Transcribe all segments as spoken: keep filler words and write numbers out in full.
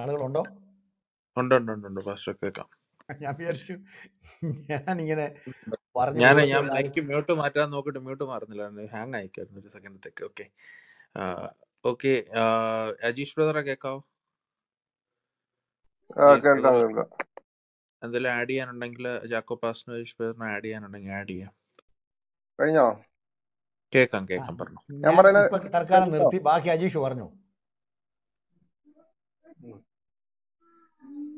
ആളുകളുണ്ടോ? ഉണ്ട് ഉണ്ട് ഉണ്ട് പാസ്റ്റർ, കേൾക്കാം. ഞാൻ വിചാരിച്ചു ഞാനിങ്ങനെ പറഞ്ഞു. ഞാൻ ഞാൻ മൈക്ക് മ്യൂട്ട് മാറ്റാൻ നോക്കിയിട്ട് മ്യൂട്ട് മാറുന്നില്ല, ഹാങ് ആയിക്കായിരുന്നു ഒരു സെക്കൻഡത്തേക്ക്. ഓക്കെ ഓക്കെ അജീഷ് ബ്രദറെ കേൾക്കാവോ? എന്തെങ്കിലും ആഡ് ചെയ്യാനുണ്ടെങ്കിൽ ജാക്കോ പാസ്റ്റർ അജീഷ് ബ്രദറിനെ ആഡ് ചെയ്യാനുണ്ടെങ്കിൽ ആഡ് ചെയ്യാം. കഴിഞ്ഞോ? കേൾക്കാം കേൾക്കാം, പറഞ്ഞു. ഞാൻ പറയുന്നത് തൽക്കാലം നിർത്തി, ബാക്കി അജീഷ് പറഞ്ഞു.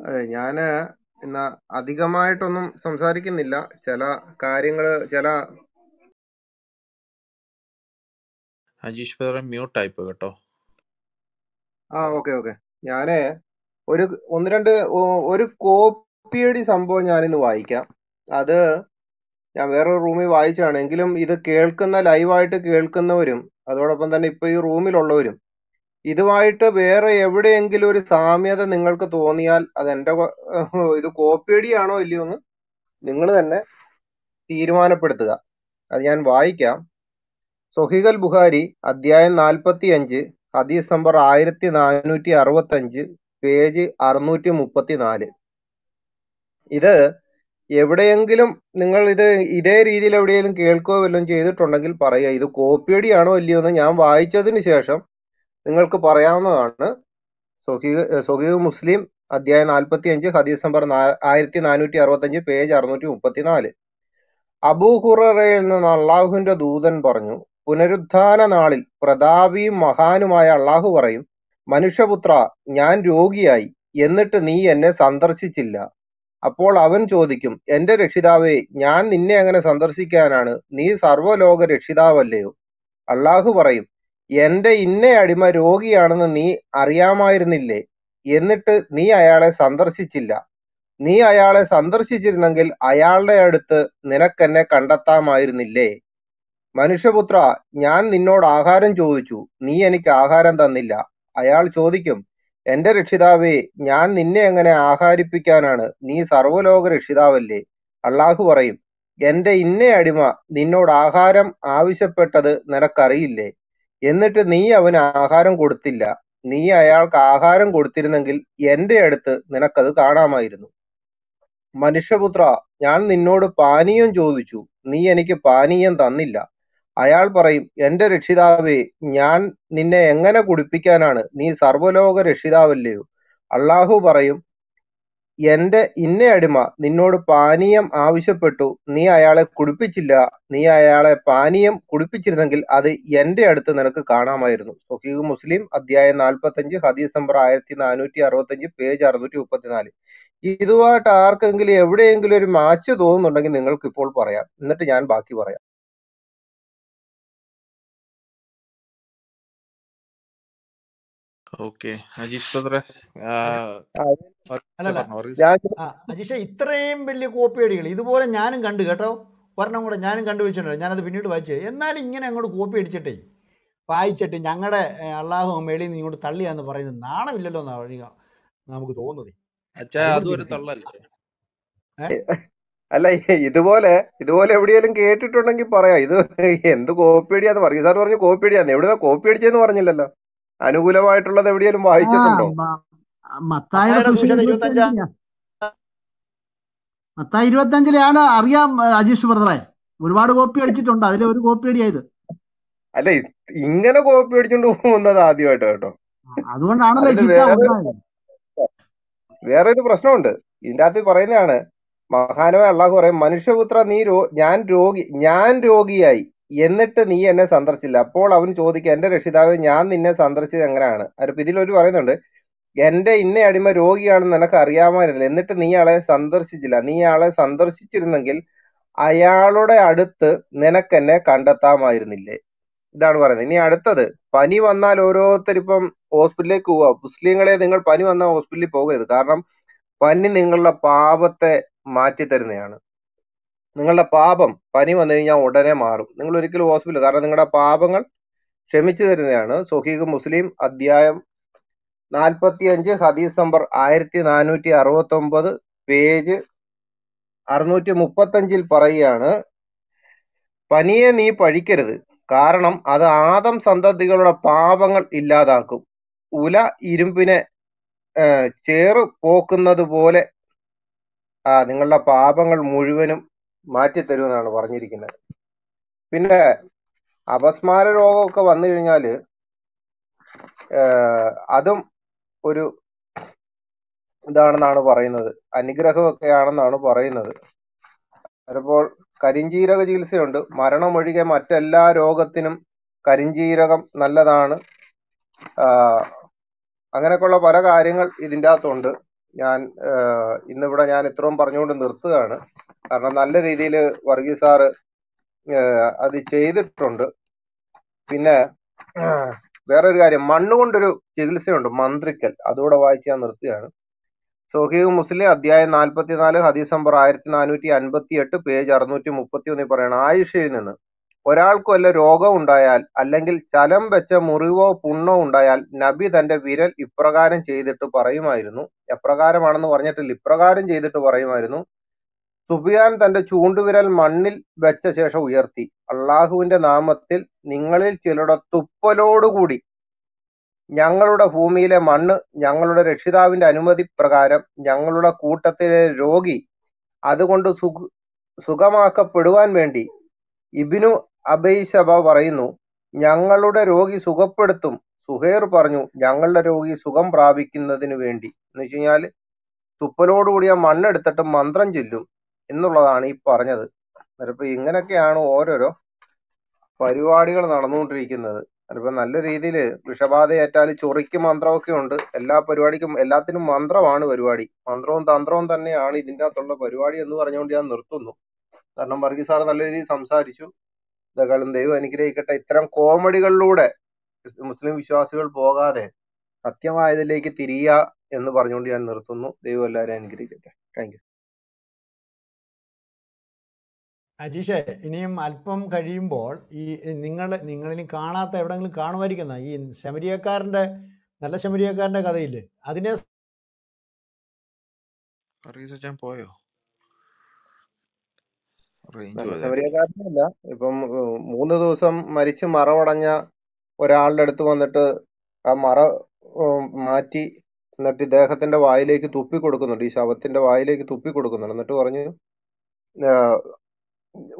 അതെ, ഞാന് എന്നാ അധികമായിട്ടൊന്നും സംസാരിക്കുന്നില്ല. ചില കാര്യങ്ങള് ചില അജീഷ് ബ്രദറെ മ്യൂട്ട് ആയി പോയി കേട്ടോ. ആ ഓക്കെ ഓക്കെ ഞാന് ഒരു ഒന്ന് രണ്ട് ഒരു കോപ്പിയടി സംഭവം ഞാനിന്ന് വായിക്കാം. അത് ഞാൻ വേറൊരു റൂമിൽ വായിച്ചാണ്. എങ്കിലും ഇത് കേൾക്കുന്ന ലൈവായിട്ട് കേൾക്കുന്നവരും അതോടൊപ്പം തന്നെ ഇപ്പൊ ഈ റൂമിലുള്ളവരും ഇതുമായിട്ട് വേറെ എവിടെയെങ്കിലും ഒരു സാമ്യത നിങ്ങൾക്ക് തോന്നിയാൽ അത് എൻ്റെ ഇത് കോപ്പിയടിയാണോ ഇല്ലയോ എന്ന് നിങ്ങൾ തന്നെ തീരുമാനപ്പെടുത്തുക. അത് ഞാൻ വായിക്കാം. സൊഹീഹുൽ ബുഖാരി അധ്യായം നാൽപ്പത്തി അഞ്ച് ഹദീസ് നമ്പർ ആയിരത്തി നാനൂറ്റി അറുപത്തി അഞ്ച് പേജ് അറുന്നൂറ്റി മുപ്പത്തി നാല്. ഇത് എവിടെയെങ്കിലും നിങ്ങൾ ഇത് ഇതേ രീതിയിൽ എവിടെയെങ്കിലും കേൾക്കുകയോ വല്ലതും ചെയ്തിട്ടുണ്ടെങ്കിൽ പറയുക ഇത് കോപ്പിയടിയാണോ ഇല്ലയോ എന്ന്. ഞാൻ വായിച്ചതിന് ശേഷം നിങ്ങൾക്ക് പറയാവുന്നതാണ്. സൊഹീഹ് സൊഹീഹ് മുസ്ലിം അധ്യായം നാൽപ്പത്തി അഞ്ച് ഹദീസ് നമ്പർ നാ ആയിരത്തി നാനൂറ്റി അറുപത്തി അഞ്ച് പേജ് അറുന്നൂറ്റി മുപ്പത്തി നാല്. അബൂ ഹുറൈറയിൽ നിന്ന് അള്ളാഹുവിന്റെ ദൂതൻ പറഞ്ഞു, പുനരുദ്ധാന നാളിൽ പ്രതാപിയും മഹാനുമായ അള്ളാഹു പറയും, മനുഷ്യപുത്ര, ഞാൻ രോഗിയായി, എന്നിട്ട് നീ എന്നെ സന്ദർശിച്ചില്ല. അപ്പോൾ അവൻ ചോദിക്കും, എന്റെ രക്ഷിതാവേ, ഞാൻ നിന്നെ എങ്ങനെ സന്ദർശിക്കാനാണ്? നീ സർവ്വലോക രക്ഷിതാവല്ലയോ? അള്ളാഹു പറയും, എന്റെ ഇന്ന അടിമ രോഗിയാണെന്ന് നീ അറിയാമായിരുന്നില്ലേ? എന്നിട്ട് നീ അയാളെ സന്ദർശിച്ചില്ല. നീ അയാളെ സന്ദർശിച്ചിരുന്നെങ്കിൽ അയാളുടെ അടുത്ത് നിനക്കെന്നെ കണ്ടെത്താമായിരുന്നില്ലേ? മനുഷ്യപുത്ര, ഞാൻ നിന്നോട് ആഹാരം ചോദിച്ചു, നീ എനിക്ക് ആഹാരം തന്നില്ല. അയാൾ ചോദിക്കും, എന്റെ രക്ഷിതാവേ, ഞാൻ നിന്നെ എങ്ങനെ ആഹാരിപ്പിക്കാനാണ്? നീ സർവ്വലോക രക്ഷിതാവല്ലേ? അള്ളാഹു പറയും, എന്റെ ഇന്ന അടിമ നിന്നോട് ആഹാരം ആവശ്യപ്പെട്ടത് നിനക്കറിയില്ലേ? എന്നിട്ട് നീ അവന് ആഹാരം കൊടുത്തില്ല. നീ അയാൾക്ക് ആഹാരം കൊടുത്തിരുന്നെങ്കിൽ എന്റെ അടുത്ത് നിനക്കത് കാണാമായിരുന്നു. മനുഷ്യപുത്ര, ഞാൻ നിന്നോട് പാനീയം ചോദിച്ചു, നീ എനിക്ക് പാനീയം തന്നില്ല. അയാൾ പറയും, എന്റെ രക്ഷിതാവേ, ഞാൻ നിന്നെ എങ്ങനെ കുടിപ്പിക്കാനാണ്? നീ സർവ്വലോക രക്ഷിതാവല്ലയോ? അള്ളാഹു പറയും, എന്റെ ഇന്ന അടിമ നിന്നോട് പാനീയം ആവശ്യപ്പെട്ടു, നീ അയാളെ കുടിപ്പിച്ചില്ല. നീ അയാളെ പാനീയം കുടിപ്പിച്ചിരുന്നെങ്കിൽ അത് എന്റെ അടുത്ത് നിനക്ക് കാണാമായിരുന്നു. സൊഹീഹ് മുസ്ലിം അധ്യായം നാൽപ്പത്തി അഞ്ച് ഹദീസ് നമ്പർ ആയിരത്തി നാനൂറ്റി അറുപത്തി അഞ്ച് പേജ് അറുന്നൂറ്റി മുപ്പത്തിനാല്. ഇതുമായിട്ട് ആർക്കെങ്കിലും എവിടെയെങ്കിലും ഒരു മാച്ച് തോന്നുന്നുണ്ടെങ്കിൽ നിങ്ങൾക്ക് ഇപ്പോൾ പറയാം, എന്നിട്ട് ഞാൻ ബാക്കി പറയാം. അജീഷ്, ഇത്രയും വലിയ കോപ്പിയടികൾ ഇതുപോലെ ഞാനും കണ്ടു കേട്ടോ. ഒരെണ്ണം കൂടെ ഞാനും കണ്ടുപിടിച്ചിട്ടുണ്ട്, ഞാനത് പിന്നീട് വായിച്ചേ. എന്നാലും ഇങ്ങനെ അങ്ങോട്ട് കോപ്പി അടിച്ചിട്ടേ വായിച്ചിട്ട് ഞങ്ങളുടെ അള്ളാഹു മേളിൽ നിന്ന് ഇങ്ങോട്ട് തള്ളിയാന്ന് പറയുന്നത് നാണമില്ലല്ലോ എന്നാണ് നമുക്ക് തോന്നുന്നത്. അല്ല, ഇതുപോലെ ഇതുപോലെ എവിടെയെങ്കിലും കേട്ടിട്ടുണ്ടെങ്കിൽ പറയാം. ഇത് എന്ത് കോപ്പിയടിയാന്ന് പറയും സാർ, പറഞ്ഞു കോപ്പിയടിയാന്ന്. എവിടെയാ കോപ്പി അടിച്ചെന്ന് പറഞ്ഞില്ലല്ലോ. അനുകൂലമായിട്ടുള്ളത് എവിടെയെങ്കിലും വായിച്ചിട്ടുണ്ടോ? മത്തായി ഇരുപത്തിയഞ്ചിലെയാണ്. അറിയാം രാജീഷ് ബ്രദറെ, ഒരുപാട് കോപ്പി അടിച്ചിട്ടുണ്ട്. അതിലെ ഒരു കോപ്പി അടിയായത്. അല്ല, ഇങ്ങനെ കോപ്പി അടിച്ചോണ്ട് പോകുന്നത് ആദ്യമായിട്ട് കേട്ടോ. അതുകൊണ്ടാണല്ലോ. വേറൊരു പ്രശ്നമുണ്ട് ഇതിന്റെ അകത്ത് പറയുന്നതാണ്. മഹാനവേ അള്ളാഹു പറയും, മനുഷ്യപുത്ര, നീ ഞാൻ രോഗി ഞാൻ രോഗിയായി, എന്നിട്ട് നീ എന്നെ സന്ദർശിച്ചില്ല. അപ്പോൾ അവൻ ചോദിക്കുക, എന്റെ രക്ഷിതാവ്, ഞാൻ നിന്നെ സന്ദർശിച്ചത് എങ്ങനെയാണ്? അതിപ്പോ ഇതിലൊരു പറയുന്നുണ്ട്, എന്റെ ഇന്ന അടിമ രോഗിയാണെന്ന് നിനക്ക് അറിയാമായിരുന്നില്ല, എന്നിട്ട് നീ ആളെ സന്ദർശിച്ചില്ല. നീ ആളെ സന്ദർശിച്ചിരുന്നെങ്കിൽ അയാളുടെ അടുത്ത് നിനക്കെന്നെ കണ്ടെത്താമായിരുന്നില്ലേ? ഇതാണ് പറയുന്നത്. ഇനി അടുത്തത്, പനി വന്നാൽ ഓരോരുത്തരിപ്പം ഹോസ്പിറ്റലിലേക്ക് പോവുക. മുസ്ലിങ്ങളെ, നിങ്ങൾ പനി വന്നാൽ ഹോസ്പിറ്റലിൽ പോകരുത്. കാരണം പനി നിങ്ങളുടെ പാപത്തെ മാറ്റിത്തരുന്നതാണ്. നിങ്ങളുടെ പാപം, പനി വന്നു കഴിഞ്ഞാൽ ഉടനെ മാറും. നിങ്ങൾ ഒരിക്കലും ഹോസ്പിറ്റലിൽ, കാരണം നിങ്ങളുടെ പാപങ്ങൾ ക്ഷമിച്ചു തരുന്നതാണ്. സൊഹീഹ് മുസ്ലിം അധ്യായം നാൽപ്പത്തി അഞ്ച് ഹദീസ് നമ്പർ ആയിരത്തി നാനൂറ്റി അറുപത്തി ഒമ്പത് പേജ് അറുന്നൂറ്റി മുപ്പത്തഞ്ചിൽ പറയുകയാണ്, പനിയെ നീ പഴിക്കരുത്, കാരണം അത് ആദം സന്തതികളുടെ പാപങ്ങൾ ഇല്ലാതാക്കും. ഉല ഇരുമ്പിനെ ചേർപോക്കുന്നതുപോലെ ആ നിങ്ങളുടെ പാപങ്ങൾ മുഴുവനും മാറ്റിത്തരുമെന്നാണ് പറഞ്ഞിരിക്കുന്നത്. പിന്നെ അപസ്മാര രോഗമൊക്കെ വന്നു കഴിഞ്ഞാൽ അതും ഒരു ഇതാണെന്നാണ് പറയുന്നത്, അനുഗ്രഹമൊക്കെ ആണെന്നാണ് പറയുന്നത്. അപ്പോൾ കരിഞ്ചീരക ചികിത്സയുണ്ട്. മരണമൊഴികെ മറ്റെല്ലാ രോഗത്തിനും കരിഞ്ചീരകം നല്ലതാണ്. അങ്ങനെയൊക്കെയുള്ള പല കാര്യങ്ങൾ ഇതിൻ്റെ അകത്തുണ്ട്. ഞാൻ ഇന്നിവിടെ ഞാൻ ഇത്രയും പറഞ്ഞുകൊണ്ട് നിർത്തുകയാണ്. കാരണം നല്ല രീതിയിൽ വർഗീസ് സാറ് അത് ചെയ്തിട്ടുണ്ട്. പിന്നെ വേറൊരു കാര്യം, മണ്ണുകൊണ്ടൊരു ചികിത്സയുണ്ട്, മന്ത്രിക്കൽ. അതുകൂടെ വായിച്ച് ഞാൻ നിർത്തുകയാണ്. സഹീഹ് മുസ്ലിം അധ്യായം നാൽപ്പത്തിനാല് ഹദീസ് നമ്പർ ആയിരത്തി നാനൂറ്റി അൻപത്തി എട്ട് പേജ് അറുന്നൂറ്റി മുപ്പത്തി ഒന്നിൽ പറയണം, ആയുഷയിൽ നിന്ന് ഒരാൾക്ക് വല്ല രോഗം ഉണ്ടായാൽ അല്ലെങ്കിൽ ചലം വെച്ച മുറിവോ പുണ്ണോ ഉണ്ടായാൽ നബി തന്റെ വിരൽ ഇപ്രകാരം ചെയ്തിട്ട് പറയുമായിരുന്നു. എപ്രകാരമാണെന്ന് പറഞ്ഞിട്ടില്ല, ഇപ്രകാരം ചെയ്തിട്ട് പറയുമായിരുന്നു. സുബിയാൻ തന്റെ ചൂണ്ടുവിരൽ മണ്ണിൽ വെച്ച ശേഷം ഉയർത്തി, അള്ളാഹുവിന്റെ നാമത്തിൽ നിങ്ങളിൽ ചിലരുടെ തുപ്പലോടുകൂടി ഞങ്ങളുടെ ഭൂമിയിലെ മണ്ണ് ഞങ്ങളുടെ രക്ഷിതാവിന്റെ അനുമതി പ്രകാരം ഞങ്ങളുടെ കൂട്ടത്തിലെ രോഗി അതുകൊണ്ട് സുഖ സുഖമാക്കപ്പെടുവാൻ വേണ്ടി. ഇബ്നു അബൈശബ പറയുന്നു, ഞങ്ങളുടെ രോഗി സുഖപ്പെടുത്തും. സുഹൈർ പറഞ്ഞു, ഞങ്ങളുടെ രോഗി സുഖം പ്രാപിക്കുന്നതിന് വേണ്ടി എന്ന് വെച്ച് കഴിഞ്ഞാൽ തുപ്പലോടുകൂടിയ മണ്ണെടുത്തിട്ട് മന്ത്രം ചൊല്ലും എന്നുള്ളതാണ് ഈ പറഞ്ഞത്. ചിലപ്പോൾ ഇങ്ങനെയൊക്കെയാണ് ഓരോരോ പരിപാടികൾ നടന്നുകൊണ്ടിരിക്കുന്നത്. ചിലപ്പോൾ നല്ല രീതിയിൽ വിഷബാധയേറ്റാൽ ചൊറിക്ക് മന്ത്രമൊക്കെ ഉണ്ട്. എല്ലാ പരിപാടിക്കും എല്ലാത്തിനും മന്ത്രമാണ് പരിപാടി. മന്ത്രവും തന്ത്രവും തന്നെയാണ് ഇതിൻ്റെ അകത്തുള്ള പരിപാടി എന്ന് പറഞ്ഞുകൊണ്ട് ഞാൻ നിർത്തുന്നു. കാരണം വർഗീസ് സാർ നല്ല രീതിയിൽ സംസാരിച്ചു. ഇതേക്കാളും ദൈവം അനുഗ്രഹിക്കട്ടെ. ഇത്തരം കോമഡികളിലൂടെ മുസ്ലിം വിശ്വാസികൾ പോകാതെ സത്യമായതിലേക്ക് തിരിയുക എന്ന് പറഞ്ഞുകൊണ്ട് ഞാൻ നിർത്തുന്നു. ദൈവം എല്ലാവരെയും അനുഗ്രഹിക്കട്ടെ. Thank you. അജീഷെ, ഇനിയും അല്പം കഴിയുമ്പോൾ ഈ നിങ്ങൾ നിങ്ങളിനി കാണാത്ത എവിടെയെങ്കിലും കാണുമായിരിക്കുന്ന ഈ ശമരിയക്കാരൻ്റെ നല്ല ശമരിയക്കാരൻ്റെ കഥയില്ലേ, അതിനെ പോയോ ശബരിയക്കാരനല്ല. ഇപ്പം മൂന്ന് ദിവസം മരിച്ച് മറവടഞ്ഞ ഒരാളുടെ അടുത്ത് വന്നിട്ട് ആ മറ മാറ്റി എന്നിട്ട് ഇദ്ദേഹത്തിന്റെ വായിലേക്ക് തുപ്പി കൊടുക്കുന്നുണ്ട്, ഈ ശവത്തിന്റെ വായിലേക്ക് തുപ്പി കൊടുക്കുന്നുണ്ട്. എന്നിട്ട് പറഞ്ഞു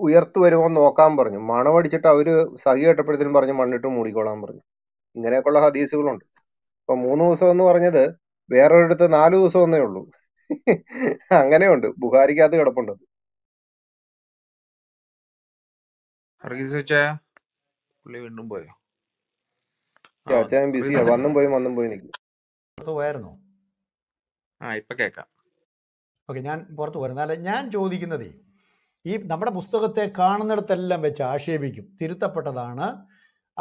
ഉയർത്തു വരുമോ നോക്കാൻ പറഞ്ഞു. മണമടിച്ചിട്ട് അവര് സഹി കേട്ടപ്പോഴത്തേനും പറഞ്ഞു മണ്ണിട്ട് മൂടിക്കോളാൻ പറഞ്ഞു. ഇങ്ങനെയൊക്കെയുള്ള ഹദീസുകളുണ്ട്. അപ്പൊ മൂന്ന് ദിവസം എന്ന് പറഞ്ഞത് വേറൊരിടത്ത് നാലു ദിവസം ഒന്നേ ഉള്ളൂ. അങ്ങനെയുണ്ട്, ബുഹാരിക്കകത്ത് കിടപ്പുണ്ടത്. വീണ്ടും പോയോ? വന്നും പോയി വന്നും പോയി നിൽക്കും. ഓക്കെ, ഞാൻ പുറത്ത് പോരുന്ന ഞാൻ ചോദിക്കുന്നത് ഈ നമ്മുടെ പുസ്തകത്തെ കാണുന്നിടത്തെല്ലാം വെച്ച് ആക്ഷേപിക്കും, തിരുത്തപ്പെട്ടതാണ്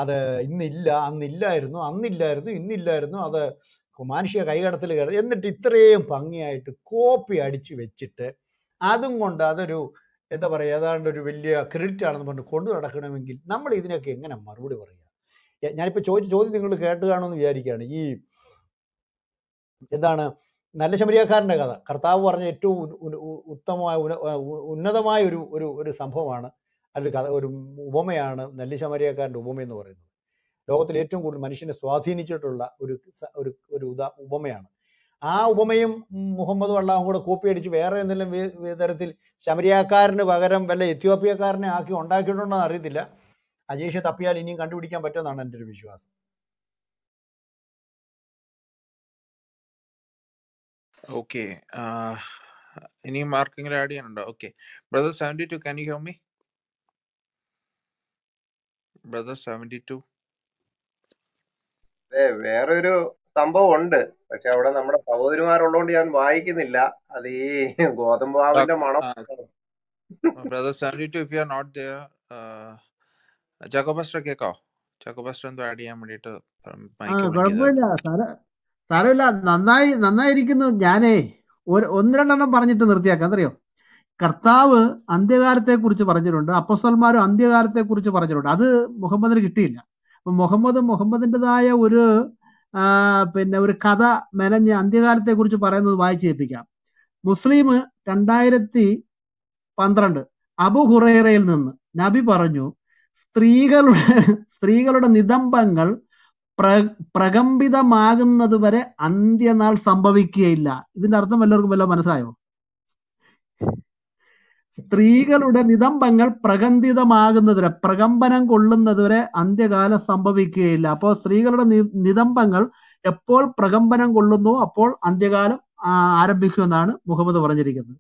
അത്, ഇന്നില്ല അന്നില്ലായിരുന്നു, അന്നില്ലായിരുന്നു ഇന്നില്ലായിരുന്നു, അത് മാനുഷിക കൈകടത്തിൽ കയറി. എന്നിട്ട് ഇത്രയും ഭംഗിയായിട്ട് കോപ്പി അടിച്ച് വെച്ചിട്ട് അതും കൊണ്ട് അതൊരു എന്താ പറയുക, ഏതാണ്ട് ഒരു വലിയ ക്രെഡിറ്റ് ആണെന്ന് പറഞ്ഞ് കൊണ്ടു നടക്കണമെങ്കിൽ നമ്മൾ ഇതിനൊക്കെ എങ്ങനെ മറുപടി പറയുക? ഞാനിപ്പോൾ ചോദിച്ച ചോദ്യം നിങ്ങൾ കേട്ടുകാണെന്ന് വിചാരിക്കുകയാണ്. ഈ എന്താണ് നല്ല ശമരിയക്കാരൻ്റെ കഥ കർത്താവ് പറഞ്ഞ ഏറ്റവും ഉത്തമമായ ഉന്നതമായ ഒരു ഒരു ഒരു സംഭവമാണ്, അല്ലെങ്കിൽ കഥ ഒരു ഉപമയാണ് നല്ല ശമരിയക്കാരൻ്റെ ഉപമയെന്ന് പറയുന്നത്. ലോകത്തിൽ ഏറ്റവും കൂടുതൽ മനുഷ്യനെ സ്വാധീനിച്ചിട്ടുള്ള ഒരു ഒരു ഒരു ഉദാ ഉപമയാണ്. ആ ഉപമയും മുഹമ്മദും അള്ളാഹും കൂടെ കോപ്പിയടിച്ച് വേറെ എന്തെങ്കിലും തരത്തിൽ ശമരിയാക്കാരന് പകരം വല്ല എത്യോപ്യക്കാരനെ ആക്കി ഉണ്ടാക്കിയിട്ടുണ്ടോ എന്ന് അറിയത്തില്ല. അജീഷ് തപ്പിയാൽ ഇനിയും കണ്ടുപിടിക്കാൻ പറ്റുമെന്നാണ് എൻ്റെ ഒരു വിശ്വാസം. ഓക്കെ, ഇനിയും മാർക്കിങ്ങിൽ ആഡ് ചെയ്യാനുണ്ടോ? Okay, brother seventy two, can you hear me brother seventy two? വേറൊരു സംഭവം ഉണ്ട്, പക്ഷെ അവിടെ നമ്മുടെ സഹോദരിമാരുള്ളതുകൊണ്ട് ഞാൻ വായിക്കുന്നില്ല. അത് ഈ ഗോതമ്പ് മാവിന്റെ മണം. Brother seventy two, if you are not there, ജാക്കോബസ്റ്റർ കേക്കോ? ജാക്കോബസ്റ്റർ എന്തോ ആഡ് ചെയ്യാൻ വേണ്ടിട്ട്. സാരമില്ല, നന്നായി നന്നായിരിക്കുന്നു. ഞാനേ ഒരു ഒന്ന് രണ്ടെണ്ണം പറഞ്ഞിട്ട് നിർത്തിയാക്കാം. അറിയോ, കർത്താവ് അന്ത്യകാലത്തെ കുറിച്ച് പറഞ്ഞിട്ടുണ്ട്, അപ്പോസ്തലന്മാരും അന്ത്യകാലത്തെ കുറിച്ച് പറഞ്ഞിട്ടുണ്ട്. അത് മുഹമ്മദിന് കിട്ടിയില്ല. അപ്പൊ മുഹമ്മദ് മുഹമ്മദിൻ്റെതായ ഒരു പിന്നെ ഒരു കഥ മെനഞ്ഞ് അന്ത്യകാലത്തെ കുറിച്ച് പറയുന്നത് വായിച്ചു കേൾപ്പിക്കാം. മുസ്ലിം രണ്ടായിരത്തി പന്ത്രണ്ട് അബു ഹുറൈറയിൽ നിന്ന് നബി പറഞ്ഞു, സ്ത്രീകളുടെ സ്ത്രീകളുടെ നിതംബങ്ങൾ പ്രകമ്പിതമാകുന്നത് വരെ അന്ത്യനാൾ സംഭവിക്കുകയില്ല. ഇതിന്റെ അർത്ഥം എല്ലാവർക്കും വല്ല മനസ്സിലായോ? സ്ത്രീകളുടെ നിതംബങ്ങൾ പ്രകമ്പിതമാകുന്നതുവരെ, പ്രകമ്പനം കൊള്ളുന്നതുവരെ അന്ത്യകാലം സംഭവിക്കുകയില്ല. അപ്പോൾ സ്ത്രീകളുടെ നിതംബങ്ങൾ എപ്പോൾ പ്രകമ്പനം കൊള്ളുന്നു അപ്പോൾ അന്ത്യകാലം ആരംഭിക്കുമെന്നാണ് മുഹമ്മദ് പറഞ്ഞിരിക്കുന്നത്.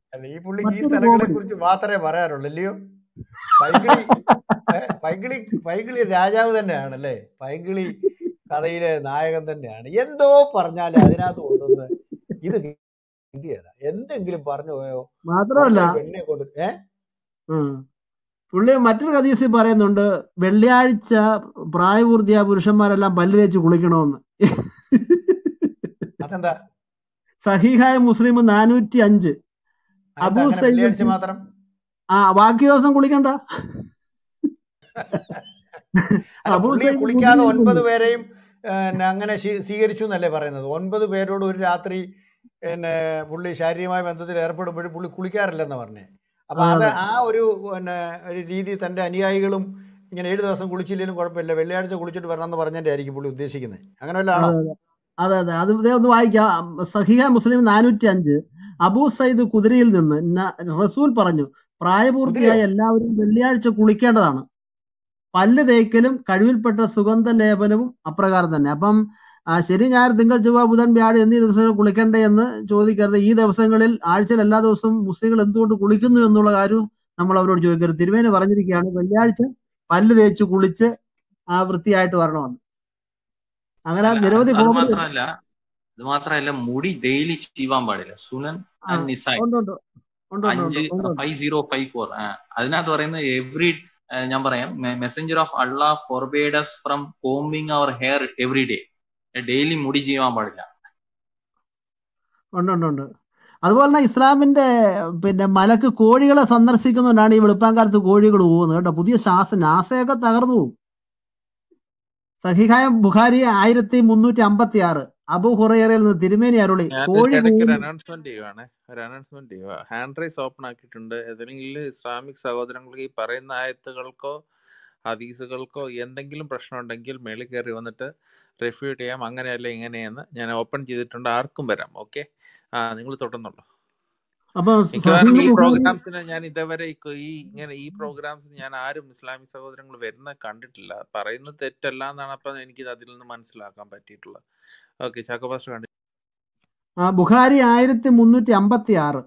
പൈകിളി രാജാവ് തന്നെയാണല്ലേ, പൈകിളി കഥയിലെ നായകൻ തന്നെയാണ്. എന്തോ പറഞ്ഞാല് അതിനകത്ത് കൊണ്ടുവന്ന് ഇത് എന്തെങ്കിലും പറഞ്ഞു പോയോ? മാത്രമല്ല പുള്ളി മറ്റൊരു ഹദീസിൽ പറയുന്നുണ്ട്, വെള്ളിയാഴ്ച പ്രായപൂർത്തിയായ പുരുഷന്മാരെല്ലാം പല്ല് തേച്ച് കുളിക്കണമെന്ന്. അതെന്താ? സഹീഹായ മുസ്ലിം നാനൂറ്റി അഞ്ച്. അബൂ സയ്യിദ് മാത്രം ആ ബാക്കി ദിവസം കുളിക്കണ്ട. അബൂ സയ്യിദ് കുളിക്കാതെ ഒൻപത് പേരെയും അങ്ങനെ സ്വീകരിച്ചു എന്നല്ലേ പറയുന്നത്? ഒൻപത് പേരോട് ഒരു രാത്രി പിന്നെ പുള്ളി ശാരീരികമായ ബന്ധത്തിൽ ഏർപ്പെടുമ്പോഴും പുള്ളി കുളിക്കാറില്ലെന്ന് പറഞ്ഞേ. അപ്പൊ അത് ആ ഒരു പിന്നെ ഒരു രീതി തന്റെ അനുയായികളും ഇങ്ങനെ ഏഴു ദിവസം കുളിച്ചില്ലെങ്കിലും കുഴപ്പമില്ല, വെള്ളിയാഴ്ച കുളിച്ചിട്ട് വരണമെന്ന് പറഞ്ഞതിന്റെ ആയിരിക്കും പുള്ളി ഉദ്ദേശിക്കുന്നത്. അങ്ങനെയല്ലാണോ? അതെ അതെ, അത് ഒന്ന് വായിക്കാം. സഹിഹ മുസ്ലിം നാനൂറ്റി അഞ്ച്. അബൂ സയ്യിദ് കുദരിയിൽ നിന്ന് റസൂൽ പറഞ്ഞു, പ്രായപൂർത്തിയായ എല്ലാവരും വെള്ളിയാഴ്ച കുളിക്കേണ്ടതാണ്, പല്ല് തേക്കലും കഴിവിൽപ്പെട്ട സുഗന്ധ ലേപനവും അപ്രകാരം തന്നെ. അപ്പം ശരി ഞായർ തിങ്കൾ ചൊവ്വ ബുധൻ വ്യാഴം എന്നീ ദിവസങ്ങളിൽ കുളിക്കണ്ടേ എന്ന് ചോദിക്കരുത്. ഈ ദിവസങ്ങളിൽ ആഴ്ചയിൽ എല്ലാ ദിവസവും മുസ്ലിങ്ങൾ എന്തുകൊണ്ട് കുളിക്കുന്നു എന്നുള്ള കാര്യം നമ്മൾ അവരോട് ചോദിക്കരുത്. തിരുമേനി പറഞ്ഞിരിക്കുകയാണ് വെള്ളിയാഴ്ച പല്ല് തേച്ച് കുളിച്ച് ആ വൃത്തിയായിട്ട് വരണമെന്ന്. അങ്ങനെ നിരവധി ഇത് മാത്രമല്ല, മുടി ഡെയിലി ചീവാൻ പാടില്ല. സുനൻ ഫൈവ് സീറോ ഫൈവ് ഫോർ അതിനകത്ത് പറയുന്നത് എവറി, ഞാൻ പറയാം, messenger of Allah forbade us from combing our hair every day. Daily മുടി ചെയ്യാൻ പാടില്ല. ഉണ്ട് ഉണ്ട് ഉണ്ട്. അതുപോലെ തന്നെ ഇസ്ലാമിന്റെ പിന്നെ മലക്ക് കോഴികളെ സന്ദർശിക്കുന്നതുകൊണ്ടാണ് ഈ വെളുപ്പാങ്കാലത്ത് കോഴികൾ പോകുന്നത് കേട്ടോ. പുതിയ ശാസ്ത്ര നാസയൊക്കെ തകർന്നു പോകും. സഹിഹായ ബുഖാരി ആയിരത്തി മുന്നൂറ്റി അമ്പത്തി ആറ്. അബൂ ഹുറൈറയിൽ നിന്ന് തിരുമേനി അരുളി, കോഴി ഹാൻഡ് റൈസ് ഓപ്പൺ ആക്കിയിട്ടുണ്ട്. ഏതെങ്കിലും ഇസ്ലാമിക് സഹോദരങ്ങൾക്ക് ഈ പറയുന്ന ആയത്തുകൾക്കോ ഹദീസുകൾക്കോ എന്തെങ്കിലും പ്രശ്നം ഉണ്ടെങ്കിൽ മേളിൽ കയറി വന്നിട്ട് റെഫ്യൂട്ട് ചെയ്യാം. അങ്ങനെയല്ല ഇങ്ങനെയെന്ന് ഞാൻ ഓപ്പൺ ചെയ്തിട്ടുണ്ട്, ആർക്കും വരാം. ഓക്കെ, ആ നിങ്ങൾ തുടർന്നുള്ളൂ. മിക്കവാറും ഈ പ്രോഗ്രാംസിന് ഞാൻ ഇതേവരെ ഈ ഇങ്ങനെ ഈ പ്രോഗ്രാംസിന് ഞാൻ ആരും ഇസ്ലാമിക് സഹോദരങ്ങൾ വരുന്ന കണ്ടിട്ടില്ല. പറയുന്നത് തെറ്റല്ല എന്നാണ് അപ്പം എനിക്ക് അതിൽ നിന്ന് മനസ്സിലാക്കാൻ പറ്റിയിട്ടുള്ളത്. ഓക്കെ, ചാക്കോ പാസ്റ്റർ കണ്ടി. ബുഖാരി ആയിരത്തി മുന്നൂറ്റി അമ്പത്തി ആറ്.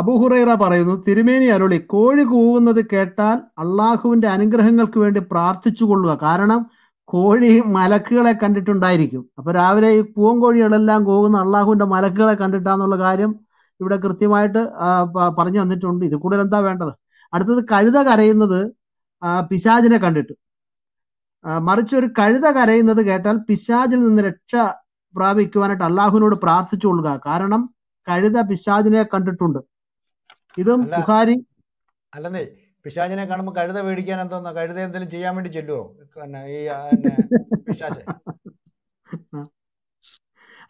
അബൂ ഹുറൈറ പറയുന്നു, തിരുമേനി അരുളി, കോഴി കൂവുന്നത് കേട്ടാൽ അള്ളാഹുവിന്റെ അനുഗ്രഹങ്ങൾക്ക് വേണ്ടി പ്രാർത്ഥിച്ചു കൊള്ളുക. കാരണം കോഴി മലക്കുകളെ കണ്ടിട്ടുണ്ടായിരിക്കും. അപ്പൊ രാവിലെ ഈ പൂവൻകോഴികളെല്ലാം കൂവുന്ന അള്ളാഹുവിന്റെ മലക്കുകളെ കണ്ടിട്ടാന്നുള്ള കാര്യം ഇവിടെ കൃത്യമായിട്ട് പറഞ്ഞു തന്നിട്ടുണ്ട്. ഇത് കൂടുതൽ എന്താ വേണ്ടത്? അടുത്തത്, കഴുത കരയുന്നത് പിശാചിനെ കണ്ടിട്ട്. മറിച്ച് ഒരു കഴുത കരയുന്നത് കേട്ടാൽ പിശാചിൽ നിന്ന് രക്ഷ പ്രാപിക്കുവാനായിട്ട് അള്ളാഹുവിനോട് പ്രാർത്ഥിച്ചു കൊള്ളുക. കാരണം കഴുത പിശാചിനെ കണ്ടിട്ടുണ്ട്. ഇതും ബുഖാരി. അല്ലെന്നേ, പിശാചിനെ കാണുമ്പോൾ കഴുത പേടിക്കാൻ എന്തോന്നാ? കഴുത എന്തെങ്കിലും ചെയ്യാൻ വേണ്ടി ചെല്ലുവോ?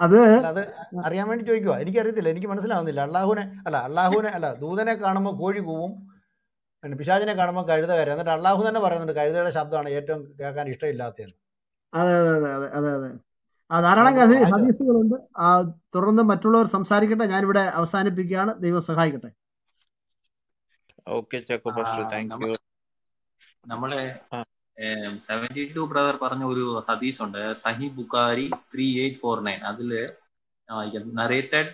അത് അത് അറിയാൻ വേണ്ടി ചോദിക്കുക. എനിക്കറിയത്തില്ല, എനിക്ക് മനസ്സിലാവുന്നില്ല. അള്ളാഹുവിനെ അല്ല അള്ളാഹുവിനെ അല്ല ദൂതനെ കാണുമ്പോൾ കോഴി കൂവും, പിന്നെ പിശാചിനെ കാണുമ്പോൾ കഴുത കയറി. എന്നിട്ട് അള്ളാഹു തന്നെ പറയുന്നുണ്ട് കഴുതയുടെ ശബ്ദമാണ് ഏറ്റവും കേൾക്കാൻ ഇഷ്ടമില്ലാത്തതെന്ന്. അതെ അതെ അതെ അതെ അതെ ധാരാളം ഹദീസുകളുണ്ട്. തുടർന്ന് മറ്റുള്ളവർ സംസാരിക്കട്ടെ. ഞാനിവിടെ അവസാനിപ്പിക്കുകയാണ്. ദൈവം സഹായിക്കട്ടെ. Okay Chacko pastor, thank you. നമ്മളെ സെവന്റി ടു ബ്രദർ പറഞ്ഞ ഒരു ഹദീസ് ഉണ്ട്, സഹീഹ് ബുഖാരി ത്രീ എയ്റ്റ് ഫോർ നയൻ. അതില് നരേറ്റഡ്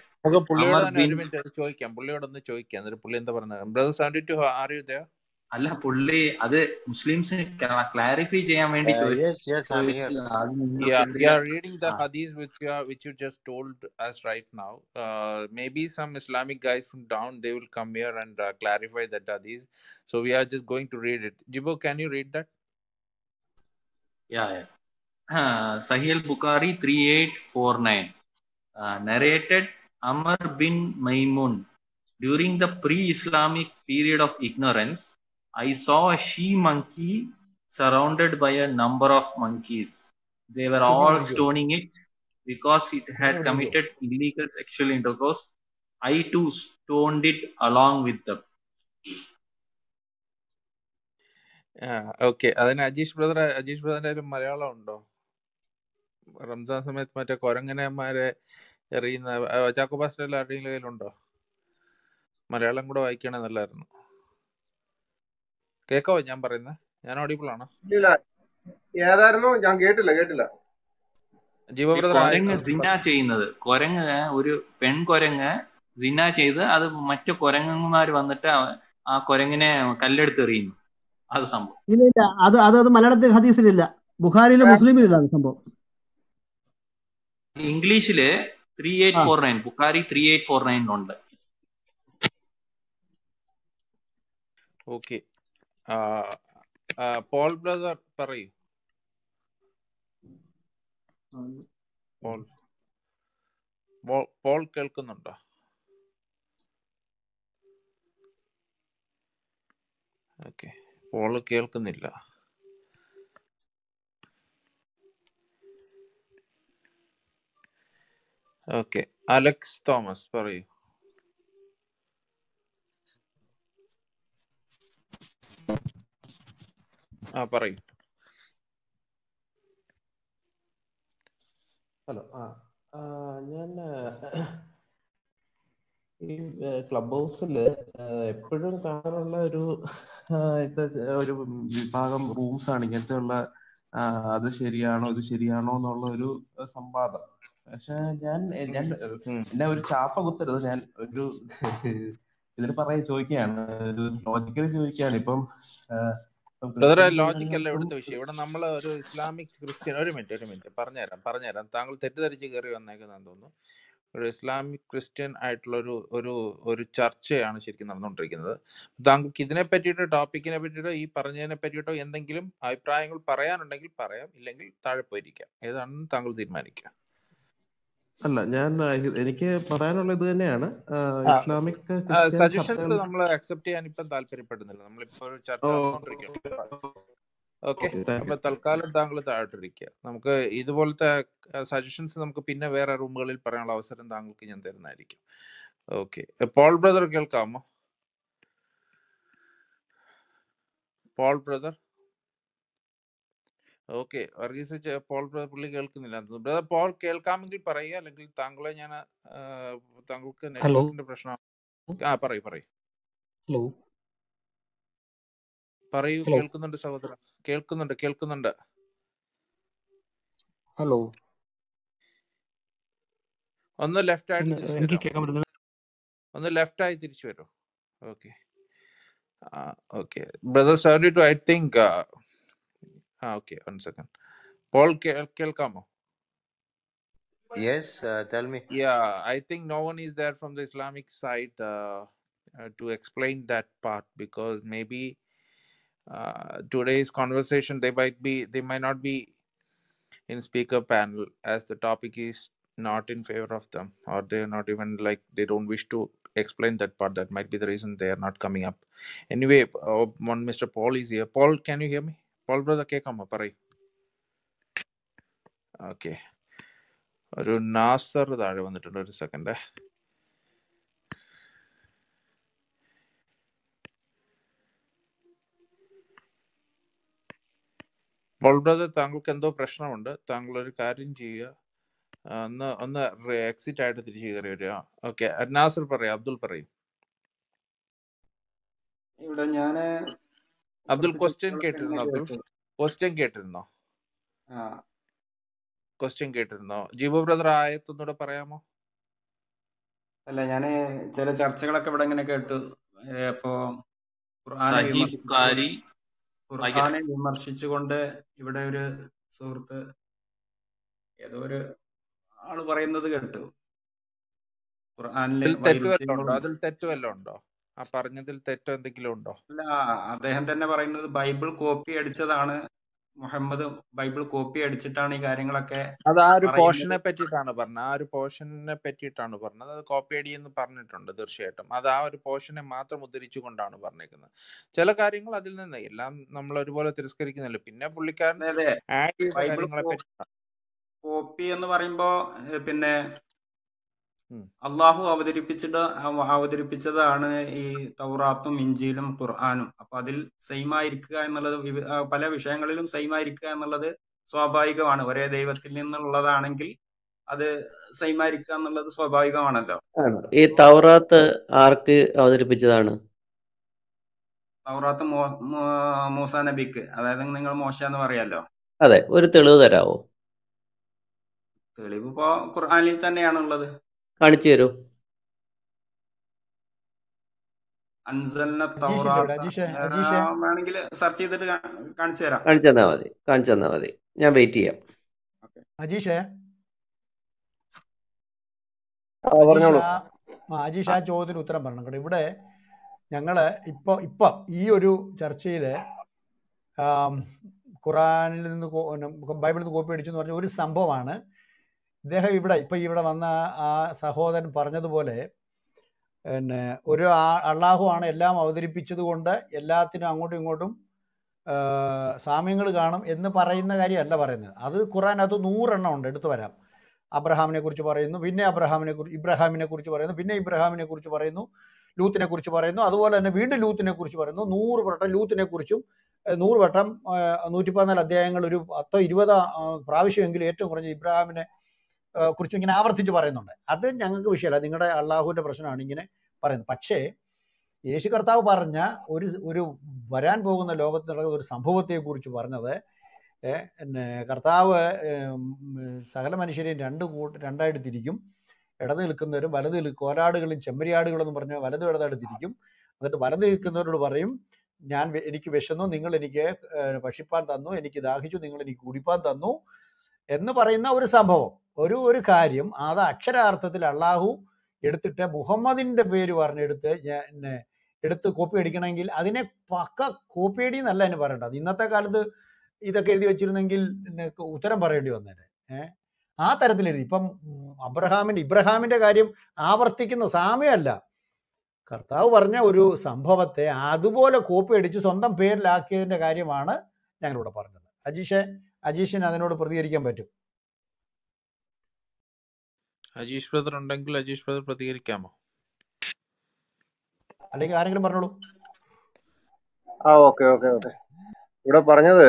ചോദിക്കാം, പുള്ളിയോടൊന്ന് ചോദിക്കാം. പുള്ളി എന്താ പറഞ്ഞത്? Brother seventy two are you there? അല്ല പുള്ളി അത് മുസ്ലിംസിന് ക്ലാരിഫൈ ചെയ്യാൻ വേണ്ടി ചോദിച്ചു. Yeah, yeah. Sahih Bukhari three eight four nine uh, narrated Amr bin Maimun. During the pre-Islamic period of ignorance, I saw a she monkey surrounded by a number of monkeys. They were all stoning it because it had committed illegal sexual intercourse. I too stoned it along with them. Okay, അതിന് Ajeesh brother, Ajeesh ബ്രദറിന്റെ മലയാളം ഉണ്ടോ? റംസാൻ സമയത്ത് മറ്റേ കൊരങ്ങനെമാരെ എറിയുന്ന Chacko pastor ആരുടെയെങ്കിലും കയ്യിലുണ്ടോ? മലയാളം കൂടെ വായിക്കണേ നല്ലായിരുന്നു. കേക്കാവോ ഞാൻ പറയുന്നത്? ഞാൻ ഓഡിബിൾ ആണോ? ഏതായിരുന്നു ഞാൻ കേട്ടില്ല കേട്ടില്ല ചെയ്യുന്നത് കൊരങ്ങ്, ഒരു പെൺകൊരങ്ങ് സിന ചെയ്ത് അത് മറ്റു കൊരങ്ങന്മാര് വന്നിട്ട് ആ കൊരങ്ങിനെ കല്ലെടുത്തെറിയുന്നു. അത് സംഭവം മലയാളത്തിൽ ഹദീസിലില്ല, ബുഖാരിയിലും മുസ്ലിമിലില്ല അത് സംഭവം. ഇംഗ്ലീഷില് ത്രീ എയ്റ്റ് ഫോർ നയൻ ബുഖാരി ത്രീ എയ്റ്റ് ഫോർ നയൻ ഉണ്ട്. ഓക്കെ പോൾ ബ്രദർ പറയൂ. പോൾ പോൾ കേൾക്കുന്നുണ്ടോ? ഓക്കെ പോൾ കേൾക്കുന്നില്ല. ഓക്കെ അലക്സ് തോമസ് പറയൂ. ആ പറയൂ. ഹലോ, ആ ഞാൻ ഈ ക്ലബ് ഹൗസിൽ എപ്പോഴും കാണാറുള്ള ഒരു ഒരു വിഭാഗം റൂംസ് ആണ് ഇങ്ങനത്തെ ഉള്ള അത് ശരിയാണോ ഇത് ശരിയാണോ എന്നുള്ള ഒരു സംവാദം. പക്ഷെ ഞാൻ ഞാൻ എന്നെ ഒരു ചാപ്പ കുത്തരുത്, ഞാൻ ഒരു ഇതിൽ പറയാൻ ചോദിക്കുകയാണ്, ഒരു ലോജിക്കലി ചോദിക്കുകയാണ്. ഇപ്പം ലോജിക്കല്ല ഇവിടുത്തെ വിഷയം. ഇവിടെ നമ്മൾ ഒരു ഇസ്ലാമിക് ക്രിസ്ത്യൻ, ഒരു മിനിറ്റ് ഒരു മിനിറ്റ് പറഞ്ഞുതരാം പറഞ്ഞുതരാം താങ്കൾ തെറ്റിദ്ധരിച്ച് കയറി വന്നേക്കുന്നതെന്ന് തോന്നുന്നു. ഒരു ഇസ്ലാമിക് ക്രിസ്ത്യൻ ആയിട്ടുള്ള ഒരു ഒരു ഒരു ചർച്ചയാണ് ശരിക്കും നടന്നുകൊണ്ടിരിക്കുന്നത്. താങ്കൾക്ക് ഇതിനെ പറ്റിയിട്ടോ ടോപ്പിക്കിനെ പറ്റിയിട്ടോ ഈ പറഞ്ഞതിനെ പറ്റിയിട്ടോ എന്തെങ്കിലും അഭിപ്രായങ്ങൾ പറയാനുണ്ടെങ്കിൽ പറയാം, ഇല്ലെങ്കിൽ താഴെ പോയിരിക്കാം. ഏതാണെന്ന് താങ്കൾ തീരുമാനിക്കാം. അല്ല, ഞാൻ എനിക്ക് പറയാനുള്ള ഇത് തന്നെയാണ്. ഇസ്ലാമിക് സജഷൻസ് നമ്മൾ അക്സെപ്റ്റ് ചെയ്യാൻ ഇപ്പം താല്പര്യപ്പെടുന്നില്ല, നമ്മളിപ്പോ ഒരു ചർച്ച. ഓക്കെ, അപ്പൊ തൽക്കാലം താങ്കൾ താഴോട്ടിരിക്കുക. നമുക്ക് ഇതുപോലത്തെ സജഷൻസ് നമുക്ക് പിന്നെ വേറെ റൂമുകളിൽ പറയാനുള്ള അവസരം താങ്കൾക്ക് ഞാൻ തരുന്നതായിരിക്കും. ഓക്കെ പോൾ ബ്രദർ കേൾക്കാമോ? Paul brother. Okay Varghese Paul brother പുള്ളി കേൾക്കുന്നില്ല. ബ്രദർ പോൾ കേൾക്കാമെങ്കിൽ പറയുക, അല്ലെങ്കിൽ താങ്കളെ ഞാൻ താങ്കൾക്ക് നെറ്റ്വർക്കിന്റെ പ്രശ്നമാണ്. ആ പറയൂ പറയൂ. ഹലോ പറയൂ. കേൾക്കുന്നുണ്ട് സഹോദരൻ, കേൾക്കുന്നുണ്ട് കേൾക്കുന്നുണ്ട്. ഹലോ ഒന്ന് ലെഫ്റ്റ് ആയിട്ട് ഒന്ന് ലെഫ്റ്റ് ആയി തിരിച്ചു വരൂ. Okay okay brother seventy two I think. ആ ഓക്കെ വൺ സെക്കൻഡ്. പോൾ കേൾക്കാമോ? Yes tell me. Ya I think no one is there from the Islamic side to explain that part because maybe uh today's conversation they might be they might not be in speaker panel as the topic is not in favor of them, or they're not even like they don't wish to explain that part. That might be the reason they are not coming up. Anyway, uh, one Mister Paul is here. Paul, can you hear me? Paul brother, okay, come up right. Okay, oru Nasser daale vannittund oru second. Paul brother താങ്കൾക്ക് എന്തോ പ്രശ്നമുണ്ട്. താങ്കൾ ഒരു കാര്യം ചെയ്യുക, ഒന്ന് ഒന്ന് exit ആയിട്ട് തിരിച്ചു കയറി വരിക. ഓക്കെ നാസർ പറയാം. അബ്ദുൾ പറയും. ഇവിടെ ഞാൻ അബ്ദുൾ ക്വസ്റ്റ്യൻ കേട്ടിരുന്നോ? അബ്ദുൾ ക്വസ്റ്റ്യൻ കേട്ടിരുന്നോ? ക്വസ്റ്റ്യൻ കേട്ടിരുന്നോ? ജീബോ ബ്രദർ ആയത്തൊന്നുകൂടെ പറയാമോ? അല്ല, ഞാൻ ചില ചർച്ചകളൊക്കെ ഇവിടെ ഇങ്ങനെ കേട്ടു. അപ്പോ ഖുർആനെ വിമർശിച്ചുകൊണ്ട് ഇവിടെ ഒരു സുഹൃത്ത് ഏതോ ഒരു ആള് പറയുന്നത് കേട്ടു. ഖുർആനിൽ തെറ്റ് വല്ലതും ഉണ്ടോ? ആ പറഞ്ഞതിൽ തെറ്റോ എന്തെങ്കിലും ഉണ്ടോ? അല്ല, അദ്ദേഹം തന്നെ പറയുന്നത് ബൈബിൾ കോപ്പി അടിച്ചതാണ് മുഹമ്മദ്, ബൈബിൾ കോപ്പി അടിച്ചിട്ടാണ് ഈ കാര്യങ്ങളൊക്കെ. അത് ആ ഒരു പോർഷനെ പറ്റിയിട്ടാണ് പറഞ്ഞത്, ആ ഒരു പോർഷനെ പറ്റിയിട്ടാണ് പറഞ്ഞത്. അത് കോപ്പി അടിയെന്ന് പറഞ്ഞിട്ടുണ്ട് തീർച്ചയായിട്ടും. അത് ആ ഒരു പോർഷനെ മാത്രം ഉദ്ധരിച്ചുകൊണ്ടാണ് പറഞ്ഞേക്കുന്നത്. ചില കാര്യങ്ങൾ അതിൽ നിന്ന് എല്ലാം നമ്മൾ ഒരുപോലെ തിരസ്കരിക്കുന്നില്ല. പിന്നെ പുള്ളിക്കാരൻ കോപ്പി എന്ന് പറയുമ്പോ പിന്നെ അള്ളാഹു അവതരിപ്പിച്ചിട്ട് അവതരിപ്പിച്ചതാണ് ഈ തൗറാത്തും ഇഞ്ചിയിലും ഖുർആാനും. അപ്പൊ അതിൽ സെയിമായിരിക്കുക എന്നുള്ളത്, പല വിഷയങ്ങളിലും സെയിമായിരിക്കുക എന്നുള്ളത് സ്വാഭാവികമാണ്. ഒരേ ദൈവത്തിൽ നിന്നുള്ളതാണെങ്കിൽ അത് സൈമാരിക്കുക എന്നുള്ളത് സ്വാഭാവികമാണല്ലോ. ഈ തൗറാത്ത് ആർക്ക് അവതരിപ്പിച്ചതാണ്? തൗറാത്ത് മൂസ നബിക്ക്, അതായത് നിങ്ങൾ മോശ എന്ന് പറയാലോ. അതെ, ഒരു തെളിവ് തരാവോ? തെളിവ് ഇപ്പോ ഖുർആനിൽ തന്നെയാണുള്ളത്, കാണിച്ചു തരൂ. ണെങ്കിൽ സെർച്ച് ചെയ്തിട്ട് കാണിച്ചു തരാം. കാണിച്ചു തന്നാ മതി, കാണിച്ചു തന്നാ മതി, ഞാൻ വെയിറ്റ് ചെയ്യാം. അജീഷേ അജീഷ് ആ ചോദ്യത്തിന് ഉത്തരം പറയണം കേട്ടോ. ഇവിടെ ഞങ്ങള് ഇപ്പൊ ഇപ്പൊ ഈ ഒരു ചർച്ചയില് ഖുറാനിൽ നിന്ന് ബൈബിളിൽ നിന്ന് കോപ്പി അടിച്ചെന്ന് പറഞ്ഞ ഒരു സംഭവമാണ്. ഇദ്ദേഹം ഇവിടെ ഇപ്പൊ ഇവിടെ വന്ന ആ സഹോദരൻ പറഞ്ഞതുപോലെ പിന്നെ ഒരു അള്ളാഹു ആണ് എല്ലാം അവതരിപ്പിച്ചത് കൊണ്ട് എല്ലാത്തിനും അങ്ങോട്ടും ഇങ്ങോട്ടും സാമ്യങ്ങൾ കാണും എന്ന് പറയുന്ന കാര്യമല്ല പറയുന്നത്. അത് ഖുറാനകത്ത് നൂറെണ്ണം ഉണ്ട്, എടുത്തു വരാം. അബ്രഹാമിനെ കുറിച്ച് പറയുന്നു, പിന്നെ അബ്രഹാമിനെ കുറിച്ച് ഇബ്രാഹിമിനെ കുറിച്ച് പറയുന്നു, പിന്നെ ഇബ്രാഹിമിനെ കുറിച്ച് പറയുന്നു, ലൂത്തിനെ കുറിച്ച് പറയുന്നു, അതുപോലെ തന്നെ വീണ്ടും ലൂത്തിനെ കുറിച്ച് പറയുന്നു. നൂറ് വട്ടം ലൂത്തിനെ കുറിച്ചും നൂറ് വട്ടം നൂറ്റിപ്പതിനാല് അധ്യായങ്ങൾ ഒരു പത്തോ ഇരുപതോ പ്രാവശ്യമെങ്കിലും ഏറ്റവും കുറഞ്ഞ ഇബ്രാഹിമിനെ കുറിച്ചും ഇങ്ങനെ ആവർത്തിച്ച് പറയുന്നുണ്ട്. അത് ഞങ്ങൾക്ക് വിഷയമല്ല, നിങ്ങളുടെ അള്ളാഹുവിൻ്റെ പ്രശ്നമാണ് ഇങ്ങനെ പറയുന്നത്. പക്ഷേ യേശു കർത്താവ് പറഞ്ഞ ഒരു ഒരു വരാൻ പോകുന്ന ലോകത്ത് നടക്കുന്ന ഒരു സംഭവത്തെക്കുറിച്ച് പറഞ്ഞത്, പിന്നെ കർത്താവ് സകല മനുഷ്യരെയും രണ്ട് കൂട്ട് രണ്ടായിട്ട് തിരിക്കും. ഇടത് നിൽക്കുന്നവരും വലത് കോലാടുകളും ചെമ്മരിയാടുകളും എന്ന് പറഞ്ഞാൽ വലത് ഇടതായിട്ട് തിരിക്കും. എന്നിട്ട് വലത് നിൽക്കുന്നവരോട് പറയും, ഞാൻ എനിക്ക് വിശന്നു, നിങ്ങൾ എനിക്ക് ഭക്ഷിപ്പാൻ തന്നു, എനിക്ക് ദാഹിച്ചു, നിങ്ങൾ എനിക്ക് കുടിപ്പാൻ തന്നു എന്ന് പറയുന്ന ഒരു സംഭവം, ഒരു ഒരു കാര്യം. അത് അക്ഷരാർത്ഥത്തിൽ അള്ളാഹു എടുത്തിട്ട് മുഹമ്മദിൻ്റെ പേര് പറഞ്ഞെടുത്ത് എന്നെ എടുത്ത് കോപ്പി അടിക്കണമെങ്കിൽ അതിനെ പക്ക കോപ്പി അടി എന്നല്ല എന്നെ പറയേണ്ടത്. ഇന്നത്തെ കാലത്ത് ഇതൊക്കെ എഴുതി വെച്ചിരുന്നെങ്കിൽ ഉത്തരം പറയേണ്ടി വന്നേനെ. ഏഹ് ആ തരത്തിൽ എഴുതി. ഇപ്പം അബ്രഹാമിൻ്റെ ഇബ്രഹാമിൻ്റെ കാര്യം ആവർത്തിക്കുന്ന സാമ്യമല്ല, കർത്താവ് പറഞ്ഞ ഒരു സംഭവത്തെ അതുപോലെ കോപ്പി അടിച്ച് സ്വന്തം പേരിലാക്കിയതിൻ്റെ കാര്യമാണ് ഞങ്ങളിവിടെ പറഞ്ഞത്. അജീഷെ അജീഷിന് അതിനോട് പ്രതികരിക്കാൻ പറ്റും. അജീഷ് ബ്രദർ ഉണ്ടെങ്കിൽ അജീഷ് ബ്രദർ പ്രതികരിക്കാമോ, അല്ലെങ്കിൽ ആരെങ്കിലും പറഞ്ഞോളൂ. ആ ഓക്കെ ഓക്കെ ഓക്കെ ഇവിടെ പറഞ്ഞത്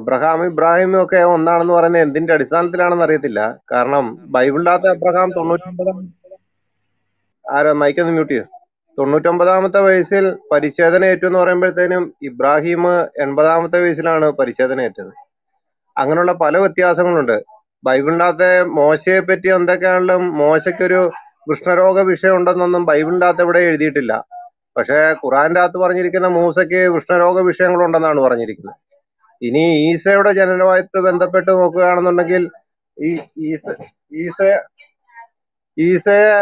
അബ്രഹാം ഇബ്രാഹിമും ഒക്കെ ഒന്നാണെന്ന് പറയുന്നത് എന്തിന്റെ അടിസ്ഥാനത്തിലാണെന്ന് അറിയത്തില്ല. കാരണം ബൈബിളിനകത്ത് അബ്രഹാം തൊണ്ണൂറ്റൊമ്പതാം ആരോ മൈക്കൊന്ന് മ്യൂട്ട് ചെയ്യും തൊണ്ണൂറ്റൊമ്പതാമത്തെ വയസ്സിൽ പരിച്ഛേദന ഏറ്റുന്ന് പറയുമ്പോഴത്തേനും ഇബ്രാഹിം എൺപതാമത്തെ വയസ്സിലാണ് പരിച്ഛേദന ഏറ്റത്. അങ്ങനെയുള്ള പല വ്യത്യാസങ്ങളുണ്ട്. ബൈബിളിനകത്തെ മോശയെ പറ്റി എന്തൊക്കെയാണെങ്കിലും മോശയ്ക്കൊരു കൃഷ്ണരോഗ വിഷയം ഉണ്ടെന്നൊന്നും ബൈബിളിനകത്ത് ഇവിടെ എഴുതിയിട്ടില്ല. പക്ഷേ ഖുറാന്റെ അകത്ത് പറഞ്ഞിരിക്കുന്ന മൂസയ്ക്ക് കൃഷ്ണരോഗ വിഷയങ്ങളുണ്ടെന്നാണ് പറഞ്ഞിരിക്കുന്നത്. ഇനി ഈസയുടെ ജനനവുമായിട്ട് ബന്ധപ്പെട്ട് നോക്കുകയാണെന്നുണ്ടെങ്കിൽ ഈ ഈസ ഈസ ഈസയെ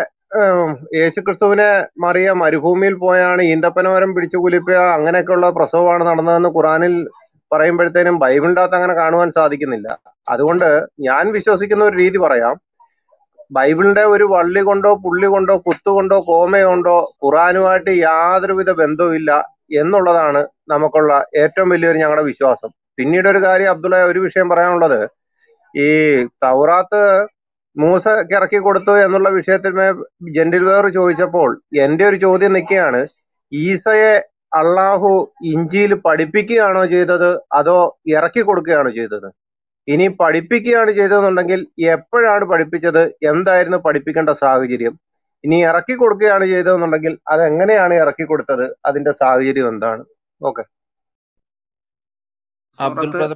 യേശുക്രിസ്തുവിനെ മറിയ മരുഭൂമിയിൽ പോയാണ് ഈന്തപ്പനമരം പിടിച്ചു കുലിപ്പിയ, അങ്ങനെയൊക്കെയുള്ള പ്രസവമാണ് നടന്നതെന്ന് ഖുറാനിൽ പറയുമ്പോഴത്തേനും ബൈബിളിൻ്റെ അകത്ത് അങ്ങനെ കാണുവാൻ സാധിക്കുന്നില്ല. അതുകൊണ്ട് ഞാൻ വിശ്വസിക്കുന്ന ഒരു രീതി പറയാം. ബൈബിളിന്റെ ഒരു വള്ളി കൊണ്ടോ പുള്ളി കൊണ്ടോ കുത്തുകൊണ്ടോ കോമയുണ്ടോ ഖുറാനുമായിട്ട് യാതൊരുവിധ ബന്ധവുമില്ല എന്നുള്ളതാണ് നമുക്കുള്ള ഏറ്റവും വലിയൊരു ഞങ്ങളുടെ വിശ്വാസം. പിന്നീട് ഒരു കാര്യം അബ്ദുള്ള, ഒരു വിഷയം പറയാനുള്ളത്, ഈ തൗറാത്ത് മൂസയ്ക്ക് ഇറക്കി കൊടുത്തു എന്നുള്ള വിഷയത്തിന് ജെന്റിൽ വേർ ചോദിച്ചപ്പോൾ എൻ്റെ ഒരു ചോദ്യം നിൽക്കുകയാണ്, ഈസയെ അള്ളാഹു ഇഞ്ചിയിൽ പഠിപ്പിക്കുകയാണോ ചെയ്തത് അതോ ഇറക്കി കൊടുക്കുകയാണോ ചെയ്തത്? ഇനി പഠിപ്പിക്കുകയാണ് ചെയ്തതെന്നുണ്ടെങ്കിൽ എപ്പോഴാണ് പഠിപ്പിച്ചത്, എന്തായിരുന്നു പഠിപ്പിക്കേണ്ട സാഹചര്യം? ഇനി ഇറക്കി കൊടുക്കുകയാണ് ചെയ്തതെന്നുണ്ടെങ്കിൽ അതെങ്ങനെയാണ് ഇറക്കി കൊടുത്തത്, അതിന്റെ സാഹചര്യം എന്താണ്? ഓക്കെ, സൂറത്ത്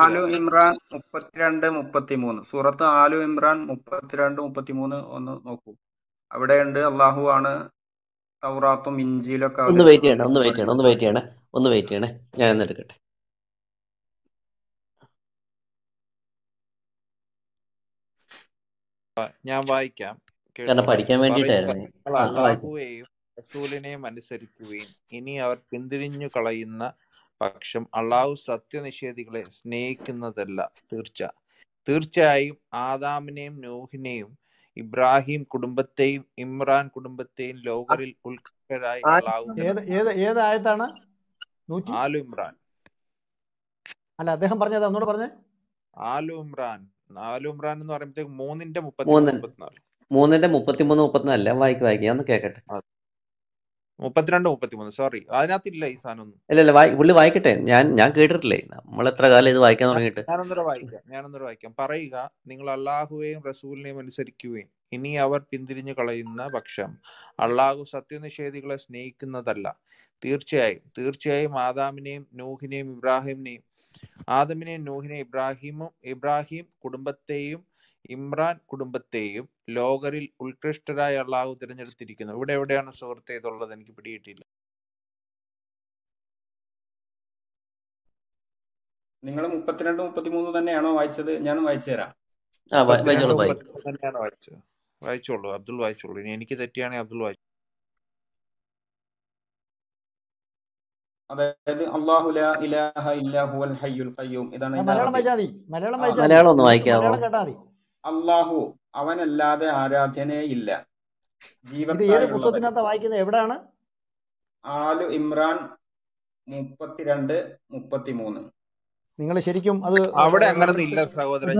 ആലു ഇമ്രാൻ മുപ്പത്തിരണ്ട് മുപ്പത്തിമൂന്ന് സൂറത്ത് ആലു ഇമ്രാൻ മുപ്പത്തിരണ്ട് മുപ്പത്തിമൂന്ന് ഒന്ന് നോക്കൂ. അവിടെയുണ്ട് അള്ളാഹു ആണ് തൗറാത്തും ഇഞ്ചിയിലൊക്കെ. ഒന്ന് വെയിറ്റ് ചെയ്യണം, ഒന്ന് വെയിറ്റ് ചെയ്യണം, ഒന്ന് വെയിറ്റ് ചെയ്യണേ, ഒന്ന് വെയിറ്റ് ചെയ്യണേ, ഞാൻ ഒന്ന് എടുക്കട്ടെ. ഞാൻ വായിക്കാം. പഠിക്കാൻ വേണ്ടിയിട്ടായിരുന്നു. അള്ളാഹുവേയും റസൂലിനെയും അനുസരിക്കുകയും ഇനി അവർ പിന്തിരിഞ്ഞു കളയുന്ന പക്ഷം അള്ളാഹു സത്യനിഷേധികളെ സ്നേഹിക്കുന്നതല്ല. തീർച്ച തീർച്ചയായും ആദാമിനെയും നോഹിനെയും ഇബ്രാഹിം കുടുംബത്തെയും ഇമ്രാൻ കുടുംബത്തെയും ലോകരിൽ ഉൾക്കരായി അള്ളാഹു ആലു ഇമ്രാൻ അല്ല അദ്ദേഹം പറഞ്ഞത് ഒന്നുകൂടെ പറഞ്ഞേ. ആലു ഇമ്രാൻ നാലു ഇമ്രാൻ എന്ന് പറയുമ്പോഴത്തേക്ക് മൂന്നിന്റെ മുപ്പത്തി മൂന്നിന്റെ മുപ്പത്തിമൂന്ന് മുപ്പത്തിനാല് വായിക്ക് വായിക്കാം, ഒന്ന് കേക്കട്ടെ. മുപ്പത്തിരണ്ട് മുപ്പത്തിമൂന്ന് സോറി അതിനകത്തില്ല ഈ സാധനം ഒന്നും. ഇല്ല ഇല്ല പുള്ളി വായിക്കട്ടെ, ഞാൻ ഞാൻ കേട്ടിട്ടില്ലേ, നമ്മളെത്ര കാലം ഇത് വായിക്കാൻ തുടങ്ങിയിട്ട്. ഞാനൊന്നൂടെ വായിക്കാം ഞാനൊന്നൂടെ വായിക്കാം പറയുക, നിങ്ങൾ അള്ളാഹുവേയും റസൂലിനെയും അനുസരിക്കുകയും ഇനി അവർ പിന്തിരിഞ്ഞു കളയുന്ന പക്ഷം അള്ളാഹു സത്യനിഷേധികളെ സ്നേഹിക്കുന്നതല്ല. തീർച്ചയായും തീർച്ചയായും ആദാമിനെയും നൂഹിനെയും ഇബ്രാഹിമിനെയും ആദമിനെയും നൂഹിനെയും ഇബ്രാഹിമും ഇബ്രാഹിം കുടുംബത്തെയും ഇമ്രാൻ കുടുംബത്തെയും ലോകരിൽ ഉത്കൃഷ്ടരായ അള്ളാഹു തിരഞ്ഞെടുത്തിരിക്കുന്നു. ഇവിടെ എവിടെയാണ് സുഹൃത്തെ ഇതുള്ളത്? എനിക്ക് പിടിയിട്ടില്ല. നിങ്ങൾ മുപ്പത്തിരണ്ട് മുപ്പത്തിമൂന്ന് തന്നെയാണോ വായിച്ചത്? ഞാൻ വായിച്ചു തരാം. വായിച്ചോളൂ അബ്ദുൾ, വായിച്ചോളൂ. ഇനി എനിക്ക് തെറ്റിയാണെങ്കിൽ അബ്ദുൾ വായിച്ചു. അതായത് അല്ലാഹു ലാ ഇലാഹ ഇല്ലാ ഹുവൽ ഹയ്യുൽ ഖയ്യൂം. ഇതാണ് മലയാളം വായിച്ചാതി. മലയാളം വായിച്ചാതി. മലയാളം ഒന്ന് വായിക്കാമോ? കേട്ടാതി. അള്ളാഹു അവനല്ലാതെ ആരാധനേ ഇല്ല. ജീവനകത്ത് വായിക്കുന്നത് എവിടെയാണ്? ആലു ഇമ്രാൻ മുപ്പത്തിരണ്ട് മുപ്പത്തിമൂന്ന്. നിങ്ങൾ ശരിക്കും അത് അവിടെ അങ്ങനെയില്ല സഹോദരൻ.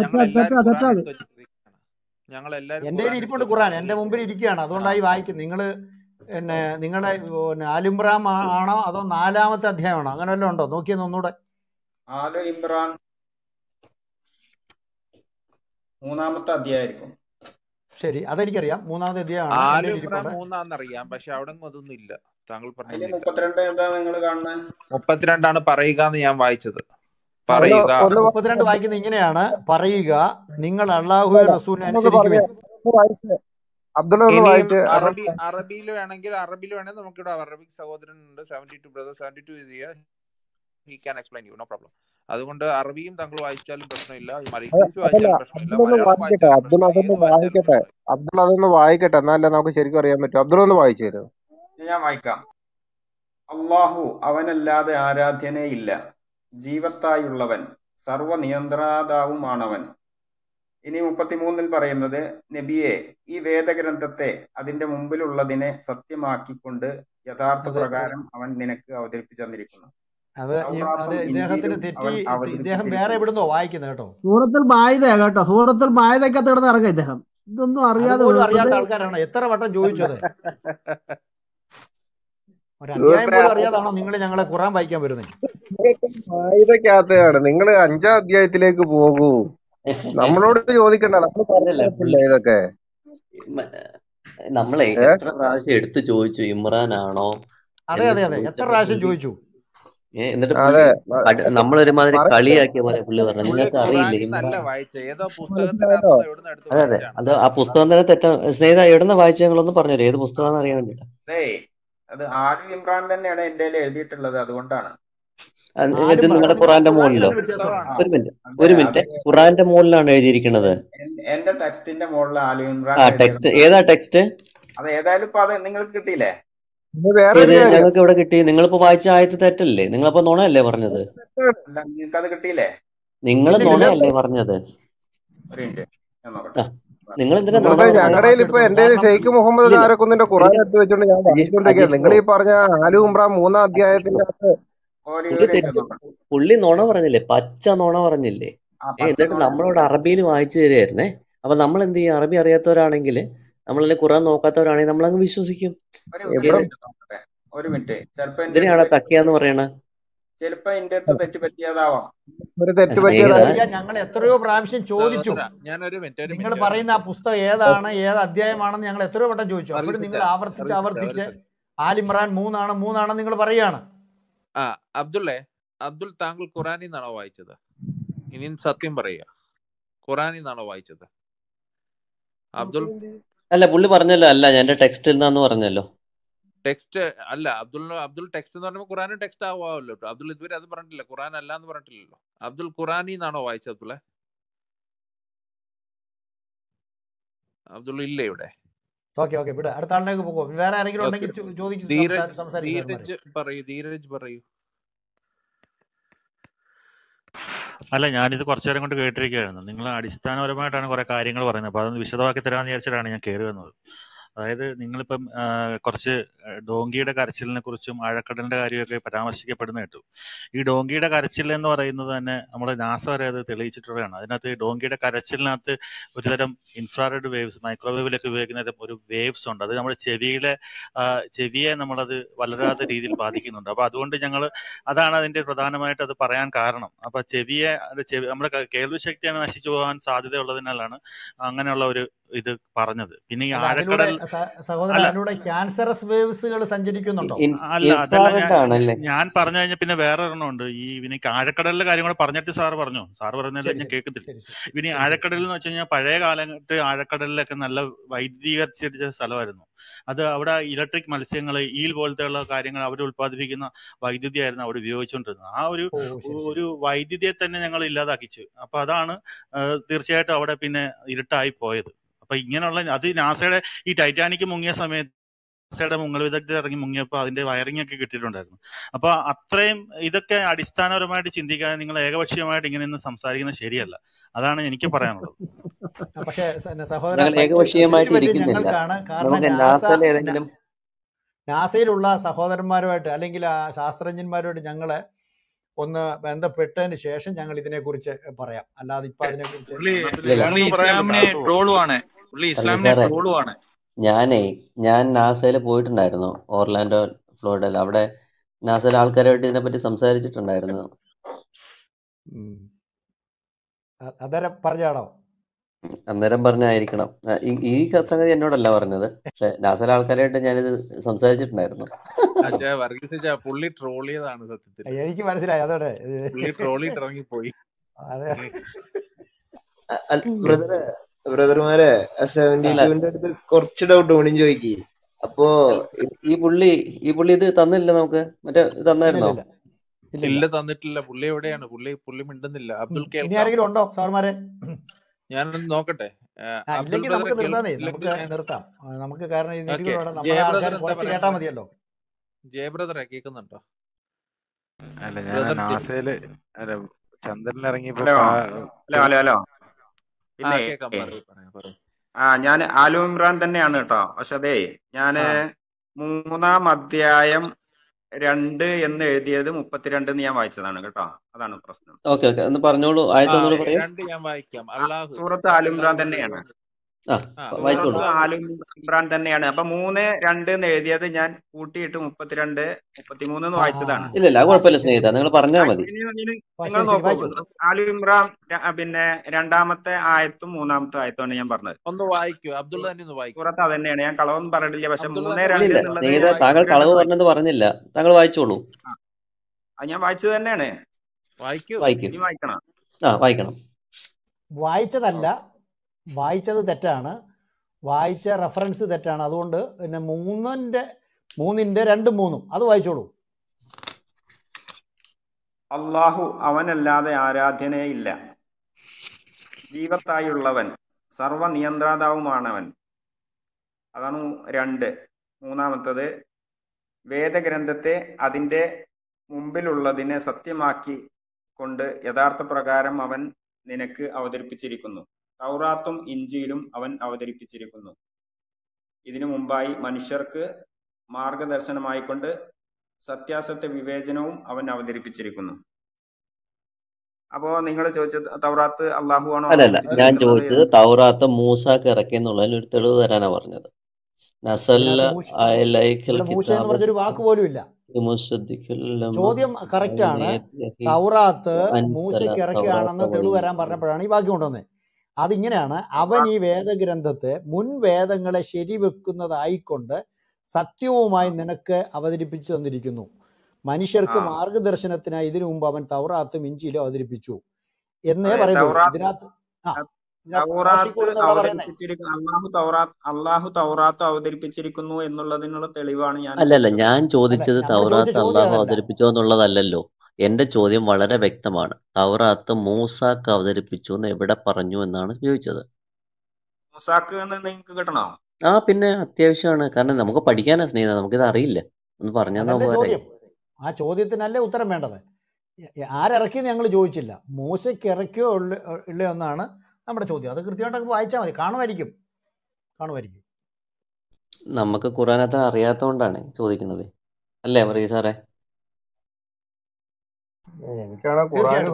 ഞങ്ങൾ എല്ലാവരും എന്റെ കയ്യിൽ ഇരിപ്പുണ്ട് ഖുർആൻ, എന്റെ മുമ്പിൽ ഇരിക്കുകയാണ്, അതുകൊണ്ടായി വായിക്കും. നിങ്ങള് പിന്നെ നിങ്ങളെ ആലിമ്രാൻ ആണോ അതോ നാലാമത്തെ അധ്യായമാണോ? അങ്ങനെ വല്ലതും ഉണ്ടോ? നോക്കിയെന്ന് ഒന്നുകൂടെ. ആലു ഇമ്രാൻ മൂന്നാമത്തെ അധ്യായമായിരിക്കും. ശരി, അതെനിക്കറിയാം. മൂന്നാമത്തെ അധ്യായമാണ്, മൂന്നാന്നറിയാം. പക്ഷെ അവിടെ അതൊന്നും ഇല്ല. താങ്കൾ പറഞ്ഞു മുപ്പത്തിരണ്ട്. എന്താ നിങ്ങൾ കാണുന്നത്? മുപ്പത്തിരണ്ടാണ് പറയുക എന്ന് ഞാൻ വായിച്ചത്. പറയുക മുപ്പത്തിരണ്ട് വായിക്കുന്നത് ഇങ്ങനെയാണ്, പറയുക നിങ്ങൾ അള്ളാഹു റസൂലിനെ അനുസരിക്കുകയും. അറബി അറബിയിൽ വേണമെങ്കിൽ അറബിയിൽ വേണമെങ്കിൽ നമുക്കിവിടെ അറബിക് സഹോദരൻ ഉണ്ട്. Seventy two brother seventy two is here. He can explain you, no problem. അതുകൊണ്ട് അറബിയും താങ്കൾ വായിച്ചാലും പ്രശ്നമില്ല, മലയാളത്തിൽ വായിച്ചാലും പ്രശ്നമില്ല. മലയാളം വായിക്കട്ടെ അബ്ദുൾ, അതൊന്ന് വായിക്കട്ടെ അബ്ദുൾ, അതൊന്ന് വായിക്കട്ടെ എന്നാലേ നമുക്ക് ശരിക്കും അറിയാൻ പറ്റൂ. അബ്ദുൾ ഒന്ന് വായിച്ചു തരൂ. ഞാൻ വായിക്കാം. അല്ലാഹു അവനല്ലാതെ ആരാധ്യനേ ഇല്ല. ജീവത്തായുള്ളവൻ സർവ നിയന്ത്രാതാവുമാണവൻ. ഇനി മുപ്പത്തിമൂന്നിൽ പറയുന്നത്, നബിയെ, ഈ വേദഗ്രന്ഥത്തെ അതിന്റെ മുമ്പിലുള്ളതിനെ സത്യമാക്കിക്കൊണ്ട് യഥാർത്ഥ പ്രകാരം അവൻ നിനക്ക് അവതരിപ്പിച്ചു തന്നിരിക്കുന്നു. അത് ഇദ്ദേഹത്തിന് തെറ്റി, ഇദ്ദേഹം വേറെ എവിടുന്നോ വായിക്കുന്നത് കേട്ടോ. സൂറത്തുൽ മാഇദ കേട്ടോ, സൂറത്തുൽ മാഇദയ്ക്ക് കിടന്ന് ഇറങ്ങുക ഇദ്ദേഹം. ഇതൊന്നും അറിയാതെ അറിയാത്ത ആൾക്കാരാണോ? എത്ര വട്ടം ചോദിച്ചത്? അറിയാതാണോ നിങ്ങൾ ഞങ്ങളെ ഖുർആൻ വായിക്കാൻ വരുന്നത്? മാഇദയ്ക്കകത്താണ്. നിങ്ങൾ അഞ്ചാം അധ്യായത്തിലേക്ക് പോകൂ, നമ്മളോട് ചോദിക്കണ്ട, നമ്മൾ പറഞ്ഞില്ല ഇതൊക്കെ. നമ്മളെ എത്ര പ്രാവശ്യം എടുത്തു ചോദിച്ചു ഇമ്രാനാണോ? അതെ അതെ അതെ, എത്ര പ്രാവശ്യം ചോദിച്ചു. എന്നിട്ട് നമ്മളൊരുമാതിരി കളിയാക്കിയ പോലെ പുള്ളി പറഞ്ഞു നിങ്ങൾക്ക് അറിയില്ല. അതെ അതെ, അത് ആ പുസ്തകം തന്നെ തെറ്റാ. സ്നേഹിത എവിടുന്ന വായിച്ച ഞങ്ങളൊന്നും പറഞ്ഞില്ല, ഏത് പുസ്തകം അറിയാൻ വേണ്ടിട്ടാ. അത് ആലു ഇമ്രാൻ തന്നെയാണ് എന്റെ എഴുതിയിട്ടുള്ളത്, അതുകൊണ്ടാണ്. ഇത് നിങ്ങളുടെ ഖുറാന്റെ മുകളിലോ? ഒരു മിനിറ്റ് ഒരു മിനിറ്റ് ഖുറാന്റെ മുകളിലാണ് എഴുതിയിരിക്കുന്നത്. എന്റെ ടെക്സ്റ്റിന്റെ മുകളിൽ ആലു ഇമ്രാൻ. ആ ടെക്സ്റ്റ് ഏതാ ടെക്സ്റ്റ്? അത് ഏതായാലും ഇപ്പൊ അത് നിങ്ങൾക്ക് കിട്ടിയില്ലേ? ഞങ്ങൾക്ക് ഇവിടെ കിട്ടി. നിങ്ങളിപ്പോ വായിച്ച ആയത്ത് തെറ്റല്ലേ? നിങ്ങളിപ്പോ നുണയല്ലേ പറഞ്ഞത്? നിങ്ങൾ നുണയല്ലേ പറഞ്ഞത്? നിങ്ങൾ എന്തിനാ? ഞങ്ങളുടെ ഇപ്പൊ എന്റെ ഷെയ്ഖ് മുഹമ്മദ് നാരക്കുന്നിന്റെ ഖുർആൻ എടുത്ത് വെച്ചോണ്ട് ഞാൻ വായിച്ചോണ്ടിരിക്കുക. നിങ്ങൾ ഈ പറഞ്ഞ ആലു ഇമ്രാൻ മൂന്നാം അധ്യായത്തിന്റെ പുള്ളി നുണ പറഞ്ഞില്ലേ, പച്ച നുണ പറഞ്ഞില്ലേ. എന്നിട്ട് നമ്മളോട് അറബിയിൽ വായിച്ചു തരുമായിരുന്നേ. അപ്പൊ നമ്മൾ എന്ത് ചെയ്യും? അറബി അറിയാത്തവരാണെങ്കിൽ, നമ്മളെ ഖുർആൻ നോക്കാത്തവരാണെങ്കിൽ നമ്മളങ്ങ് വിശ്വസിക്കും. ഒരു മിനിറ്റ്, ഇതിനെയാണ് തക്കിയാന്ന് പറയണേ. ചിലപ്പോ എന്റെ അടുത്ത് തെറ്റ് പറ്റിയതാവാം. ഞങ്ങൾ എത്രയോ പ്രാവശ്യം ചോദിച്ചു. നിങ്ങൾ പറയുന്ന ആ പുസ്തകം ഏതാണ്, ഏത് അധ്യായമാണെന്ന് ഞങ്ങൾ എത്രയോ വട്ടം ചോദിച്ചു. അവിടെ നിങ്ങൾ ആവർത്തിച്ച് ആവർത്തിച്ച് ആലിമ്രാൻ മൂന്നാണ് മൂന്നാണെന്ന് നിങ്ങൾ പറയാണ്. ആ അബ്ദുള്ളേ, അബ്ദുൾ താങ്കൾ ഖുർആനിൽ നിന്നാണോ വായിച്ചത്? ഇനി സത്യം പറയുക, ഖുർആനിൽ നിന്നാണോ വായിച്ചത് അബ്ദുൾ? അല്ല, പുള്ളി പറഞ്ഞല്ലോ അല്ല എന്റെ ടെക്സ്റ്റിൽ നിന്നാന്ന് പറഞ്ഞല്ലോ. ടെക്സ്റ്റ് അല്ല അബ്ദുൾ, അബ്ദുൾ ടെക്സ്റ്റ് എന്ന് പറയുമ്പോൾ ഖുറാനും ടെക്സ്റ്റ് ആവാമല്ലോ. അബ്ദുൾ ഇതുവരെ അത് പറഞ്ഞിട്ടില്ല, ഖുറാൻ അല്ല എന്ന് പറഞ്ഞിട്ടില്ലല്ലോ. അബ്ദുൾ ഖുറാനിൽ നിന്നാണോ വായിച്ചത്? അബ്ദുള്ള അബ്ദുൾ ഇല്ല ഇവിടെ. ഓക്കെ ഓക്കെ, വിട്, അടുത്ത ആളിലേക്ക് പോകോ. വേറെ ആരെങ്കിലും ഉണ്ടെങ്കിൽ ചോദിച്ചു. ധീരജ് പറയൂ, ധീരജ് പറയൂ. അല്ല, ഞാനിത് കുറച്ചു നേരം കൊണ്ട് കേട്ടിരിക്കുകയായിരുന്നു. നിങ്ങൾ അടിസ്ഥാനപരമായിട്ടാണ് കുറെ കാര്യങ്ങൾ പറയുന്നത്, അപ്പൊ അതൊന്ന് വിശദമാക്കി തരാമെന്ന് വിചാരിച്ചിട്ടാണ് ഞാൻ കയറി വന്നത്. അതായത് നിങ്ങളിപ്പം കുറച്ച് ഡോങ്കിയുടെ കരച്ചിലിനെ കുറിച്ചും ആഴക്കടലിന്റെ കാര്യമൊക്കെ പരാമർശിക്കപ്പെടുന്ന കേട്ടു. ഈ ഡോങ്കിയുടെ കരച്ചിൽ എന്ന് പറയുന്നത് തന്നെ നമ്മുടെ നാസ വരെ അത് തെളിയിച്ചിട്ടുള്ളതാണ്. അതിനകത്ത് ഡോങ്കിയുടെ കരച്ചിലിനകത്ത് ഒരുതരം ഇൻഫ്രാറെഡ് വേവ്സ്, മൈക്രോവേവിലൊക്കെ ഉപയോഗിക്കുന്ന ഒരു വേവ്സ് ഉണ്ട്. അത് നമ്മുടെ ചെവിയിലെ ചെവിയെ നമ്മളത് വല്ലാത്ത രീതിയിൽ ബാധിക്കുന്നുണ്ട്. അപ്പൊ അതുകൊണ്ട് ഞങ്ങൾ അതാണ് അതിന്റെ പ്രധാനമായിട്ട് അത് പറയാൻ കാരണം. അപ്പൊ ചെവിയെ ചെവി നമ്മുടെ കേൾവിശക്തി നശിച്ചു പോകാൻ സാധ്യത ഉള്ളതിനാലാണ് അങ്ങനെയുള്ള ഒരു ഇത് പറഞ്ഞത്. പിന്നെ ഈ ആഴക്കടൽ അല്ല, ഞാൻ പറഞ്ഞു കഴിഞ്ഞാൽ പിന്നെ വേറെ ഒരെണ്ണം ഉണ്ട്. ഈ പിന്നെ ആഴക്കടലിലെ കാര്യം കൂടെ പറഞ്ഞിട്ട് സാർ പറഞ്ഞു, സാർ പറഞ്ഞാലും ഞാൻ കേൾക്കത്തില്ല. പിന്നെ ആഴക്കടലിൽ എന്ന് വെച്ച് കഴിഞ്ഞാൽ പഴയ കാലത്ത് ആഴക്കടലിലൊക്കെ നല്ല വൈദ്യുതീകരിച്ച സ്ഥലമായിരുന്നു അത്. അവിടെ ഇലക്ട്രിക് മത്സ്യങ്ങൾ, ഈൽ പോലത്തെയുള്ള കാര്യങ്ങൾ അവർ ഉൽപ്പാദിപ്പിക്കുന്ന വൈദ്യുതി ആയിരുന്നു അവിടെ ഉപയോഗിച്ചുകൊണ്ടിരുന്നത്. ആ ഒരു ഒരു വൈദ്യുതിയെ തന്നെ ഞങ്ങൾ ഇല്ലാതാക്കിച്ചു. അപ്പൊ അതാണ് തീർച്ചയായിട്ടും അവിടെ പിന്നെ ഇരുട്ടായി പോയത്. അപ്പൊ ഇങ്ങനെയുള്ള അത് നാസയുടെ ഈ ടൈറ്റാനിക് മുങ്ങിയ സമയത്ത് നാസയുടെ മുങ്ങൽ വിദഗ്ധർ ഇറങ്ങി മുങ്ങിയപ്പോൾ അതിന്റെ വയറിംഗ് ഒക്കെ കിട്ടിയിട്ടുണ്ടായിരുന്നു. അപ്പൊ അത്രയും ഇതൊക്കെ അടിസ്ഥാനപരമായിട്ട് ചിന്തിക്കാതെ നിങ്ങൾ ഏകപക്ഷീയമായിട്ട് ഇങ്ങനെ സംസാരിക്കുന്നത് ശരിയല്ല. അതാണ് എനിക്ക് പറയാനുള്ളത്. പക്ഷേ സഹോദരൻ, നാസയിലുള്ള സഹോദരന്മാരുമായിട്ട് അല്ലെങ്കിൽ ആ ശാസ്ത്രജ്ഞന്മാരുമായിട്ട് ഞങ്ങള് ഒന്ന് ബന്ധപ്പെട്ടതിന് ശേഷം ഞങ്ങൾ ഇതിനെ കുറിച്ച് പറയാം. അല്ലാതെ ഇപ്പൊ അതിനെ കുറിച്ച് ഞാനേ ഞാൻ നാസയിൽ പോയിട്ടുണ്ടായിരുന്നു, ഓർലാൻഡോ ഫ്ലോറിഡയിൽ. അവിടെ നാസയിലെ ആൾക്കാരുമായിട്ട് ഇതിനെപ്പറ്റി സംസാരിച്ചിട്ടുണ്ടായിരുന്നു. അന്നേരം പറഞ്ഞാണോ? അന്നേരം പറഞ്ഞായിരിക്കണം. ഈ സംഗതി എന്നോടല്ല പറഞ്ഞത്, പക്ഷെ നാസയിലെ ആൾക്കാരായിട്ട് ഞാനിത് സംസാരിച്ചിട്ടുണ്ടായിരുന്നു. എനിക്ക് മനസ്സിലായി, അതോടെ ബ്രദർമാരെ അടുത്ത് കുറച്ച് ഡൗട്ട് വേണം ചോദിക്ക്. അപ്പോ ഈ പുള്ളി ഈ പുള്ളി ഇത് തന്നില്ല നമുക്ക്, മറ്റേ ഇത് തന്നായിരുന്നോ? ഇല്ല, തന്നിട്ടില്ല. പുള്ളി എവിടെയാണ്? പുള്ളി പുള്ളി മിണ്ടുന്നില്ല. അബ്ദുൽ കേൾക്കാരെങ്കിലും ഉണ്ടോ സാർമാരെ? ഞാൻ നോക്കട്ടെ. ജയബ്രദറെ കേൾക്കുന്നുണ്ടോ? അല്ല, ഞാൻ നാസയില് അല്ല ചന്ദ്രനിൽ ഇറങ്ങിയപ്പോ. ഹലോ ഹലോ, ആ ഞാൻ ആലു ഇമ്രാൻ തന്നെയാണ് കേട്ടോ. പക്ഷെ അതേ ഞാന് മൂന്നാം അധ്യായം രണ്ട് എന്ന് എഴുതിയത് മുപ്പത്തിരണ്ട് ഞാൻ വായിച്ചതാണ് കേട്ടോ. അതാണ് പ്രശ്നം. സൂറത്ത് ആലു ഇമ്രാൻ തന്നെയാണ്, സൂറത്ത് ആലു ഇമ്രാൻ തന്നെയാണ്. അപ്പൊ മൂന്ന് രണ്ട് എന്ന് എഴുതിയത് ഞാൻ കൂട്ടിയിട്ട് മുപ്പത്തിരണ്ട് മുപ്പത്തിമൂന്ന് വായിച്ചതാണ്. നിങ്ങൾ നോക്കൂ, ആലു ഇമ്രാൻ പിന്നെ രണ്ടാമത്തെ ആയത്തും മൂന്നാമത്തെ ആയത്തുമാണ് ഞാൻ പറഞ്ഞത്. ഒന്ന് വായിക്കൂ അബ്ദുള്ള, സൂറത്ത് അത് തന്നെയാണ്. ഞാൻ കളവൊന്നും പറഞ്ഞില്ല. പക്ഷെ മൂന്ന് രണ്ട് എന്നുള്ളത് താങ്കൾ കളവ് പറഞ്ഞത് പറഞ്ഞില്ല. താങ്കൾ വായിച്ചോളൂ. അത് ഞാൻ വായിച്ചത് തന്നെയാണ്. വായിച്ചതല്ല, വായിച്ചത് തെറ്റാണ്. വായിച്ച റെഫറൻസ് തെറ്റാണ്. അതുകൊണ്ട് പിന്നെ മൂന്നിന്റെ മൂന്നിന്റെ രണ്ടും മൂന്നും അത് വായിച്ചോളൂ. അല്ലാഹു അവനല്ലാതെ ആരാധ്യനേയില്ല, ജീവത്തായുള്ളവൻ സർവ നിയന്ത്രാതാവുമാണവൻ. അതാണ് രണ്ട്. മൂന്നാമത്തത് വേദഗ്രന്ഥത്തെ അതിൻ്റെ മുമ്പിലുള്ളതിനെ സത്യമാക്കി കൊണ്ട് യഥാർത്ഥ പ്രകാരം അവൻ നിനക്ക് അവതരിപ്പിച്ചിരിക്കുന്നു. തൗറാത്തും ഇഞ്ചിയിലും അവൻ അവതരിപ്പിച്ചിരിക്കുന്നു. ഇതിനു മുമ്പായി മനുഷ്യർക്ക് മാർഗദർശനമായിക്കൊണ്ട് സത്യാസത്യ വിവേചനവും അവൻ അവതരിപ്പിച്ചിരിക്കുന്നു. അപ്പോ നിങ്ങൾ ചോദിച്ചത് തൗറാത്ത് അള്ളാഹു ആണോ? അല്ലല്ല, ഞാൻ ചോദിച്ചത് തൗറാത്ത് മൂസാക്ക് ഇറക്കി എന്നുള്ളതിൽ ഒരു തെളിവ് തരാനാ പറഞ്ഞത്. ചോദ്യം കറക്റ്റ് ആണ്. തൗറാത്ത് മൂസയ്ക്ക് ഇറക്കുകയാണെന്ന് തെളിവ് വരാൻ പറഞ്ഞപ്പോഴാണ് ഈ വാക്യം കൊണ്ടുവന്നത്. അതിങ്ങനെയാണ്: അവൻ ഈ വേദഗ്രന്ഥത്തെ മുൻ വേദങ്ങളെ ശരിവെക്കുന്നതായിക്കൊണ്ട് സത്യവുമായി നിനക്ക് അവതരിപ്പിച്ചു തന്നിരിക്കുന്നു. മനുഷ്യർക്ക് മാർഗദർശനത്തിനായി ഇതിനു മുമ്പ് അവൻ തൗറാത്തും ഇഞ്ചിയിലും അവതരിപ്പിച്ചു എന്നേ പറയുന്നത്. അള്ളാഹു തൗറാത്ത് അവതരിപ്പിച്ചിരിക്കുന്നു എന്നുള്ളതിനുള്ള തെളിവാണ് ഞാൻ. അല്ലല്ല, ഞാൻ ചോദിച്ചത് തൗറാത്ത് അള്ളാഹു അവതരിപ്പിച്ചോ എന്നുള്ളതല്ലോ. എന്റെ ചോദ്യം വളരെ വ്യക്തമാണ്. തൗറാത്ത് മൂസാക്ക് അവതരിപ്പിച്ചു എന്ന് എവിടെ പറഞ്ഞു എന്നാണ് ചോദിച്ചത്. മൂസാക്ക് നിങ്ങൾക്ക് കിട്ടണോ? ആ പിന്നെ അത്യാവശ്യമാണ്. കാരണം നമുക്ക് പഠിക്കാനാ സ്നേഹിത, നമുക്കിത് അറിയില്ല എന്ന് പറഞ്ഞാൽ ആ ചോദ്യത്തിനല്ലേ ഉത്തരം വേണ്ടത്. ആരിറക്കിയെന്ന് ഞങ്ങൾ ചോദിച്ചില്ല, മൂസയ്ക്ക് ഇറക്കിയോ ഇല്ലയോ എന്നാണ് നമ്മുടെ ചോദ്യം. അത് കൃത്യമായിട്ട് വായിച്ചാൽ മതി, കാണുമായിരിക്കും കാണുമായിരിക്കും. നമുക്ക് ഖുർആനത്ര അറിയാത്തതുകൊണ്ടാണ് ചോദിക്കുന്നത് അല്ലേ വർഗീസ് സാറേ?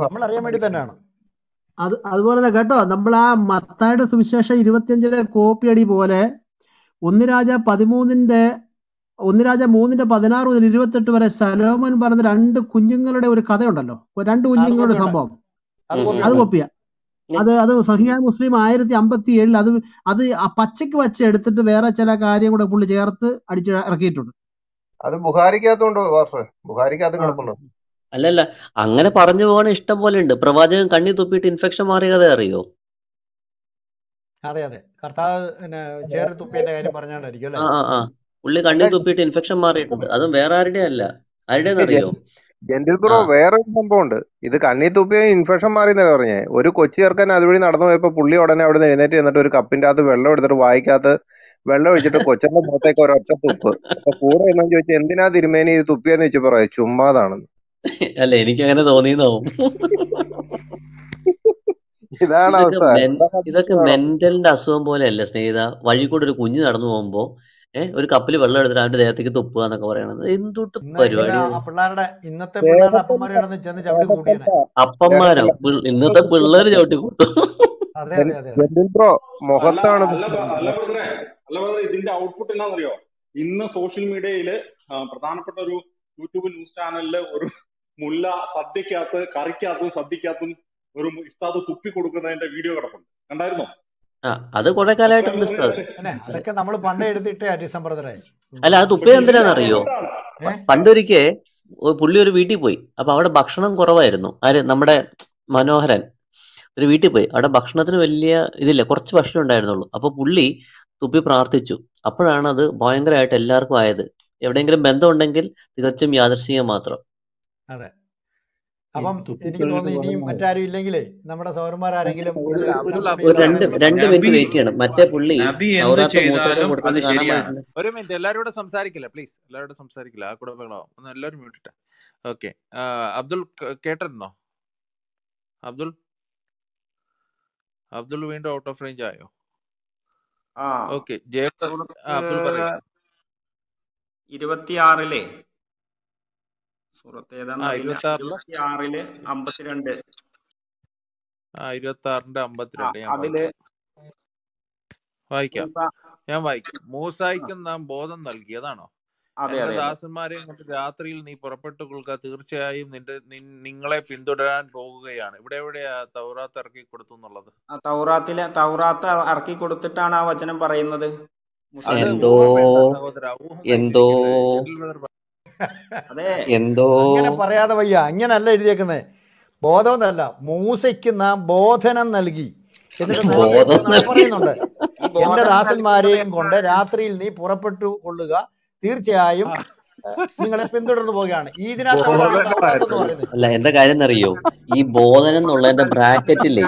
നമ്മൾ അറിയാൻ വേണ്ടി തന്നെയാണ്. അത് അതുപോലെ തന്നെ കേട്ടോ, നമ്മൾ ആ മത്തായിയുടെ സുവിശേഷം ഇരുപത്തിയഞ്ചിലെ കോപ്പി അടി പോലെ ഒന്ന് രാജ പതിമൂന്നിന്റെ ഒന്ന് രാജ മൂന്നിന്റെ പതിനാറ് മുതൽ ഇരുപത്തെട്ട് വരെ സലോമൻ പറഞ്ഞ രണ്ട് കുഞ്ഞുങ്ങളുടെ ഒരു കഥയുണ്ടല്ലോ, രണ്ട് കുഞ്ഞുങ്ങളുടെ സംഭവം, അത് കോപ്പിയാ. അത് അത് സഹിഹ് മുസ്ലിം ആയിരത്തി അമ്പത്തി ഏഴിൽ അത് അത് പച്ചക്ക് വച്ച് എടുത്തിട്ട് വേറെ ചില കാര്യം കൂടെ പുള്ളി ചേർത്ത് അടിച്ച് ഇറക്കിയിട്ടുണ്ട്. അത് ബുഖാരിക്കകത്തുണ്ടോ? അല്ലല്ല, അങ്ങനെ പറഞ്ഞു പോകണ ഇഷ്ടം പോലെ ഉണ്ട്. പ്രവാചകൻ കണ്ണി തുപ്പിയിട്ട് ഇൻഫെക്ഷൻ മാറിയ കഥ അറിയോ? അതെ അതെ, കർത്താവ് ചേറ് തുപ്പിന്റെ കാര്യം പറഞ്ഞാണ്ടായിരിക്കും. ആ ആ പുള്ളി കണ്ണി തുപ്പിയിട്ട് ഇൻഫെക്ഷൻ മാറിയിട്ടുണ്ട്. അതും വേറെ ആരുടെ അല്ല, ആരുടെ അറിയോ? ജെന്റിൽബ്രോ വേറൊരു സംഭവമുണ്ട്. ഇത് കണ്ണി തുപ്പിയ ഇൻഫെക്ഷൻ മാറിയെന്നല്ലേ പറഞ്ഞേ? ഒരു കൊച്ചു ചേർക്കാൻ അതുവഴി നടന്നു പോയപ്പോ പുള്ളി ഉടനെ അവിടെ നിന്ന് എഴുന്നേറ്റ് എന്നിട്ട് ഒരു കപ്പിന്റെ അകത്ത് വെള്ളം എടുത്തിട്ട് വായിക്കാത്ത വെള്ളം ഒഴിച്ചിട്ട് കൊച്ചന്റെ മുഖത്തേക്ക് ഒരൊറ്റ തുപ്പ്. അപ്പൊ കൂടെ എന്നു ചോദിച്ചാൽ എന്തിനാ തിരുമേനി ഇത് തുപ്പിയെന്ന് ചോദിച്ചപ്പോ പറയാം ചുമ്മാതാണെന്ന്. അല്ല എനിക്ക് അങ്ങനെ തോന്നിയെന്നാവും. ഇതാണ് ഇതൊക്കെ മെന്റലിന്റെ അസുഖം പോലെയല്ല സ്നേഹിത? വഴി കൂടെ ഒരു കുഞ്ഞ് നടന്നു പോകുമ്പോ ഏഹ് ഒരു കപ്പിൽ വെള്ളം എടുത്തിട്ട് അവന്റെ ദേഹത്തേക്ക് തുപ്പുക എന്നൊക്കെ പറയണത് എന്തൊട്ട് പരിപാടി? അപ്പന്മാരോ ഇന്നത്തെ പിള്ളേര് ചവിട്ടി കൂട്ടും. ഇതിന്റെ ഔട്ട്പുട്ട് എന്താണെന്നറിയോ? ഇന്ന് സോഷ്യൽ മീഡിയയില് പ്രധാനപ്പെട്ട ഒരു യൂട്യൂബ് ന്യൂസ് ചാനലില് ഒരു മുല്ല സദ്യക്കകത്ത് കറിക്കകത്തും സദ്യക്കകത്തും ഒരു ഉസ്താദ് തുപ്പി കൊടുക്കുന്നതിന്റെ വീഡിയോ കിടപ്പുണ്ട്, കണ്ടായിരുന്നോ? അത് കൊറേ കാലമായിട്ടുണ്ട്. അതൊക്കെ നമ്മൾ പണ്ട് എടുത്തിട്ടേ ഡിസംബറായി. അല്ല അത് തുപ്പ എന്തിനാണെന്നറിയോ? പണ്ടൊരിക്കേ പുള്ളി ഒരു വീട്ടിൽ പോയി, അപ്പൊ അവിടെ ഭക്ഷണം കുറവായിരുന്നു. ആര്? നമ്മുടെ മനോഹരൻ ഒരു വീട്ടിൽ പോയി, അവിടെ ഭക്ഷണത്തിന് വലിയ ഇതില്ല, കുറച്ച് ഭക്ഷണം ഉണ്ടായിരുന്നുള്ളൂ. അപ്പൊ പുള്ളി തുപ്പി പ്രാർത്ഥിച്ചു. അപ്പോഴാണ് അത് ഭയങ്കരമായിട്ട് എല്ലാവർക്കും ആയത്. എവിടെയെങ്കിലും ബന്ധമുണ്ടെങ്കിൽ തികച്ചും യാദൃശ്ചികം മാത്രം. അതെ, അപ്പം എനിക്ക് തോന്നുന്നു ഇനിയും മറ്റാരും ഇല്ലെങ്കിലേ നമ്മുടെ സൗരന്മാരെങ്കിലും ഒരു മിനിറ്റ് എല്ലാവരും കൂടെ സംസാരിക്കില്ല പ്ലീസ്, എല്ലാവരും സംസാരിക്കില്ല. ആ കുടുംബങ്ങളോ ഒന്ന് എല്ലാവരും മ്യൂട്ടിട്ടെ. ഓക്കെ, അബ്ദുൾ കേട്ടിരുന്നോ? അബ്ദുൾ അബ്ദുൾ വീണ്ടും ഔട്ട് ഓഫ് റേഞ്ച് ആയോ? ഓക്കെ, ഇരുപത്തിയാറിലെ ഇരുപത്തിയാറില് അമ്പത്തിരണ്ട് ഇരുപത്തി ആറിന്റെ അമ്പത്തിരണ്ട് അതില് വായിക്കാം, ഞാൻ വായിക്കാം. മൂസായിക്കും നാം ബോധം നൽകിയതാണോ? എന്റെ ദാസന്മാരെയും കൊണ്ട് രാത്രിയിൽ നീ പുറപ്പെട്ടു കൊള്ളുക, തീർച്ചയായും നിന്റെ നിങ്ങളെ പിന്തുടരാൻ പോകുകയാണ്. ഇവിടെ എവിടെയാ തൗറാത്ത് ഇറക്കി കൊടുത്തു എന്നുള്ളത്? തൗറാത്തിലെ തൗറാത്ത് ഇറക്കി കൊടുത്തിട്ടാണ് ആ വചനം പറയുന്നത്. എന്തോ എന്തോ എന്തോ പറയാതെ വയ്യ, അങ്ങനല്ല എഴുതിയേക്കുന്നത്. ബോധം എന്നല്ല, മൂസയ്ക്ക് നാം ബോധനം നൽകി. എന്നിട്ട് പറയുന്നുണ്ട് എന്റെ ദാസന്മാരെയും കൊണ്ട് രാത്രിയിൽ നീ പുറപ്പെട്ടു കൊള്ളുക, തീർച്ചയായും നിങ്ങളെ പിന്തുടർന്നു പോവുകയാണ്. ഇതിനകത്ത് അല്ല എന്താ കാര്യം എന്നറിയോ? ഈ ബോധനം എന്നുള്ളതിന്റെ ബ്രാക്കറ്റില്ലേ,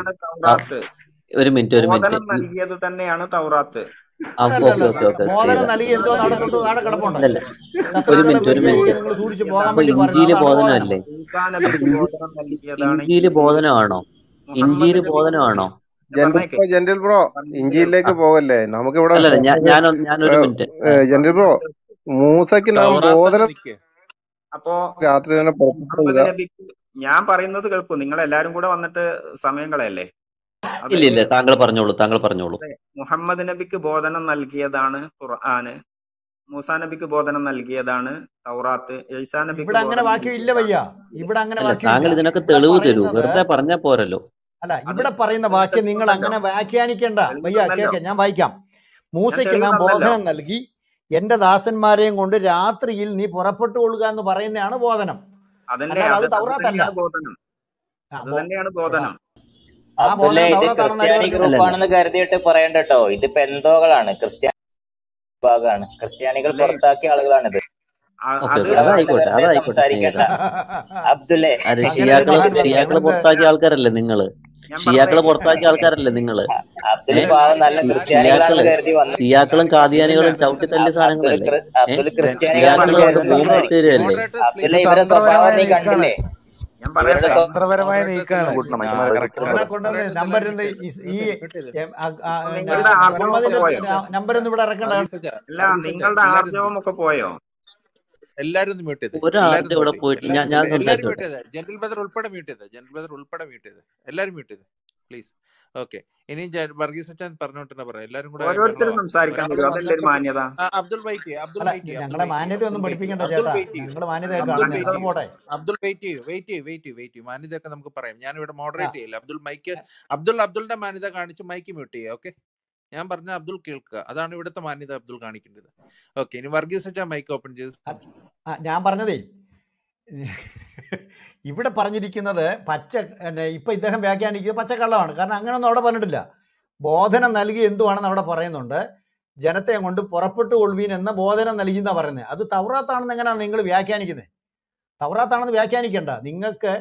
ഒരു മിനിറ്റ് ഒരു മിനിറ്റ്, നൽകിയത് തന്നെയാണ് തൗറാത്ത്. ബോധനം നൽകി എന്തോ കിടപ്പുണ്ടല്ലേ? ഒരു മിനിറ്റ് ഒരു മിനിറ്റ്, അപ്പോൾ ഇഞ്ചിയില് ബോധനമല്ലേ? ഇഞ്ചിയില് ബോധനമാണോ? ഇഞ്ചിയില് ബോധനമാണോ? ജെന്റിൽ ബ്രോ ഇഞ്ചിയിലേക്ക് പോകല്ലേ നമുക്കിവിടെ? ഞാനൊരു മിനിറ്റ് ജെന്റിൽ ബ്രോ, മൂസയ്ക്ക് നാം ബോധനം. അപ്പോ രാത്രി തന്നെ ഞാൻ പറയുന്നത് കേൾക്കും, നിങ്ങൾ എല്ലാരും കൂടെ വന്നിട്ട് സമയം കളയല്ലേ. ഇല്ല ഇല്ല, താങ്കൾ പറഞ്ഞോളൂ താങ്കൾ പറഞ്ഞോളൂ. മുഹമ്മദ് നബിക്ക് ബോധനം നൽകിയതാണ് ഖുർആന്, മൂസാ നബിക്ക് ബോധനം നൽകിയതാണ് തൗറാത്ത്, ഈസാ നബിക്ക് അങ്ങനെ വാക്യം ഇല്ല വയ്യ. ഇവിടെ അങ്ങനെ താങ്കൾ ഇതിനൊക്കെ തെളിവ് തരൂ, വെറുതെ പറഞ്ഞാൽ പോരല്ലോ. അല്ല, ഇവിടെ പറയുന്ന വാക്യം നിങ്ങൾ അങ്ങനെ വ്യാഖ്യാനിക്കേണ്ട വയ്യ. കേൾക്കെ, ഞാൻ വായിക്കാം. മൂസയ്ക്ക് നാം ബോധനം നൽകി, എന്റെ ദാസന്മാരെയും കൊണ്ട് രാത്രിയിൽ നീ പുറപ്പെട്ടു കൊള്ളുക എന്ന് പറയുന്നതാണ് ബോധനം. അതല്ലേ തൗറാത്തല്ല, അത് തന്നെയാണ് ബോധനം. ക്രിസ്ത്യാനി ഗ്രൂപ്പാണെന്ന് കരുതിയിട്ട് പറയണ്ട കേട്ടോ, ഇതിപ്പോ എന്തോകളാണ്, ക്രിസ്ത്യാനി വിഭാഗമാണ്, ക്രിസ്ത്യാനികൾ പുറത്താക്കിയ ആളുകളാണിത്. സംസാരിക്കണ്ട അബ്ദുല്ലേ, ഷിയാക്കള് പുറത്താക്കിയ ആൾക്കാരല്ലേ നിങ്ങള്? ഷിയാക്കള് പുറത്താക്കിയ ആൾക്കാരല്ലേ നിങ്ങള്? അബ്ദുല് പാവം നല്ല ക്രിസ്ത്യാനികളാണെന്ന് കരുതി വന്നു. ഷിയാക്കളും ഖാദിയാനികളും ചവിട്ടിത്തല്ലിയ സാധനങ്ങളല്ലേ? അബ്ദുല് ക്രിസ്ത്യാനികളാണെന്ന് കരുതി അബ്ദുല് ഇവരെ സ്വഭാവം നീ കണ്ടില്ലേ? Please okay. ഇനി വർഗീസ് അച്ഛൻ പറഞ്ഞോട്ടെ പറയാം എല്ലാരും കൂടെ ഓരോരുത്തരും സംസാരിക്കാൻ പറ്റും. അതല്ലേ ഒരു മാന്യത. അബ്ദുൽ വൈറ്റി അബ്ദുൽ വൈറ്റി ഞങ്ങളെ മാന്യത ഒന്നും പഠിപ്പിക്കണ്ട ചേട്ടാ. ഞങ്ങളെ മാന്യത ആയിട്ട് പോട്ടെ. അബ്ദുൽ വൈറ്റി വൈറ്റി വൈറ്റി വൈറ്റി മാന്യതയൊക്കെ നമുക്ക് പറയാം. ഞാൻ ഇവിടെ മോഡറേറ്റ് ചെയ്യില്ല. അബ്ദുൽ മൈക്ക് അബ്ദുൽ അബ്ദുലിന്റെ മാന്യത കാണിച്ച് മൈക്ക് മ്യൂട്ട് ചെയ്യുക. ഓക്കെ ഞാൻ പറഞ്ഞ അബ്ദുൽ കേൾക്കുക. അതാണ് ഇവിടുത്തെ മാന്യത അബ്ദുൽ കാണിക്കേണ്ടത്. ഓക്കെ ഇനി വർഗീസ് അച്ഛൻ മൈക്ക് ഓപ്പൺ ചെയ്ത് ഞാൻ പറഞ്ഞതേ ഇവിടെ പറഞ്ഞിരിക്കുന്നത് പച്ച ഇപ്പം ഇദ്ദേഹം വ്യാഖ്യാനിക്കുന്നത് പച്ചക്കള്ളമാണ്. കാരണം അങ്ങനെയൊന്നും അവിടെ പറഞ്ഞിട്ടില്ല. ബോധനം നൽകി എന്തുവാണെന്ന് അവിടെ പറയുന്നുണ്ട്. ജനത്തെ കൊണ്ട് പുറപ്പെട്ടു കൊള്ളുവീൻ എന്ന ബോധനം നൽകിയെന്നാണ് പറയുന്നത്. അത് തൗറാത്താണെന്ന് എങ്ങനെയാണ് നിങ്ങൾ വ്യാഖ്യാനിക്കുന്നത്? തൗറാത്താണെന്ന് വ്യാഖ്യാനിക്കേണ്ട. നിങ്ങൾക്ക്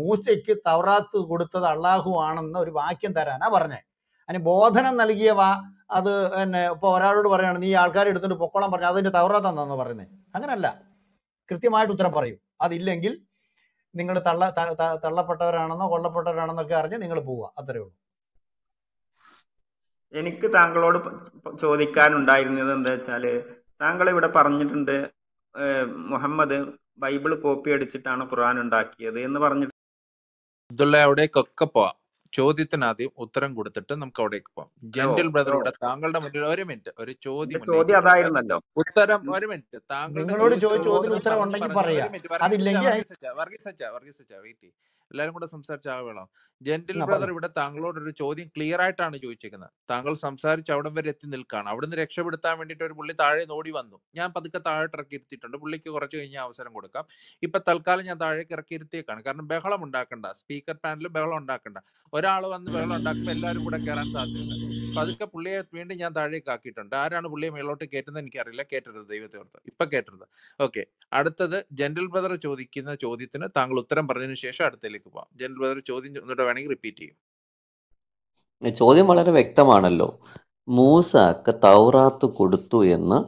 മൂസയ്ക്ക് തൗറാത്ത് കൊടുത്തത് അള്ളാഹു ആണെന്ന ഒരു വാക്യം തരാനാണ് പറഞ്ഞത്. അതിന് ബോധനം നൽകിയ വാ അത് എന്നെ ഇപ്പോൾ ഒരാളോട് പറയുകയാണ് നീ ആൾക്കാരെ എടുത്തിട്ട് പൊക്കോളം പറഞ്ഞു അതിൻ്റെ തൗറാത്താണെന്നാണ് പറയുന്നത്. അങ്ങനല്ല. കൃത്യമായിട്ട് ഉത്തരം പറയൂ. അതില്ലെങ്കിൽ നിങ്ങൾ തള്ള തള്ളപ്പെട്ടവരാണെന്നോ കൊല്ലപ്പെട്ടവരാണെന്നൊക്കെ അറിഞ്ഞ് നിങ്ങൾ പോവുക. അത്രയേ ഉള്ളൂ. എനിക്ക് താങ്കളോട് ചോദിക്കാനുണ്ടായിരുന്നത് എന്താ വെച്ചാല് താങ്കൾ ഇവിടെ പറഞ്ഞിട്ടുണ്ട് മുഹമ്മദ് ബൈബിള് കോപ്പി അടിച്ചിട്ടാണ് ഖുർആൻ ഉണ്ടാക്കിയത് എന്ന് പറഞ്ഞിട്ട് അബ്ദുള്ള അവിടേക്കൊക്കെ പോവാം. ചോദ്യത്തിന് ആദ്യം ഉത്തരം കൊടുത്തിട്ട് നമുക്ക് അവിടേക്ക് പോവാം. ജെന്റിൽ ബ്രദറോട് താങ്കളുടെ മുന്നിൽ ഒരു മിനിറ്റ് ഒരു ചോദ്യം ചോദ്യം അതായിരുന്നല്ലോ ഉത്തരം ഒരു മിനിറ്റ് താങ്കളോട് വർഗീസ് അച്ഛാ വർഗീസ് അച്ഛാ വെയിറ്റ് ചെയ്യും എല്ലാരും കൂടെ സംസാരിച്ച ആ വേണം. ജെന്റിൽ ബ്രദർ ഇവിടെ താങ്കളോട് ഒരു ചോദ്യം ക്ലിയർ ആയിട്ടാണ് ചോദിച്ചിരിക്കുന്നത്. താങ്കൾ സംസാരിച്ച് അവിടം വരെ എത്തി നിൽക്കുകയാണ്. അവിടുന്ന് രക്ഷപ്പെടുത്താൻ വേണ്ടിയിട്ട് ഒരു പുള്ളി താഴെ ഓടി വന്നു. ഞാൻ പതുക്കെ താഴെ ഇറക്കി ഇരുത്തിയിട്ടുണ്ട്. പുള്ളിക്ക് കുറച്ച് കഴിഞ്ഞാൽ അവസരം കൊടുക്കാം. ഇപ്പൊ തൽക്കാലം ഞാൻ താഴേക്ക് ഇറക്കി ഇരുത്തിയേക്കാണ്. കാരണം ബഹളം ഉണ്ടാക്കണ്ട, സ്പീക്കർ പാനലിൽ ബഹളം ഉണ്ടാക്കണ്ട. ഒരാൾ വന്ന് വെള്ളം ഉണ്ടാക്കുമ്പോൾ എല്ലാവരും കൂടെ കയറാൻ സാധ്യതയുണ്ട്. അപ്പൊ അതൊക്കെ പുള്ളിയെ വീണ്ടും ഞാൻ താഴേക്ക് ആക്കിയിട്ടുണ്ട്. ആരാണ് പുള്ളിയെ മേളോട്ട് കയറ്റുന്നത് എനിക്കറിയില്ല. കയറ്റരുത്, ദൈവത്തെ ഓർത്ത്. ഇപ്പൊ കയറ്റരുത്. ഓക്കെ, അടുത്തത് ജെന്റിൽ ബ്രദർ ചോദിക്കുന്ന ചോദ്യത്തിന് താങ്കൾ ഉത്തരം പറഞ്ഞതിന് ശേഷം അടുത്തേക്ക് പോവാം. ജെന്റിൽ ബ്രദർ ചോദ്യം എന്നിട്ട് വേണമെങ്കിൽ റിപ്പീറ്റ് ചെയ്യും. ചോദ്യം വളരെ വ്യക്തമാണല്ലോ. മൂസക്ക് തൗറാത്ത് കൊടുത്തു എന്ന്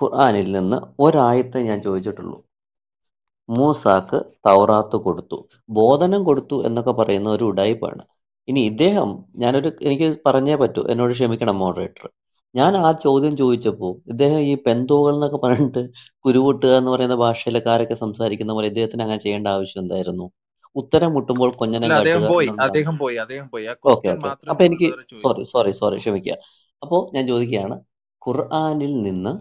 ഖുർആനിൽ നിന്ന് ഒരായത്തെ ഞാൻ ചോദിച്ചിട്ടുള്ളൂ. മൂസാക്ക് തൗറാത്ത് കൊടുത്തു, ബോധനം കൊടുത്തു എന്നൊക്കെ പറയുന്ന ഒരു ഉടായിപ്പാണ്. ഇനി ഇദ്ദേഹം ഞാനൊരു എനിക്ക് പറഞ്ഞേ പറ്റൂ, എന്നോട് ക്ഷമിക്കണം മോഡറേറ്റർ. ഞാൻ ആ ചോദ്യം ചോദിച്ചപ്പോൾ ഇദ്ദേഹം ഈ പെന്തോകൾ എന്നൊക്കെ പറഞ്ഞിട്ട് കുരുവൊട്ടുക എന്ന് പറയുന്ന ഭാഷയിലക്കാരൊക്കെ സംസാരിക്കുന്ന പോലെ ഇദ്ദേഹത്തിന് അങ്ങനെ ചെയ്യേണ്ട ആവശ്യം എന്തായിരുന്നു? ഉത്തരം മുട്ടുമ്പോൾ കൊഞ്ഞനെ അപ്പൊ എനിക്ക് സോറി സോറി സോറി ക്ഷമിക്കുക. അപ്പോ ഞാൻ ചോദിക്കുകയാണ്, ഖുർആനിൽ നിന്ന്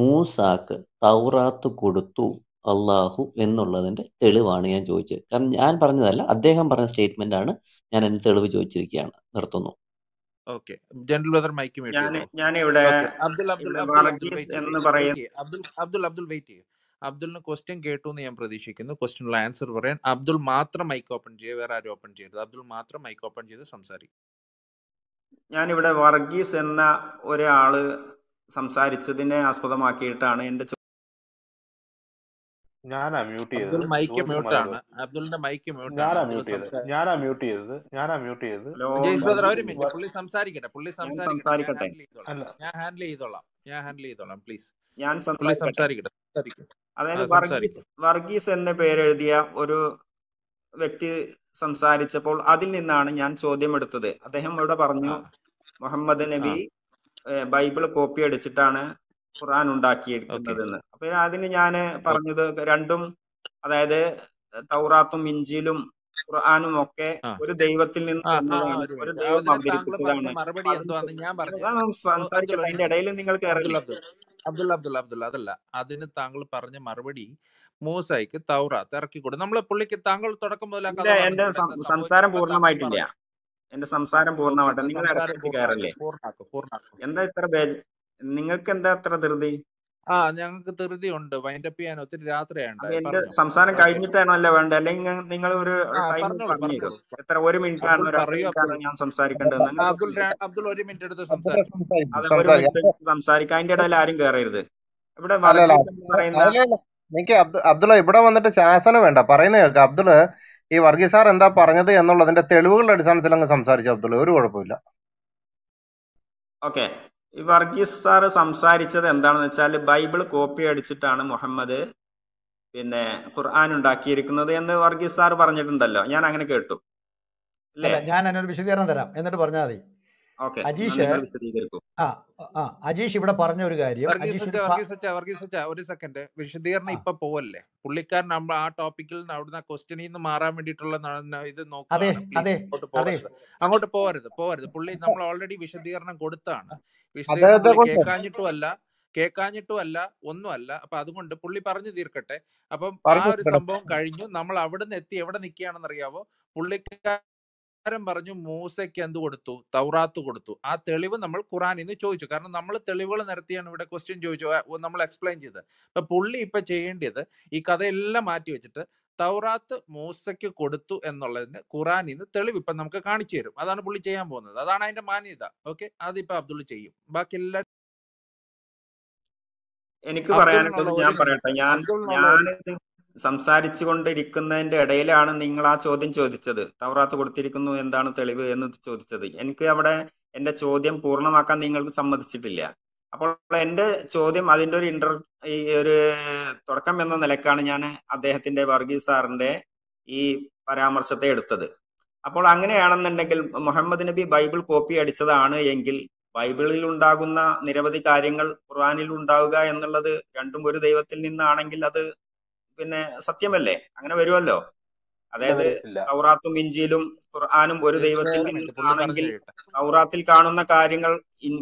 മൂസാക്ക് തൗറാത്ത് കൊടുത്തു അള്ളാഹു എന്നുള്ളതിന്റെ തെളിവാണ് ഞാൻ ചോദിച്ചത്. കാരണം ഞാൻ പറഞ്ഞതല്ല, അദ്ദേഹം പറഞ്ഞ സ്റ്റേറ്റ്മെന്റ് ആണ്. ഞാൻ എന്റെ തെളിവ് ചോദിച്ചിരിക്കുകയാണ്. നിർത്തുന്നു. അബ്ദുലിന് ക്വസ്റ്റ്യൻ കേട്ടു എന്ന് ഞാൻ പ്രതീക്ഷിക്കുന്നു. ക്വസ്റ്റ്യനുള്ള ആൻസർ പറയാൻ അബ്ദുൽ മാത്രം മൈക്ക് ഓപ്പൺ ചെയ്യുക, വേറെ ആരും ഓപ്പൺ ചെയ്യരുത്. അബ്ദുൽ മാത്രം മൈക്ക് ഓപ്പൺ ചെയ്ത് സംസാരിക്കും. ഞാനിവിടെ വർഗീസ് എന്ന ഒരാള് സംസാരിച്ചതിനെ ആസ്പദമാക്കിയിട്ടാണ് എന്റെ ഞാനാ മ്യൂട്ട് ചെയ്തത്. മൈക്ക് മ്യൂട്ട് ആണ്. അബ്ദുലിന്റെ മൈക്ക് മ്യൂട്ട്. ഞാനാ മ്യൂട്ട് ചെയ്തത്. ഞാനാ മ്യൂട്ട് ചെയ്തത്. ഞാനാ മ്യൂട്ട് ചെയ്തത്. ജയ്സ് ബ്രദർ ഒരു മിനിറ്റ്, പുള്ളി സംസാരിക്കട്ടെ. പുള്ളി സംസാരിക്കട്ടെ. ഞാൻ ഹാൻഡിൽ ചെയ്തോളാം. ഞാൻ ഹാൻഡിൽ ചെയ്തോളാം പ്ലീസ്. ഞാൻ സംസാരിക്കട്ടെ. അതായത് വർഗീസ് വർഗീസ് എന്ന പേരെഴുതിയ ഒരു വ്യക്തി സംസാരിച്ചപ്പോൾ അതിൽ നിന്നാണ് ഞാൻ ചോദ്യം എടുത്തത്. അദ്ദേഹം ഇവിടെ പറഞ്ഞു മുഹമ്മദ് നബി ബൈബിൾ കോപ്പി അടിച്ചിട്ടാണ് ഖുർആൻ ഉണ്ടാക്കിയിരിക്കുന്നതെന്ന്. അപ്പൊ അതിന് ഞാൻ പറഞ്ഞത് രണ്ടും, അതായത് തൗറാത്തും ഇഞ്ചിലും ഖുർആനും ഒക്കെ ഒരു ദൈവത്തിൽ നിന്ന് ഒരു ദൈവം അവതരിപ്പിച്ചതാണ്. സംസാരിക്കട്ടെ, അതിന്റെ ഇടയിൽ നിങ്ങൾ കേറില്ല. അബ്ദുള്ള അബ്ദുള്ള അബ്ദുള്ള അതല്ല, അതിന് താങ്കൾ പറഞ്ഞ മറുപടി മൂസായിക്ക് തൗറാത്ത് ഇറക്കി കൊടുത്തു. നമ്മളെ പുള്ളിക്ക് താങ്കൾ തുടക്കം മുതലാക്കാതെ എന്റെ സംസാരം പൂർണ്ണമായിട്ടില്ല. എന്റെ സംസാരം പൂർണ്ണമായിട്ട് നിങ്ങൾ ഇടയ്ക്ക് കയറല്ലേ? എന്താ ഇത്ര നിങ്ങൾക്ക് എന്താ അത്ര ധൃതി? ആ ഞങ്ങൾക്ക് ധൃതി ഉണ്ട്. വൈൻഡ് അപ്പ് ചെയ്യാൻ ഒത്തിരി രാത്രിയാണ്. സംസാരം കഴിഞ്ഞിട്ടാണോ? അല്ല വേണ്ട, അല്ലെങ്കിൽ നിങ്ങൾ ഒരു എത്ര ഒരു മിനിറ്റ് ആണ് ഞാൻ സംസാരിക്കേണ്ടത്? അബ്ദുൾ ഒരു മിനിറ്റ് എടുത്ത് സംസാരിക്കും. അതെ, ഒരു മിനിറ്റ് സംസാരിക്കാം. അതിന്റെ ഇടയിൽ ആരും കയറരുത്. ഇവിടെ അബ്ദുൾ ഇവിടെ വന്നിട്ട് ശാസനം വേണ്ട. പറയുന്ന കേൾക്കാം. അബ്ദുള് ഈ വർഗീസ് സാർ എന്താ പറഞ്ഞത് എന്നുള്ളതിന്റെ തെളിവുകളുടെ അടിസ്ഥാനത്തിൽ അങ്ങ് സംസാരിച്ചു. അബ്ദുൾ ഒരു കുഴപ്പമില്ല. ഓക്കെ, ഈ വർഗീസ് സാറ് സംസാരിച്ചത് എന്താണെന്ന് വെച്ചാൽ ബൈബിൾ കോപ്പി അടിച്ചിട്ടാണ് മുഹമ്മദ് പിന്നെ ഖുർആൻ ഉണ്ടാക്കിയിരിക്കുന്നത് എന്ന് വർഗീസ് സാർ പറഞ്ഞിട്ടുണ്ടല്ലോ, ഞാൻ അങ്ങനെ കേട്ടു. ഞാൻ അതിനൊരു വിശദീകരണം തരാം, എന്നിട്ട് പറഞ്ഞാൽ മതി. അജീഷ് അജീഷ് ഇവിടെ പറഞ്ഞ ഒരു കാര്യം, ഒരു സെക്കൻഡ് വിശദീകരണം ഇപ്പൊ പോവല്ലേ പുള്ളിക്കാരൻ നമ്മൾ ആ ടോപ്പിക്കിൽ അവിടുന്ന് ക്വസ്റ്റ്യനിൽ നിന്ന് മാറാൻ വേണ്ടിട്ടുള്ള ഇത് നോക്കി അങ്ങോട്ട് പോവരുത് പോവരുത് പുള്ളി നമ്മൾ ഓൾറെഡി വിശദീകരണം കൊടുത്താണ്. വിശദീകരണം കേൾക്കാഞ്ഞിട്ടും അല്ല കേൾക്കാഞ്ഞിട്ടും അല്ല ഒന്നുമല്ല. അപ്പൊ അതുകൊണ്ട് പുള്ളി പറഞ്ഞു തീർക്കട്ടെ. അപ്പം ആ ഒരു സംഭവം കഴിഞ്ഞു. നമ്മൾ അവിടുന്ന് എത്തി എവിടെ നിൽക്കുകയാണെന്ന് അറിയാവോ? പുള്ളിക്കാരൻ പറഞ്ഞു മൂസയ്ക്ക് എന്ത് കൊടുത്തു? തൗറാത്ത് കൊടുത്തു. ആ തെളിവ് നമ്മൾ ഖുറാനിൽ നിന്ന് ചോദിച്ചു. കാരണം നമ്മൾ തെളിവുകൾ നിരത്തിയാണ് ഇവിടെ ക്വസ്റ്റ്യൻ ചോദിച്ചു, നമ്മൾ എക്സ്പ്ലെയിൻ ചെയ്ത്. അപ്പൊ പുള്ളി ഇപ്പൊ ചെയ്യേണ്ടത് ഈ കഥയെല്ലാം മാറ്റി വെച്ചിട്ട് തൗറാത്ത് മൂസയ്ക്ക് കൊടുത്തു എന്നുള്ളതിന് ഖുറാനിൽ നിന്ന് തെളിവ് ഇപ്പൊ നമുക്ക് കാണിച്ചു തരും. അതാണ് പുള്ളി ചെയ്യാൻ പോകുന്നത്. അതാണ് അതിന്റെ മാന്യത. ഓക്കെ, അതിപ്പോ അബ്ദുൾ ചെയ്യും. ബാക്കി എല്ലാ എനിക്ക് പറയാനുള്ളത് ഞാൻ പറയട്ടെ. ഞാൻ സംസാരിച്ചു കൊണ്ടിരിക്കുന്നതിന്റെ ഇടയിലാണ് നിങ്ങൾ ആ ചോദ്യം ചോദിച്ചത്, തൗറാത്ത് കൊടുത്തിരിക്കുന്നു എന്താണ് തെളിവ് എന്ന് ചോദിച്ചത്. എനിക്ക് അവിടെ എന്റെ ചോദ്യം പൂർണ്ണമാക്കാൻ നിങ്ങൾക്ക് സമ്മതിച്ചിട്ടില്ല. അപ്പോൾ എന്റെ ചോദ്യം അതിൻ്റെ ഒരു ഇന്റർ ഈ ഒരു തുടക്കം എന്ന നിലക്കാണ് ഞാൻ അദ്ദേഹത്തിന്റെ വർഗീസ് സാറിന്റെ ഈ പരാമർശത്തെ എടുത്തത്. അപ്പോൾ അങ്ങനെയാണെന്നുണ്ടെങ്കിൽ മുഹമ്മദ് നബി ബൈബിൾ കോപ്പി അടിച്ചതാണ് എങ്കിൽ ബൈബിളിൽ ഉണ്ടാകുന്ന നിരവധി കാര്യങ്ങൾ ഖുർആനിൽ ഉണ്ടാവുക എന്നുള്ളത് രണ്ടും ഒരു ദൈവത്തിൽ നിന്നാണെങ്കിൽ അത് പിന്നെ സത്യമല്ലേ? അങ്ങനെ വരുമല്ലോ. അതായത് തൗറാത്തും ഇഞ്ചിയിലും ഖുർആനും ഒരു ദൈവത്തിൽ നിന്നാണെങ്കിൽ തൗറാത്തിൽ കാണുന്ന കാര്യങ്ങൾ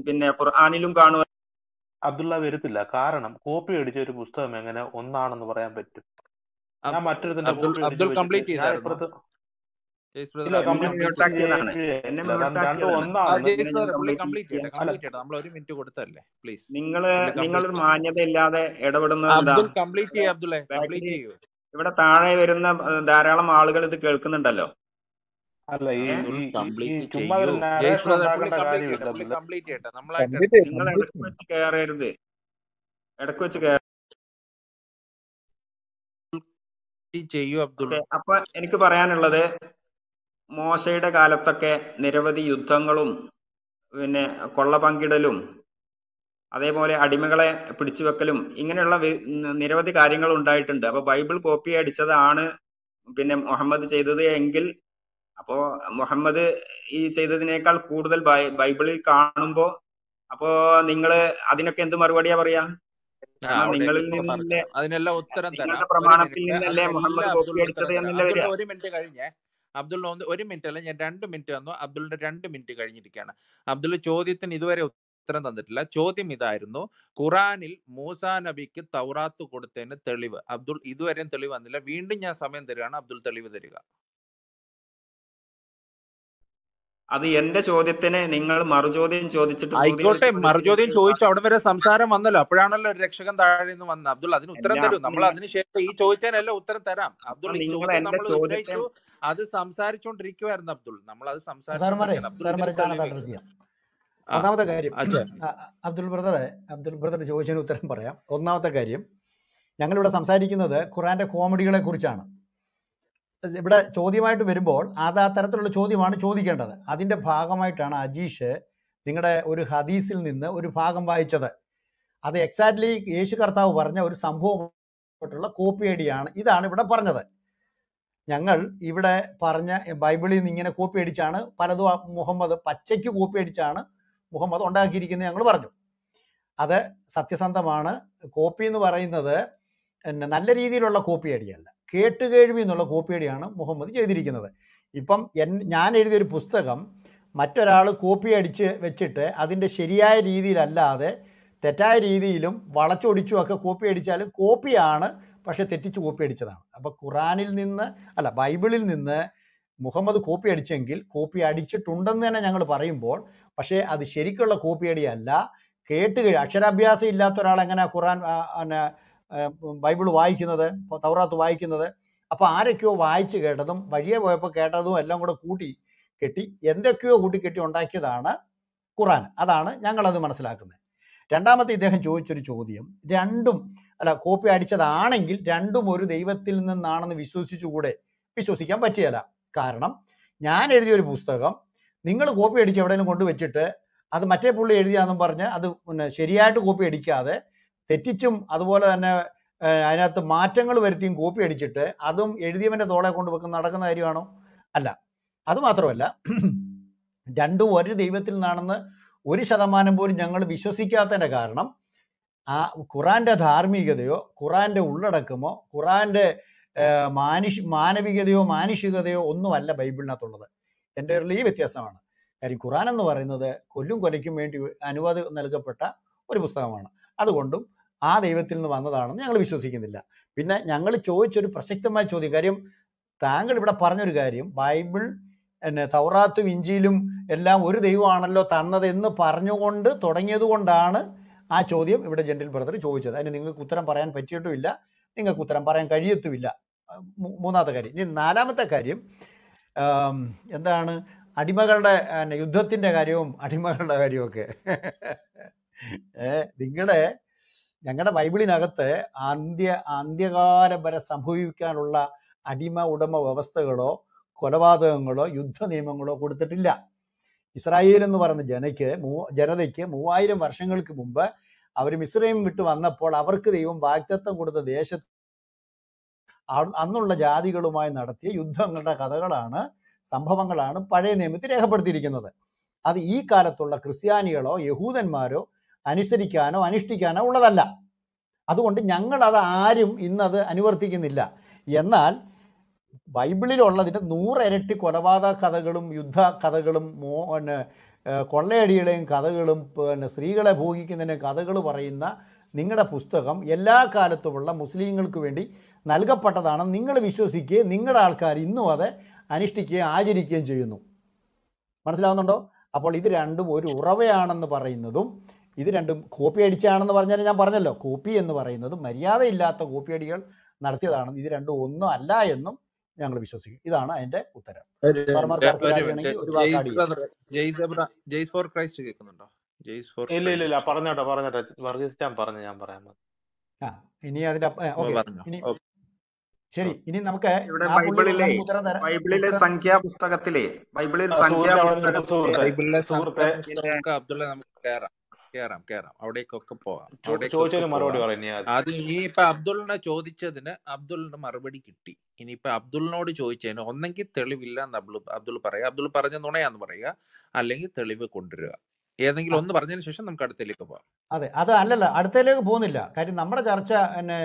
പിന്നെ ഖുർആനിലും കാണുക. അബ്ദുള്ള വരത്തില്ല. കാരണം കോപ്പി അടിച്ച ഒരു പുസ്തകം എങ്ങനെ ഒന്നാണെന്ന് പറയാൻ പറ്റും? ഞാൻ മറ്റൊരുത്തിന്റെ നിങ്ങള് നിങ്ങളൊരു മാന്യത ഇല്ലാതെ ഇടപെടുന്നത്. ഇവിടെ താഴെ വരുന്ന ധാരാളം ആളുകൾ ഇത് കേൾക്കുന്നുണ്ടല്ലോ. നിങ്ങൾ ഇടക്ക് വെച്ച് കേറരുത്, ഇടക്ക് വെച്ച് കേറ ചെയ്യൂ അബ്ദുൾ. അപ്പൊ എനിക്ക് പറയാനുള്ളത്, മോശയുടെ കാലത്തൊക്കെ നിരവധി യുദ്ധങ്ങളും പിന്നെ കൊള്ള പങ്കിടലും അതേപോലെ അടിമകളെ പിടിച്ചുവെക്കലും ഇങ്ങനെയുള്ള നിരവധി കാര്യങ്ങൾ ഉണ്ടായിട്ടുണ്ട്. അപ്പൊ ബൈബിൾ കോപ്പി അടിച്ചതാണ് പിന്നെ മുഹമ്മദ് ചെയ്തത് എങ്കിൽ അപ്പോ മുഹമ്മദ് ഈ ചെയ്തതിനേക്കാൾ കൂടുതൽ ബൈബിളിൽ കാണുമ്പോ അപ്പോ നിങ്ങള് അതിനൊക്കെ എന്ത് മറുപടിയാ പറയാ? നിങ്ങളിൽ നിന്നല്ലേ അതിനെല്ലാം ഉത്തരം തരാം. പ്രമാണത്തിൽ നിന്നല്ലേ മുഹമ്മദ് കോപ്പി അടിച്ചത് എന്നില്ല. ഒരു മിനിറ്റ് കഴിഞ്ഞേ അബ്ദുള്ള, ഒന്ന് ഒരു മിനിറ്റ് അല്ല, ഞാൻ രണ്ട് മിനിറ്റ് തന്നു. അബ്ദുളിന്റെ രണ്ട് മിനിറ്റ് കഴിഞ്ഞിരിക്കുകയാണ്. അബ്ദുള്ള ചോദ്യത്തിന് ഇതുവരെ ഉത്തരം തന്നിട്ടില്ല. ചോദ്യം ഇതായിരുന്നു, ഖുറാനിൽ മൂസാ നബിക്ക് തൗറാത്ത് കൊടുത്തതിന് തെളിവ്. അബ്ദുൾ ഇതുവരെയും തെളിവ് വന്നില്ല. വീണ്ടും ഞാൻ സമയം തരികയാണ്, അബ്ദുൾ തെളിവ് തരിക. അത് എന്റെ ചോദ്യത്തിന് നിങ്ങൾ മറുചോദ്യം ചോദിച്ചിട്ട് ആയിക്കോട്ടെ. മറുചോദ്യം ചോദിച്ചു അവിടെ വരെ സംസാരം വന്നല്ലോ. അപ്പോഴാണല്ലോ രക്ഷകൻ താഴെ നിന്ന് വന്നത്. അബ്ദുൾ അതിന് ഉത്തരം തരും. നമ്മൾ അതിനുശേഷം ഈ ചോദിച്ചതിനെല്ലാം ഉത്തരം തരാം. അബ്ദുൾ ചോദിച്ചു, അത് സംസാരിച്ചോണ്ടിരിക്കുവായിരുന്നു അബ്ദുൾ. നമ്മൾ അത് സംസാരിച്ചു. ഒന്നാമത്തെ കാര്യം അബ്ദുൾ ബ്രദറെ അബ്ദുൾ ബ്രദറിന് ചോദിച്ചതിന് ഉത്തരം പറയാം. ഒന്നാമത്തെ കാര്യം, ഞങ്ങളിവിടെ സംസാരിക്കുന്നത് ഖുറാന്റെ കോമഡികളെ കുറിച്ചാണ്. ഇവിടെ ചോദ്യമായിട്ട് വരുമ്പോൾ അത് ആ തരത്തിലുള്ള ചോദ്യമാണ് ചോദിക്കേണ്ടത്. അതിൻ്റെ ഭാഗമായിട്ടാണ് അജീഷ് നിങ്ങളുടെ ഒരു ഹദീസിൽ നിന്ന് ഒരു ഭാഗം വായിച്ചത്. അത് എക്സാക്ട്ലി യേശു കർത്താവ് പറഞ്ഞ ഒരു സംഭവമായിട്ടുള്ള കോപ്പി അടിയാണ്. ഇതാണ് ഇവിടെ പറഞ്ഞത്. ഞങ്ങൾ ഇവിടെ പറഞ്ഞ ബൈബിളിൽ നിന്ന് ഇങ്ങനെ കോപ്പി അടിച്ചാണ് പലതും മുഹമ്മദ് പച്ചയ്ക്ക് കോപ്പി അടിച്ചാണ് മുഹമ്മദ് ഉണ്ടാക്കിയിരിക്കുന്നത് ഞങ്ങൾ പറഞ്ഞു. അത് സത്യസന്ധമാണ്. കോപ്പി എന്ന് പറയുന്നത് പിന്നെ നല്ല രീതിയിലുള്ള കോപ്പി അടിയല്ല, കേട്ടുകേഴ്വി എന്നുള്ള കോപ്പിയടിയാണ് മുഹമ്മദ് ചെയ്തിരിക്കുന്നത്. ഇപ്പം എൻ ഞാൻ എഴുതിയൊരു പുസ്തകം മറ്റൊരാൾ കോപ്പി അടിച്ച് വെച്ചിട്ട് അതിൻ്റെ ശരിയായ രീതിയിലല്ലാതെ തെറ്റായ രീതിയിലും വളച്ചൊടിച്ചും ഒക്കെ കോപ്പി അടിച്ചാലും കോപ്പിയാണ്, പക്ഷേ തെറ്റിച്ച് കോപ്പി അടിച്ചതാണ്. അപ്പോൾ ഖുറാനിൽ നിന്ന് അല്ല, ബൈബിളിൽ നിന്ന് മുഹമ്മദ് കോപ്പി അടിച്ചെങ്കിൽ കോപ്പി അടിച്ചിട്ടുണ്ടെന്ന് തന്നെ ഞങ്ങൾ പറയുമ്പോൾ, പക്ഷേ അത് ശരിക്കുള്ള കോപ്പിയടിയല്ല. കേട്ടുകേഴ് അക്ഷരാഭ്യാസം ഇല്ലാത്ത ഒരാൾ എങ്ങനെ ഖുറാൻ പിന്നെ ബൈബിൾ വായിക്കുന്നത്, തൗറാത്ത് വായിക്കുന്നത്? അപ്പോൾ ആരൊക്കെയോ വായിച്ച് കേട്ടതും വഴിയെ പോയപ്പോൾ കേട്ടതും എല്ലാം കൂടെ കൂട്ടി കെട്ടി എന്തൊക്കെയോ കൂട്ടിക്കെട്ടി ഉണ്ടാക്കിയതാണ് ഖുറാൻ. അതാണ് ഞങ്ങളത് മനസ്സിലാക്കുന്നത്. രണ്ടാമത്തെ ഇദ്ദേഹം ചോദിച്ചൊരു ചോദ്യം, രണ്ടും അല്ല കോപ്പി അടിച്ചതാണെങ്കിൽ രണ്ടും ഒരു ദൈവത്തിൽ നിന്നാണെന്ന് വിശ്വസിച്ചുകൂടെ? വിശ്വസിക്കാൻ പറ്റിയല്ല. കാരണം ഞാൻ എഴുതിയൊരു പുസ്തകം നിങ്ങൾ കോപ്പി അടിച്ച് എവിടെയെങ്കിലും കൊണ്ടുവച്ചിട്ട് അത് മറ്റേ പുള്ളി എഴുതിയാണെന്നും പറഞ്ഞ് അത് പിന്നെ ശരിയായിട്ട് കോപ്പി അടിക്കാതെ തെറ്റിച്ചും അതുപോലെ തന്നെ അതിനകത്ത് മാറ്റങ്ങൾ വരുത്തിയും കോപ്പി അടിച്ചിട്ട് അതും എഴുതിയവൻ്റെ തോളെ കൊണ്ട് വെക്കുന്ന നടക്കുന്ന കാര്യമാണോ? അല്ല. അതുമാത്രമല്ല, രണ്ടും ഒരു ദൈവത്തിൽ നിന്നാണെന്ന് ഒരു ശതമാനം പോലും ഞങ്ങൾ വിശ്വസിക്കാത്തതിൻ്റെ കാരണം ആ ഖുറാൻ്റെ ധാർമ്മികതയോ ഖുറാൻ്റെ ഉള്ളടക്കമോ ഖുറാൻ്റെ മാനുഷ് മാനവികതയോ മാനുഷികതയോ ഒന്നുമല്ല ബൈബിളിനകത്തുള്ളത്. എൻ്റെ ഒരു ഈ വ്യത്യാസമാണ്. കാര്യം ഖുറാൻ എന്ന് പറയുന്നത് കൊല്ലും കൊലയ്ക്കും വേണ്ടി അനുവാദം നൽകപ്പെട്ട ഒരു പുസ്തകമാണ്. അതുകൊണ്ടും ആ ദൈവത്തിൽ നിന്ന് വന്നതാണെന്ന് ഞങ്ങൾ വിശ്വസിക്കുന്നില്ല. പിന്നെ ഞങ്ങൾ ചോദിച്ചൊരു പ്രസക്തമായ ചോദ്യം, കാര്യം താങ്കൾ ഇവിടെ പറഞ്ഞൊരു കാര്യം, ബൈബിൾ പിന്നെ തൗറാത്തും ഇഞ്ചിയിലും എല്ലാം ഒരു ദൈവമാണല്ലോ തന്നത് എന്ന് പറഞ്ഞുകൊണ്ട് തുടങ്ങിയത് കൊണ്ടാണ് ആ ചോദ്യം ഇവിടെ ജെന്റിൽ ബ്രദർ ചോദിച്ചത്. അതിന് നിങ്ങൾക്ക് ഉത്തരം പറയാൻ പറ്റിയിട്ടുമില്ല, നിങ്ങൾക്ക് ഉത്തരം പറയാൻ കഴിയത്തുമില്ല. മൂന്നാമത്തെ കാര്യം. ഇനി നാലാമത്തെ കാര്യം എന്താണ്? അടിമകളുടെ യുദ്ധത്തിൻ്റെ കാര്യവും അടിമകളുടെ കാര്യമൊക്കെ നിങ്ങളുടെ ഞങ്ങളുടെ ബൈബിളിനകത്ത് അന്ത്യ അന്ത്യകാലം വരെ സംഭവിക്കാനുള്ള അടിമ ഉടമ വ്യവസ്ഥകളോ കൊലപാതകങ്ങളോ യുദ്ധ നിയമങ്ങളോ കൊടുത്തിട്ടില്ല. ഇസ്രായേൽ എന്ന് പറയുന്ന ജനയ്ക്ക് മൂ ജനതയ്ക്ക് മൂവായിരം വർഷങ്ങൾക്ക് മുമ്പ് അവർ മിസ്രൈം വിട്ട് വന്നപ്പോൾ അവർക്ക് ദൈവം വാഗ്ദത്തം കൊടുത്ത ദേശത്ത് അന്നുള്ള ജാതികളുമായി നടത്തിയ യുദ്ധങ്ങളുടെ കഥകളാണ്, സംഭവങ്ങളാണ് പഴയ നിയമത്തിൽ രേഖപ്പെടുത്തിയിരിക്കുന്നത്. അത് ഈ കാലത്തുള്ള ക്രിസ്ത്യാനികളോ യഹൂദന്മാരോ അനുസരിക്കാനോ അനുഷ്ഠിക്കാനോ ഉള്ളതല്ല. അതുകൊണ്ട് ഞങ്ങളത് ആരും ഇന്നത് അനുവർത്തിക്കുന്നില്ല. എന്നാൽ ബൈബിളിലുള്ളതിൻ്റെ നൂറിരട്ടി കൊലപാതക കഥകളും യുദ്ധ കഥകളും മോ പിന്നെ കൊള്ളയടികളെയും കഥകളും പിന്നെ സ്ത്രീകളെ ഭോഗിക്കുന്നതിൻ്റെ കഥകൾ പറയുന്ന നിങ്ങളുടെ പുസ്തകം എല്ലാ കാലത്തുമുള്ള മുസ്ലിങ്ങൾക്ക് വേണ്ടി നൽകപ്പെട്ടതാണെന്ന് നിങ്ങൾ വിശ്വസിക്കുകയും നിങ്ങളുടെ ആൾക്കാർ ഇന്നും അത് അനുഷ്ഠിക്കുകയും ആചരിക്കുകയും ചെയ്യുന്നു. മനസ്സിലാവുന്നുണ്ടോ? അപ്പോൾ ഇത് രണ്ടും ഒരു ഉറവയാണെന്ന് പറയുന്നതും ഇത് രണ്ടും കോപ്പി അടിച്ചാണെന്ന് പറഞ്ഞാൽ ഞാൻ പറഞ്ഞല്ലോ, കോപ്പി എന്ന് പറയുന്നതും മര്യാദയില്ലാത്ത കോപ്പിയടികൾ നടത്തിയതാണെന്ന്, ഇത് രണ്ടും ഒന്നും അല്ല എന്നും ഞങ്ങൾ വിശ്വസിക്കും. ഇതാണ് അതിന്റെ ഉത്തരം. ഇനി അതിന്റെ ശരി. ഇനി നമുക്ക് ബൈബിളിലെ ബൈബിളിലെ സംഖ്യാ പുസ്തകത്തിലെ ബൈബിളിൽ സംഖ്യാ പുസ്തകത്തിലെ കേറാം കേറാം അവിടേക്കൊക്കെ പോകാം. ആദ്യം ഇനിയിപ്പൊ അബ്ദുളിനെ ചോദിച്ചതിന് അബ്ദുളിന് മറുപടി കിട്ടി. ഇനിയിപ്പൊ അബ്ദുളിനോട് ചോദിച്ചതിന് ഒന്നെങ്കിൽ തെളിവില്ല എന്ന് അബ്ദുൾ അബ്ദുൾ പറയുക, അബ്ദുൾ പറഞ്ഞ നുണയാന്ന് പറയുക, അല്ലെങ്കിൽ തെളിവ് കൊണ്ടുവരിക. ഏതെങ്കിലും ഒന്ന് പറഞ്ഞതിന് ശേഷം നമുക്ക് അടുത്തേക്ക് പോകാം. അതെ, അത് അല്ലല്ല, അടുത്തേക്ക് പോകുന്നില്ല. കാര്യം നമ്മുടെ ചർച്ച തന്നെ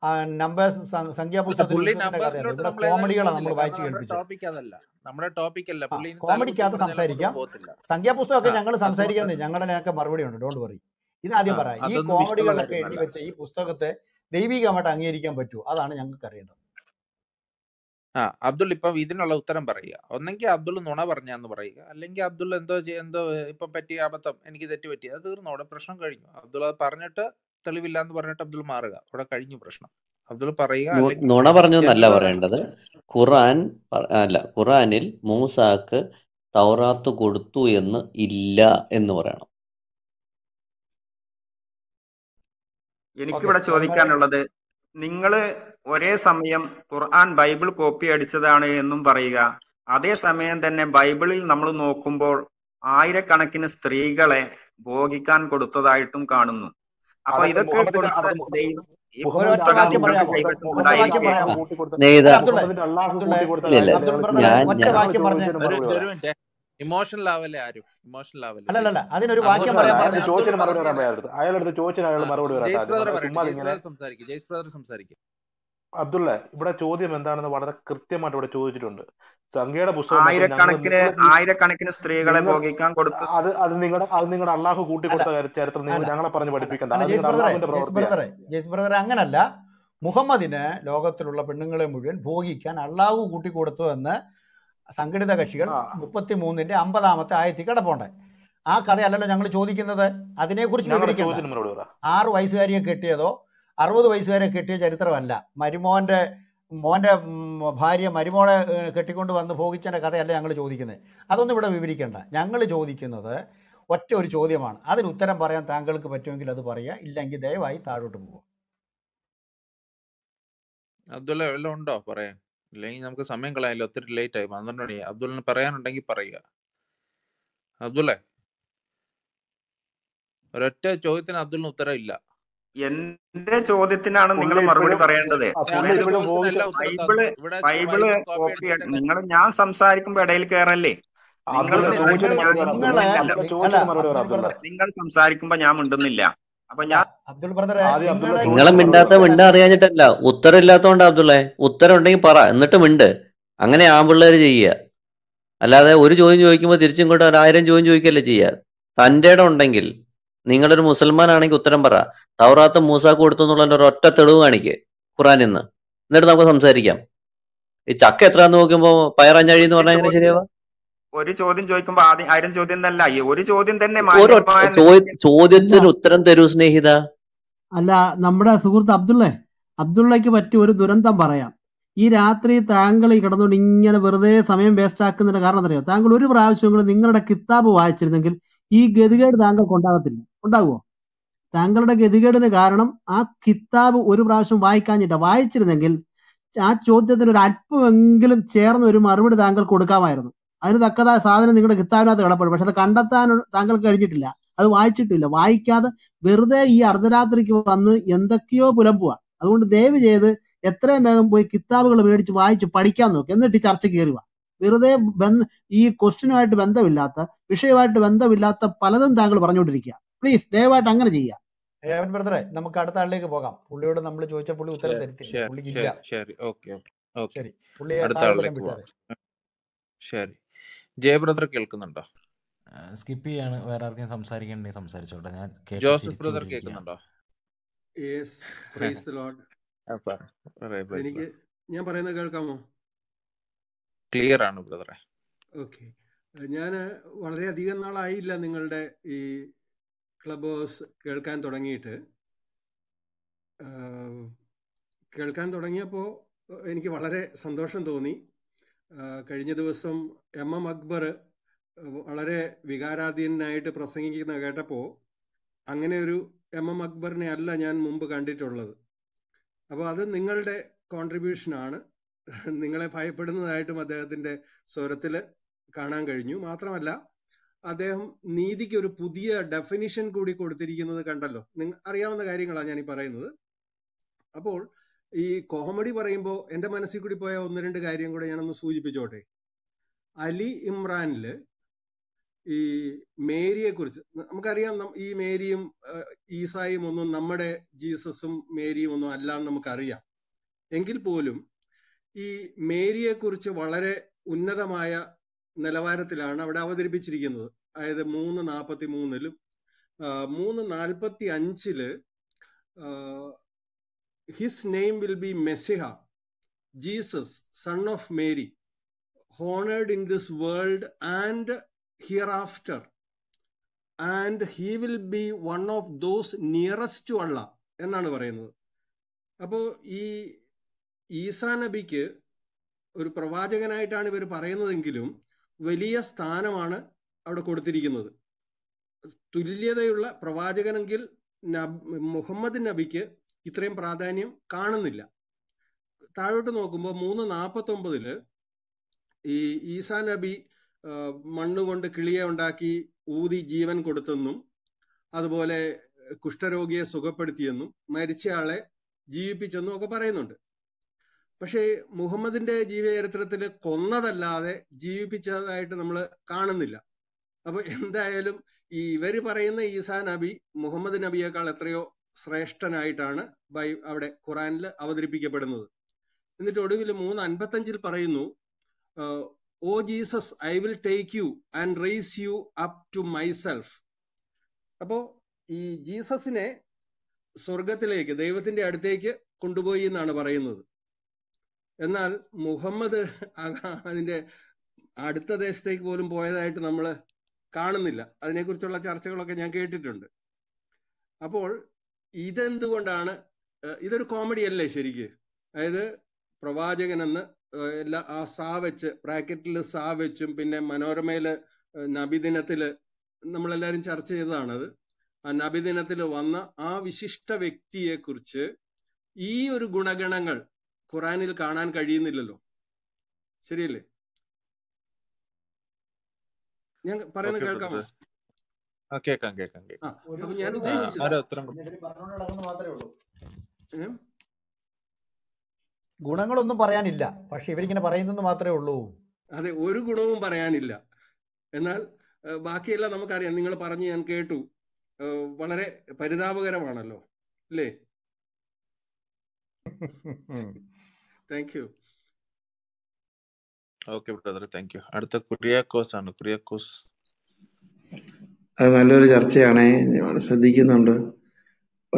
ടോപ്പിക് അതല്ല, നമ്മുടെ ടോപ്പിക് അല്ല. കോമഡിക്കകത്ത് സംസാരിക്കാം. സംഖ്യാപുസ്തകമൊക്കെ ഞങ്ങൾ സംസാരിക്കാതെ ഞങ്ങളുടെ മറുപടി ഉണ്ട്. Don't worry. ഇത് ആദ്യം പറയാം. ഈ കോമഡികളൊക്കെ എഴുതി വെച്ച ഈ പുസ്തകത്തെ ദൈവികമായിട്ട് അംഗീകരിക്കാൻ പറ്റുമോ? അതാണ് ഞങ്ങൾക്ക് അറിയേണ്ടത്. ആ അബ്ദുൾ ഇപ്പം ഇതിനുള്ള ഉത്തരം പറയുക. ഒന്നെങ്കിൽ അബ്ദുൾ നുണ പറഞ്ഞാന്ന് പറയുക, അല്ലെങ്കിൽ അബ്ദുൾ എന്തോ എന്തോ ഇപ്പം പറ്റിയ അബദ്ധം, എനിക്ക് തെറ്റ് പറ്റി, അത് തീർന്നോടെ പ്രശ്നം കഴിഞ്ഞു. അബ്ദുൾ അത് പറഞ്ഞിട്ട് തെളിവില്ലാന്ന് പറഞ്ഞിട്ട് അബ്ദുൾ മാറുക, അവിടെ കഴിഞ്ഞു പ്രശ്നം. അബ്ദുൾ പറയുക നുണ പറഞ്ഞു എന്നല്ല പറയേണ്ടത്. ഖുർആൻ അല്ല, ഖുർആനിൽ മൂസാക്ക് തൗറാത്ത് കൊടുത്തു എന്ന് ഇല്ല എന്ന് പറയണം. എനിക്കിവിടെ ചോദിക്കാനുള്ളത്, നിങ്ങള് ഒരേ സമയം ഖുർആൻ ബൈബിൾ കോപ്പി അടിച്ചതാണ് എന്നും പറയുക, അതേ സമയം തന്നെ ബൈബിളിൽ നമ്മൾ നോക്കുമ്പോൾ ആയിരക്കണക്കിന് സ്ത്രീകളെ ഭോഗിക്കാൻ കൊടുത്തതായിട്ടും കാണുന്നു. അപ്പൊ ഇതൊക്കെ കൊടുത്ത ദൈവം ഇമോഷണൽ ആവല്ലേ ആരും, ഇമോഷണൽ ആവല്ലേ. അല്ലല്ല, അതിനൊരു വാക്യം പറയാൻ പറഞ്ഞു. ചോദിച്ചതിന് മറുപടി പറയാൻ അയാളടുത്ത് അയാളടുത്ത് ചോദിച്ചതിന് അയാൾ മറുപടി പറയാം. സംസാരിക്കും ജയ്സ് ബ്രദർ, സംസാരിക്കും അബ്ദുള്ള. ഇവിടെ ചോദ്യം എന്താണെന്ന് വളരെ കൃത്യമായിട്ട് ഇവിടെ ചോദിച്ചിട്ടുണ്ട്. സംഖ്യയുടെ പുസ്തകം ആയിരക്കണക്കിന് ആയിരക്കണക്കിന് സ്ത്രീകളെ ഭോഗിക്കാൻ കൊടുത്തു, അത് അത് നിങ്ങളുടെ അത് നിങ്ങളുടെ അള്ളാഹു കൂട്ടിക്കൊടുത്ത ചരിത്രം നിങ്ങൾ ഞങ്ങളെ പറഞ്ഞ് പഠിപ്പിക്കണ്ട. അങ്ങനല്ല, മുഹമ്മദിനെ ലോകത്തിലുള്ള പെണ്ണുങ്ങളെ മുഴുവൻ ഭോഗിക്കാൻ അള്ളാഹു കൂട്ടിക്കൊടുത്തു എന്ന് സംഘടിത കക്ഷികൾ മുപ്പത്തി മൂന്നിന്റെ അമ്പതാമത്തെ ആയത്തിൽ കിടപ്പുണ്ട്. ആ കഥയല്ലല്ലോ ഞങ്ങൾ ചോദിക്കുന്നത്. അതിനെക്കുറിച്ച് വിവരിക്കണം. ആറ് വയസ്സുകാരിയെ കെട്ടിയതോ അറുപത് വയസ്സുകാരെ കെട്ടിയ ചരിത്രമല്ല, മരുമോൻ്റെ മോൻ്റെ ഭാര്യ മരുമോളെ കെട്ടിക്കൊണ്ട് വന്ന് ഭോഗിച്ചതിൻ്റെ കഥയല്ല ഞങ്ങൾ ചോദിക്കുന്നത്. അതൊന്നും ഇവിടെ വിവരിക്കേണ്ട. ഞങ്ങൾ ചോദിക്കുന്നത് ഒറ്റ ഒരു ചോദ്യമാണ്. അതിന് ഉത്തരം പറയാൻ താങ്കൾക്ക് പറ്റുമെങ്കിൽ അത് പറയുക, ഇല്ലെങ്കിൽ ദയവായി താഴോട്ട് പോകുക. അബ്ദുള്ള എല്ലാം ഉണ്ടോ പറയാൻ? ഇല്ലെങ്കിൽ നമുക്ക് സമയം കളയാനില്ല, ഒത്തിരി ലേറ്റ് ആയി, പന്ത്രണ്ട് മണി. അബ്ദുള്ളിന് പറയാനുണ്ടെങ്കിൽ പറയുക. അബ്ദുള്ള, ഒരൊറ്റ ചോദ്യത്തിന് അബ്ദുള്ളിന് ഉത്തരം ഇല്ല. എന്റെ ചോദ്യത്തിനാണ് നിങ്ങൾ മറുപടി പറയേണ്ടത്. ബൈബിള് ബൈബിള് കോപ്പി നിങ്ങൾ ഞാൻ സംസാരിക്കുമ്പോ ഇടയിൽ കയറല്ലേ? നിങ്ങൾ സംസാരിക്കുമ്പോ ഞാൻ മിണ്ടുന്നില്ല. അപ്പൊ ഞാൻ നിങ്ങളെ മിണ്ടാത്ത മിണ്ട അറിയാഞ്ഞിട്ടല്ല, ഉത്തരം ഇല്ലാത്തോണ്ട്. അബ്ദുള്ളേ ഉത്തരം ഉണ്ടെങ്കിൽ പറ, എന്നിട്ട് മിണ്ട്. അങ്ങനെ ആമ്പിള്ളേര് ചെയ്യുക, അല്ലാതെ ഒരു ചോദ്യം ചോദിക്കുമ്പോ തിരിച്ചിങ്ങോട്ട് ഒരായിരം ചോദ്യം ചോദിക്കല്ലേ ചെയ്യുക. തന്റെ ഇടം ഉണ്ടെങ്കിൽ നിങ്ങളൊരു മുസൽമാൻ ആണെങ്കിൽ ഉത്തരം പറ. തൗറാത്ത് മൂസാക്ക് കൊടുത്തെന്നുള്ളതിന്റെ ഒരൊറ്റ തെളിവ് കാണിക്ക് ഖുറാനിൽ നിന്ന്, എന്നിട്ട് നമുക്ക് സംസാരിക്കാം. ഈ ചക്ക എത്രയാന്ന് നോക്കുമ്പോ പയറഞ്ഞഴി എന്ന് പറഞ്ഞാൽ ശരിയാവാ? ഒരു ചോദ്യം ചോദിക്കുമ്പോ ആദ്യം ആയിരം ചോദ്യം എന്നല്ല, ഒരു ചോദ്യം തന്നെ. ചോദ്യത്തിന് ഉത്തരം തരൂ സ്നേഹിത. അല്ല, നമ്മുടെ സുഹൃത്ത് അബ്ദുള്ളേ, അബ്ദുള്ളക്ക് പറ്റിയ ഒരു ദുരന്തം പറയാം. ഈ രാത്രി താങ്കൾ ഈ കിടന്നുകൊണ്ട് ഇങ്ങനെ വെറുതെ സമയം വേസ്റ്റ് ആക്കുന്നതിന്റെ കാരണം അറിയോ? താങ്കൾ ഒരു പ്രാവശ്യമെങ്കിലും നിങ്ങളുടെ കിതാബ് വായിച്ചിരുന്നെങ്കിൽ ഈ ഗതികേട് താങ്കൾക്ക് ഉണ്ടാകത്തില്ല. ഉണ്ടാകുമോ? താങ്കളുടെ ഗതികേടിന് കാരണം ആ കിതാബ് ഒരു പ്രാവശ്യം വായിക്കാഞ്ഞിട്ട. വായിച്ചിരുന്നെങ്കിൽ ആ ചോദ്യത്തിന് ഒരു അല്പമെങ്കിലും ചേർന്ന് ഒരു മറുപടി താങ്കൾ കൊടുക്കാമായിരുന്നു. അതിന് തക്കതായ സാധനം നിങ്ങളുടെ കിതാബിനകത്ത് കിടപ്പുണ്ട്. പക്ഷെ അത് കണ്ടെത്താൻ താങ്കൾക്ക് കഴിഞ്ഞിട്ടില്ല, അത് വായിച്ചിട്ടില്ല. വായിക്കാതെ വെറുതെ ഈ അർദ്ധരാത്രിക്ക് വന്ന് എന്തൊക്കെയോ പുലമ്പുക. അതുകൊണ്ട് ദയവ് ചെയ്ത് എത്രയും വേഗം പോയി കിതാബുകൾ മേടിച്ച് വായിച്ച് പഠിക്കാൻ നോക്കുക, എന്നിട്ട് ചർച്ച കയറുക. വെറുതെ ബന്ധ ഈ ക്വസ്റ്റ്യനുമായിട്ട് ബന്ധമില്ലാത്ത, വിഷയമായിട്ട് ബന്ധമില്ലാത്ത പലതും താങ്കൾ പറഞ്ഞുകൊണ്ടിരിക്കുക. പ്ലീസ് ദയവായിട്ട് അങ്ങനെ ചെയ്യുക. ബ്രദറെ, നമുക്ക് അടുത്ത ആളിലേക്ക് പോകാം. പുള്ളിയോട് നമ്മൾ ചോദിച്ച പുള്ളി ഉത്തരം തരുത്തില്ല. ജയ ബ്രദർ കേൾക്കുന്നുണ്ടോ? സ്കിപ്പ് ചെയ്യാണ്. വേറെ ആർക്കും സംസാരിക്കണ്ടേ സംസാരിച്ചോട്ടെ. ഞാൻ ജോസഫ് ബ്രദർ കേൾക്കുന്നുണ്ടോ? Yes, praise the lord. അപ്പ എനിക്ക് ഞാൻ പറയുന്നത് കേൾക്കാമോ? ക്ലിയർ ആണ് ബ്രദറെ. ഓക്കെ, ഞാൻ വളരെയധികം നാളായില്ല നിങ്ങളുടെ ഈ ക്ലബ് ഹൗസ് കേൾക്കാൻ തുടങ്ങിയിട്ട്. കേൾക്കാൻ തുടങ്ങിയപ്പോൾ എനിക്ക് വളരെ സന്തോഷം തോന്നി. കഴിഞ്ഞ ദിവസം എം എം അക്ബർ വളരെ വികാരാധീനായിട്ട് പ്രസംഗിക്കുന്ന കേട്ടപ്പോൾ അങ്ങനെ ഒരു എം എം അക്ബറിനെ അല്ല ഞാൻ മുമ്പ് കണ്ടിട്ടുള്ളത്. അപ്പോൾ അത് നിങ്ങളുടെ കോൺട്രിബ്യൂഷനാണ്. നിങ്ങളെ ഭയപ്പെടുന്നതായിട്ടും അദ്ദേഹത്തിൻ്റെ സ്വരത്തിൽ കാണാൻ കഴിഞ്ഞു. മാത്രമല്ല, അദ്ദേഹം നീതിക്ക് ഒരു പുതിയ ഡെഫിനിഷൻ കൂടി കൊടുത്തിരിക്കുന്നത് കണ്ടല്ലോ. നിങ്ങൾ അറിയാവുന്ന കാര്യങ്ങളാണ് ഞാൻ ഈ പറയുന്നത്. അപ്പോൾ ഈ കോമഡി പറയുമ്പോൾ എൻ്റെ മനസ്സിൽ കൂടി പോയ ഒന്ന് രണ്ട് കാര്യം കൂടെ ഞാനൊന്ന് സൂചിപ്പിച്ചോട്ടെ. അലി ഇമ്രാനിൽ ഈ മേരിയെ കുറിച്ച് നമുക്കറിയാം. ഈ മേരിയും ഈസായും ഒന്നും നമ്മുടെ ജീസസും മേരിയും ഒന്നും അല്ല എന്ന് നമുക്കറിയാം. എങ്കിൽ പോലും ഈ മേരിയെ കുറിച്ച് വളരെ ഉന്നതമായ നിലവാരത്തിലാണ് അവിടെ അവതരിപ്പിച്ചിരിക്കുന്നത്. അതായത് മൂന്ന് നാൽപ്പത്തി മൂന്നിലും മൂന്ന് നാൽപ്പത്തി അഞ്ചില് his name will be Messiah, Jesus son of Mary, honoured in this world and hereafter, and he will be one of those nearest to Allah എന്നാണ് പറയുന്നത്. അപ്പോൾ ഈ ഈസാ നബിക്ക് ഒരു പ്രവാചകനായിട്ടാണ് ഇവർ പറയുന്നതെങ്കിലും വലിയ സ്ഥാനമാണ് അവിടെ കൊടുത്തിരിക്കുന്നത്. തുല്യതയുള്ള പ്രവാചകനെങ്കിൽ മുഹമ്മദ് നബിക്ക് ഇത്രയും പ്രാധാന്യം കാണുന്നില്ല. താഴോട്ട് നോക്കുമ്പോൾ മൂന്ന് നാൽപ്പത്തി ഒമ്പതില് ഈ ഈസാ നബി മണ്ണുകൊണ്ട് കിളിയെ ഉണ്ടാക്കി ഊതി ജീവൻ കൊടുത്തെന്നും അതുപോലെ കുഷ്ഠരോഗിയെ സുഖപ്പെടുത്തിയെന്നും മരിച്ചയാളെ ജീവിപ്പിച്ചെന്നും ഒക്കെ പറയുന്നുണ്ട്. പക്ഷേ മുഹമ്മദിന്റെ ജീവചരിത്രത്തിൽ കൊന്നതല്ലാതെ ജീവിപ്പിച്ചതായിട്ട് നമ്മൾ കാണുന്നില്ല. അപ്പൊ എന്തായാലും ഈ ഇവര് പറയുന്ന ഈസാ നബി മുഹമ്മദ് നബിയേക്കാൾ എത്രയോ ശ്രേഷ്ഠനായിട്ടാണ് ബൈ അവിടെ ഖുറാനിൽ അവതരിപ്പിക്കപ്പെടുന്നത്. എന്നിട്ട് ഒടുവിൽ മൂന്ന് അൻപത്തഞ്ചിൽ പറയുന്നു, O Jesus, I will take you and raise you up to myself. അപ്പോൾ ഈ ജീസസിനെ സ്വർഗത്തിലേക്ക്, ദൈവത്തിന്റെ അടുത്തേക്ക് കൊണ്ടുപോയി എന്നാണ് പറയുന്നത്. എന്നാൽ മുഹമ്മദ് അതിന്റെ അടുത്ത ദേശത്തേക്ക് പോലും പോയതായിട്ട് നമ്മൾ കാണുന്നില്ല. അതിനെക്കുറിച്ചുള്ള ചർച്ചകളൊക്കെ ഞാൻ കേട്ടിട്ടുണ്ട്. അപ്പോൾ ഇതെന്തുകൊണ്ടാണ്? ഇതൊരു കോമഡി അല്ലേ ശരിക്ക്? അതായത് പ്രവാചകനെന്ന് എല്ലാ ആ സാ വെച്ച് ബ്രാക്കറ്റിൽ സാ വെച്ചും പിന്നെ മനോരമയില് നബിദിനത്തില് നമ്മളെല്ലാരും ചർച്ച ചെയ്തതാണത്. ആ നബിദിനത്തിൽ വന്ന ആ വിശിഷ്ട വ്യക്തിയെ കുറിച്ച് ഈ ഒരു ഗുണഗണങ്ങൾ ഖുറാനിൽ കാണാൻ കഴിയുന്നില്ലല്ലോ. ശരിയല്ലേ? ഞാൻ പറയുന്നത് കേൾക്കാമോ? കേൾക്കാം കേൾക്കാം കേൾക്കാം. അപ്പോൾ ഞാൻ ഉദ്ദേശിച്ചത് ആരെ ഉത്തരം പറഞ്ഞോണ്ട് നടക്കുന്ന മാത്രമേ ഉള്ളൂ. ഗുണങ്ങളൊന്നും പറയാനില്ല, പക്ഷെ ഇവരിങ്ങനെ പറയുന്നെന്ന് മാത്രമേ ഉള്ളൂ. അതെ, ഒരു ഗുണവും പറയാനില്ല. എന്നാൽ ബാക്കിയെല്ലാം നമുക്കറിയാം, നിങ്ങൾ പറഞ്ഞ് ഞാൻ കേട്ടു. വളരെ പരിതാപകരമാണല്ലോ അല്ലേ? Thank you. Okay brother, thank you. അടുത്ത കുര്യാക്കോസ് ആണ്. കുര്യാക്കോസ്, അത് നല്ലൊരു ചർച്ചയാണ്, ശ്രദ്ധിക്കുന്നുണ്ട്.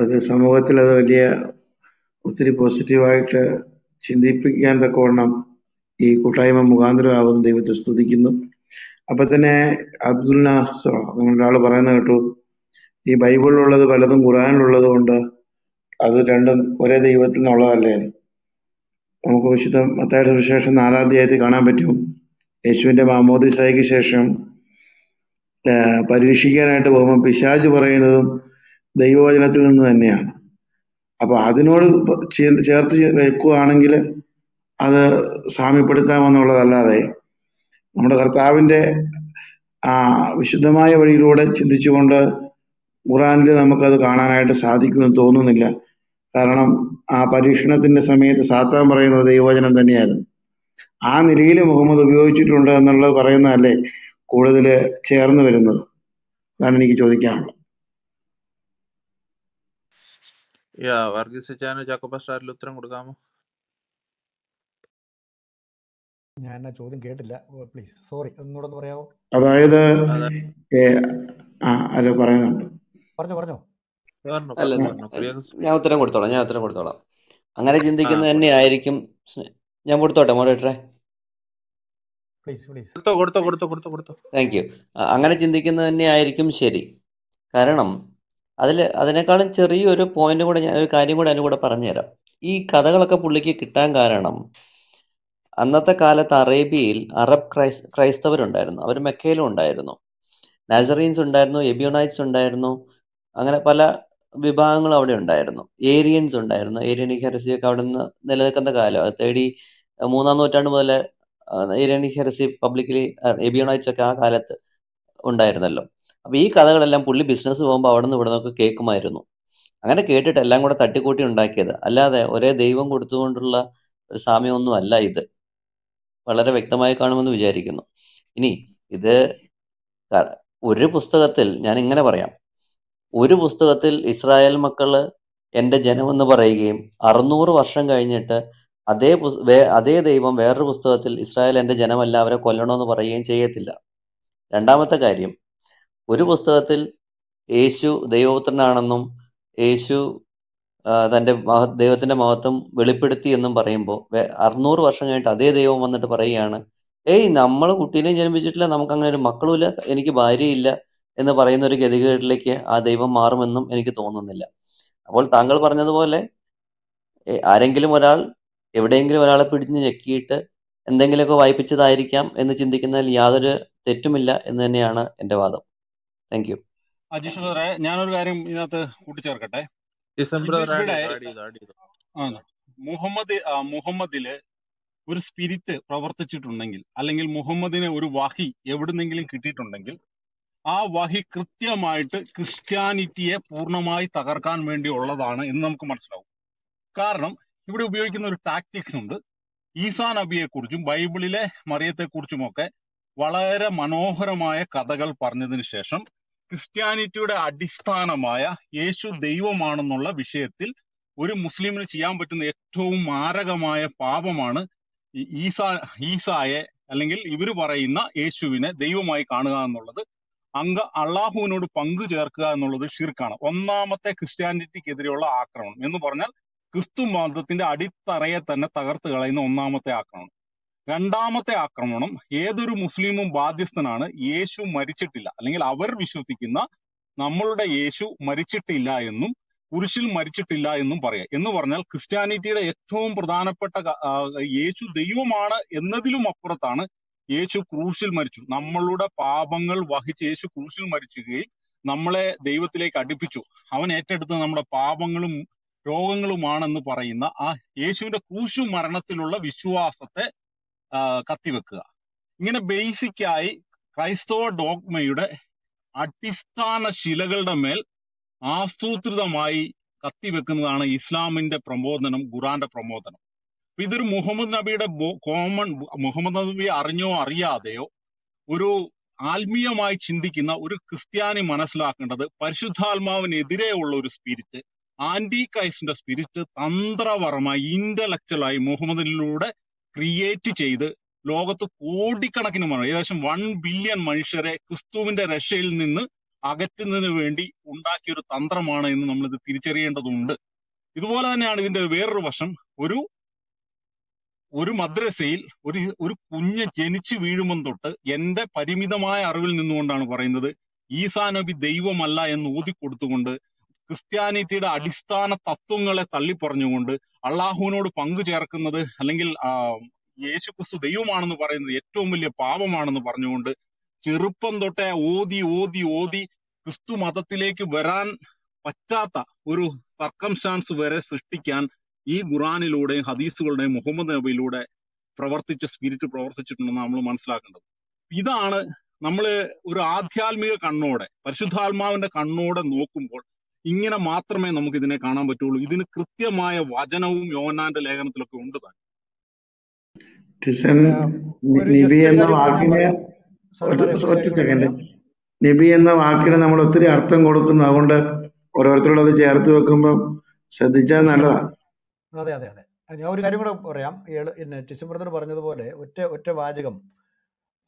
അത് സമൂഹത്തിൽ അത് വലിയ ഒത്തിരി പോസിറ്റീവായിട്ട് ചിന്തിപ്പിക്കാൻ തക്കവണ്ണം ഈ കൂട്ടായ്മ മുഖാന്തരമാവുന്ന ദൈവത്തെ സ്തുതിക്കുന്നു. അപ്പൊ തന്നെ അബ്ദുൽ നാസർ ഒരാൾ പറയുന്ന കേട്ടു, ഈ ബൈബിളിലുള്ളത് പലതും ഖുർആനിലുള്ളത് കൊണ്ട് അത് രണ്ടും ഒരേ ദൈവത്തിൽ നിന്നുള്ളതല്ലേ. നമുക്ക് വിശുദ്ധ മത്തായി സുവിശേഷം നാലാം അധ്യായത്തിൽ കാണാൻ പറ്റും, യേശുവിന്റെ മാമോദിസായ്ക്ക് ശേഷം പരീക്ഷിക്കാനായിട്ട് പോകുമ്പോൾ പിശാച് പറയുന്നതും ദൈവവചനത്തിൽ നിന്ന് തന്നെയാണ്. അപ്പൊ അതിനോട് ചേർത്ത് വെക്കുകയാണെങ്കിൽ അത് സാമ്യപ്പെടുത്താമെന്നുള്ളതല്ലാതെ നമ്മുടെ കർത്താവിൻ്റെ ആ വിശുദ്ധമായ വഴിയിലൂടെ ചിന്തിച്ചുകൊണ്ട് ഖുർആനിൽ നമുക്കത് കാണാനായിട്ട് സാധിക്കുമെന്ന് തോന്നുന്നില്ല. കാരണം ആ പരീക്ഷണത്തിന്റെ സമയത്ത് സാത്താൻ പറയുന്നത് ദൈവവചനം തന്നെയായിരുന്നു. ആ നിലയിൽ മുഹമ്മദ് ഉപയോഗിച്ചിട്ടുണ്ട് എന്നുള്ളത് പറയുന്നതല്ലേ കൂടുതൽ ചേർന്ന് വരുന്നത്. അതാണ് എനിക്ക് ചോദിക്കാനുള്ളത്. ഉത്തരം കൊടുക്കാമോ? ഞാൻ ആ ചോദ്യം കേട്ടില്ല, പ്ലീസ് സോറി, ഒന്നുകൂടെ പറയാമോ? അതായത് പറഞ്ഞോ പറഞ്ഞോ. അല്ല, ഞാൻ ഉത്തരം കൊടുത്തോളാം ഞാൻ ഉത്തരം കൊടുത്തോളാം അങ്ങനെ ചിന്തിക്കുന്നത് തന്നെയായിരിക്കും. ഞാൻ കൊടുത്തോട്ടെ മോഡറേറ്ററെ? Thank you. അങ്ങനെ ചിന്തിക്കുന്നത് തന്നെയായിരിക്കും ശരി. കാരണം അതിൽ അതിനേക്കാളും ചെറിയൊരു പോയിന്റ് കൂടെ, ഞാനൊരു കാര്യം കൂടെ അതിന് കൂടെ പറഞ്ഞുതരാം. ഈ കഥകളൊക്കെ പുള്ളിക്ക് കിട്ടാൻ കാരണം, അന്നത്തെ കാലത്ത് അറേബ്യയിൽ അറബ് ക്രൈസ് ക്രൈസ്തവരുണ്ടായിരുന്നു, അവർ മെക്കയിലും ഉണ്ടായിരുന്നു, നാസറീൻസ് ഉണ്ടായിരുന്നു, എബിയോണൈറ്റ്സ് ഉണ്ടായിരുന്നു, അങ്ങനെ പല വിഭാഗങ്ങളും അവിടെ ഉണ്ടായിരുന്നു, ഏരിയൻസ് ഉണ്ടായിരുന്നു. ഏരിയൻ ഹെറസി ഒക്കെ അവിടെ നിന്ന് നിലനിൽക്കുന്ന കാലം, അത് തേടി മൂന്നാം നൂറ്റാണ്ട് മുതൽ ഏരിയൻ ഹെറസി പബ്ലിക്കലി എബിയോണൈറ്റ്സ് ഒക്കെ ആ കാലത്ത് ഉണ്ടായിരുന്നല്ലോ. അപ്പൊ ഈ കഥകളെല്ലാം പുള്ളി ബിസിനസ് പോകുമ്പോൾ അവിടെ നിന്ന് ഇവിടെ നിന്നൊക്കെ കേൾക്കുമായിരുന്നു. അങ്ങനെ കേട്ടിട്ട് എല്ലാം കൂടെ തട്ടിക്കൂട്ടി ഉണ്ടാക്കിയത്, അല്ലാതെ ഒരേ ദൈവം കൊടുത്തുകൊണ്ടുള്ള ഒരു സാമ്യമൊന്നും അല്ല ഇത്. വളരെ വ്യക്തമായി കാണുമെന്ന് വിചാരിക്കുന്നു. ഇനി ഇത് ഒരു പുസ്തകത്തിൽ, ഞാൻ ഇങ്ങനെ പറയാം, ഒരു പുസ്തകത്തിൽ ഇസ്രായേൽ മക്കള് എൻ്റെ ജനമെന്ന് പറയുകയും അറുന്നൂറ് വർഷം കഴിഞ്ഞിട്ട് അതേ അതേ ദൈവം വേറൊരു പുസ്തകത്തിൽ ഇസ്രായേൽ എൻ്റെ ജനമല്ല അവരെ കൊല്ലണമെന്ന് പറയുകയും ചെയ്യത്തില്ല. രണ്ടാമത്തെ കാര്യം, ഒരു പുസ്തകത്തിൽ യേശു ദൈവപുത്രനാണെന്നും യേശു തൻ്റെ മഹ ദൈവത്തിൻ്റെ മഹത്വം വെളിപ്പെടുത്തി എന്നും പറയുമ്പോൾ അറുന്നൂറ് വർഷം കഴിഞ്ഞിട്ട് അതേ ദൈവം വന്നിട്ട് പറയുകയാണ്, ഏയ് നമ്മൾ കുട്ടീനെയും ജനിപ്പിച്ചിട്ടില്ല, നമുക്ക് അങ്ങനെ ഒരു മക്കളുമില്ല, എനിക്ക് ഭാര്യയില്ല എന്ന് പറയുന്ന ഒരു ഗതികേടിലേക്ക് ആ ദൈവം മാറുമെന്നും എനിക്ക് തോന്നുന്നില്ല. അപ്പോൾ താങ്കൾ പറഞ്ഞതുപോലെ ആരെങ്കിലും ഒരാൾ എവിടെയെങ്കിലും ഒരാളെ പിടിഞ്ഞ് ഞെക്കിയിട്ട് എന്തെങ്കിലുമൊക്കെ വായിപ്പിച്ചതായിരിക്കാം എന്ന് ചിന്തിക്കുന്നതിൽ യാതൊരു തെറ്റുമില്ല എന്ന് തന്നെയാണ് എൻ്റെ വാദം. Thank you. അജീഷ് സാറേ, ഞാനൊരു കാര്യം ഇതിനകത്ത് കൂട്ടിച്ചേർക്കട്ടെ. മുഹമ്മദ് മുഹമ്മദില് ഒരു സ്പിരിറ്റ് പ്രവർത്തിച്ചിട്ടുണ്ടെങ്കിൽ, അല്ലെങ്കിൽ മുഹമ്മദിന് ഒരു വഹി എവിടുന്നെങ്കിലും കിട്ടിയിട്ടുണ്ടെങ്കിൽ, ആ വഹി കൃത്യമായിട്ട് ക്രിസ്ത്യാനിറ്റിയെ പൂർണ്ണമായി തകർക്കാൻ വേണ്ടി ഉള്ളതാണ് എന്ന് നമുക്ക് മനസ്സിലാവും. കാരണം ഇവിടെ ഉപയോഗിക്കുന്ന ഒരു ടാക്ടിക്സ് ഉണ്ട്. ഈസാ നബിയെക്കുറിച്ചും ബൈബിളിലെ മറിയത്തെക്കുറിച്ചുമൊക്കെ വളരെ മനോഹരമായ കഥകൾ പറഞ്ഞതിന് ശേഷം ക്രിസ്ത്യാനിറ്റിയുടെ അടിസ്ഥാനമായ യേശു ദൈവമാണെന്നുള്ള വിഷയത്തിൽ ഒരു മുസ്ലിമിന് ചെയ്യാൻ പറ്റുന്ന ഏറ്റവും മാരകമായ പാപമാണ് ഈസാ ഈസായെ അല്ലെങ്കിൽ ഇവർ പറയുന്ന യേശുവിനെ ദൈവമായി കാണുക എന്നുള്ളത്, അങ്ക അള്ളാഹുവിനോട് പങ്കു ചേർക്കുക എന്നുള്ളത് ഷിർക്കാണ്. ഒന്നാമത്തെ ക്രിസ്ത്യാനിറ്റിക്കെതിരെയുള്ള ആക്രമണം എന്ന് പറഞ്ഞാൽ ക്രിസ്തു മതത്തിന്റെ അടിത്തറയെ തന്നെ തകർത്ത് കളയുന്ന ഒന്നാമത്തെ ആക്രമണം. രണ്ടാമത്തെ ആക്രമണം, ഏതൊരു മുസ്ലിമും ബാധ്യസ്ഥനാണ്, യേശു മരിച്ചിട്ടില്ല, അല്ലെങ്കിൽ അവർ വിശ്വസിക്കുന്ന നമ്മളുടെ യേശു മരിച്ചിട്ടില്ല എന്നും കുരിശിൽ മരിച്ചിട്ടില്ല എന്നും പറയാം. എന്ന് പറഞ്ഞാൽ ക്രിസ്ത്യാനിറ്റിയുടെ ഏറ്റവും പ്രധാനപ്പെട്ട യേശു ദൈവമാണ് എന്നതിലും അപ്പുറത്താണ് യേശു ക്രൂശിൽ മരിച്ചു, നമ്മളുടെ പാപങ്ങൾ വഹിച്ച് യേശു ക്രൂശിൽ മരിക്കുകയും നമ്മളെ ദൈവത്തിലേക്ക് അടുപ്പിച്ചു, അവൻ ഏറ്റെടുത്ത് നമ്മുടെ പാപങ്ങളും രോഗങ്ങളുമാണെന്ന് പറയുന്ന ആ യേശുവിന്റെ ക്രൂശു മരണത്തിലുള്ള വിശ്വാസത്തെ കത്തിവെക്കുക. ഇങ്ങനെ ബേസിക്കായി ക്രൈസ്തവ ഡോഗ്മയുടെ അടിസ്ഥാന ശിലകളുടെ മേൽ ആസൂത്രിതമായി കത്തിവെക്കുന്നതാണ് ഇസ്ലാമിന്റെ പ്രബോധനം, ഖുർആന്റെ പ്രബോധനം. ഇതൊരു മുഹമ്മദ് നബിയുടെ കോമൺ, മുഹമ്മദ് നബി അറിഞ്ഞോ അറിയാതെയോ ഒരു ആത്മീയമായി ചിന്തിക്കുന്ന ഒരു ക്രിസ്ത്യാനി മനസ്സിലാക്കേണ്ടത് പരിശുദ്ധാത്മാവിനെതിരെയുള്ള ഒരു സ്പിരിറ്റ്, ആന്റി ക്രൈസ്റ്റിന്റെ സ്പിരിറ്റ് തന്ത്രപരമായി ഇന്റലക്ച്വലായി മുഹമ്മദിലൂടെ ക്രിയേറ്റ് ചെയ്ത് ലോകത്ത് കോടിക്കണക്കിന് ഏകദേശം വൺ ബില്യൺ മനുഷ്യരെ ക്രിസ്തുവിന്റെ രക്ഷയിൽ നിന്ന് അകറ്റുന്നതിന് വേണ്ടി ഉണ്ടാക്കിയ ഒരു തന്ത്രമാണ് എന്ന് നമ്മളിത് തിരിച്ചറിയേണ്ടതുണ്ട്. ഇതുപോലെ തന്നെയാണ് ഇതിന്റെ വേറൊരു വശം. ഒരു ഒരു മദ്രസയിൽ ഒരു ഒരു കുഞ്ഞ് ജനിച്ചു വീഴുമ്പം തൊട്ട് എൻ്റെ പരിമിതമായ അറിവിൽ നിന്നുകൊണ്ടാണ് പറയുന്നത്, ഈസാ നബി ദൈവമല്ല എന്ന് ഊതിക്കൊടുത്തുകൊണ്ട് ക്രിസ്ത്യാനിറ്റിയുടെ അടിസ്ഥാന തത്വങ്ങളെ തള്ളിപ്പറഞ്ഞുകൊണ്ട് അള്ളാഹുവിനോട് പങ്കു ചേർക്കുന്നത് അല്ലെങ്കിൽ ആ യേശു ക്രിസ്തു ദൈവമാണെന്ന് പറയുന്നത് ഏറ്റവും വലിയ പാപമാണെന്ന് പറഞ്ഞുകൊണ്ട് ചെറുപ്പം തൊട്ടേ ഓതി ഓതി ഓതി ക്രിസ്തു മതത്തിലേക്ക് വരാൻ പറ്റാത്ത ഒരു സർക്കംസ്റ്റാൻസ് വരെ സൃഷ്ടിക്കാൻ ഈ ഖുർആനിലൂടെയും ഹദീസുകളുടെയും മുഹമ്മദ് നബിയിലൂടെ പ്രവർത്തിച്ച സ്പിരിറ്റ് പ്രവർത്തിച്ചിട്ടുണ്ടെന്ന് നമ്മൾ മനസ്സിലാക്കേണ്ടത്. ഇതാണ് നമ്മൾ ഒരു ആധ്യാത്മിക കണ്ണോടെ, പരിശുദ്ധാത്മാവിന്റെ കണ്ണോടെ നോക്കുമ്പോൾ ഇങ്ങനെ മാത്രമേ നമുക്ക് ഇതിനെ കാണാൻ പറ്റുള്ളൂ. ഇതിന് കൃത്യമായ വചനവും യോഹന്നാന്റെ ലേഖനത്തിലൊക്കെ ഉണ്ട് താൻ. നബി എന്ന വാക്കിന് നമ്മൾ ഒത്തിരി അർത്ഥം കൊടുക്കുന്നു. അതുകൊണ്ട് ഓരോരുത്തരോട് അത് ചേർത്ത് വെക്കുമ്പോൾ ശ്രദ്ധിച്ചാൽ നല്ലതാണ്. അതെ അതെ അതെ ഞാൻ ഒരു കാര്യം കൂടെ പറയാം. പിന്നെ ടിസംബർ പറഞ്ഞതുപോലെ ഒറ്റ ഒറ്റ വാചകം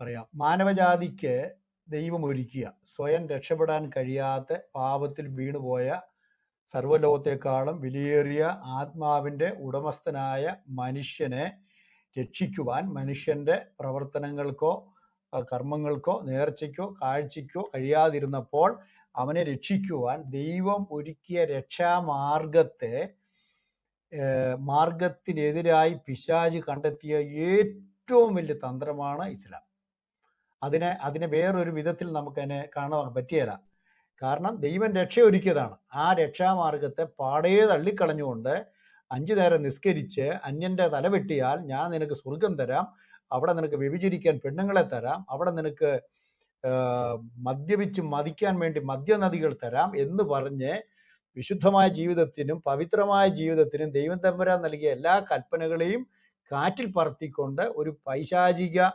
പറയാം. മാനവജാതിക്ക് ദൈവം ഒരുക്കിയ, സ്വയം രക്ഷപ്പെടാൻ കഴിയാത്ത, പാപത്തിൽ വീണുപോയ, സർവ്വലോകത്തെക്കാളും വിലയേറിയ ആത്മാവിൻ്റെ ഉടമസ്ഥനായ മനുഷ്യനെ രക്ഷിക്കുവാൻ മനുഷ്യൻ്റെ പ്രവർത്തനങ്ങൾക്കോ കർമ്മങ്ങൾക്കോ നേർച്ചയ്ക്കോ കാഴ്ചയ്ക്കോ കഴിയാതിരുന്നപ്പോൾ അവനെ രക്ഷിക്കുവാൻ ദൈവം ഒരുക്കിയ രക്ഷാമാർഗത്തെ മാർഗത്തിനെതിരായി പിശാച് കണ്ടെത്തിയ ഏറ്റവും വലിയ തന്ത്രമാണ് ഇസ്ലാം. അതിനെ അതിനെ വേറൊരു വിധത്തിൽ നമുക്കതിനെ കാണാൻ പറ്റിയല്ല. കാരണം ദൈവം രക്ഷ ഒരുക്കിയതാണ്. ആ രക്ഷാമാർഗത്തെ പാടേ തള്ളിക്കളഞ്ഞുകൊണ്ട് അഞ്ചു നേരം നിസ്കരിച്ച് അന്യൻ്റെ തല വെട്ടിയാൽ ഞാൻ നിനക്ക് സ്വർഗം തരാം, അവിടെ നിനക്ക് വ്യഭിചരിക്കാൻ പെണ്ണുങ്ങളെ തരാം, അവിടെ നിനക്ക് മദ്യപിച്ച് മതിക്കാൻ വേണ്ടി മദ്യനദികൾ തരാം എന്ന് പറഞ്ഞ് വിശുദ്ധമായ ജീവിതത്തിനും പവിത്രമായ ജീവിതത്തിനും ദൈവം തമ്പുരാൻ നൽകിയ എല്ലാ കൽപ്പനകളെയും കാറ്റിൽ പറത്തിക്കൊണ്ട് ഒരു പൈശാചിക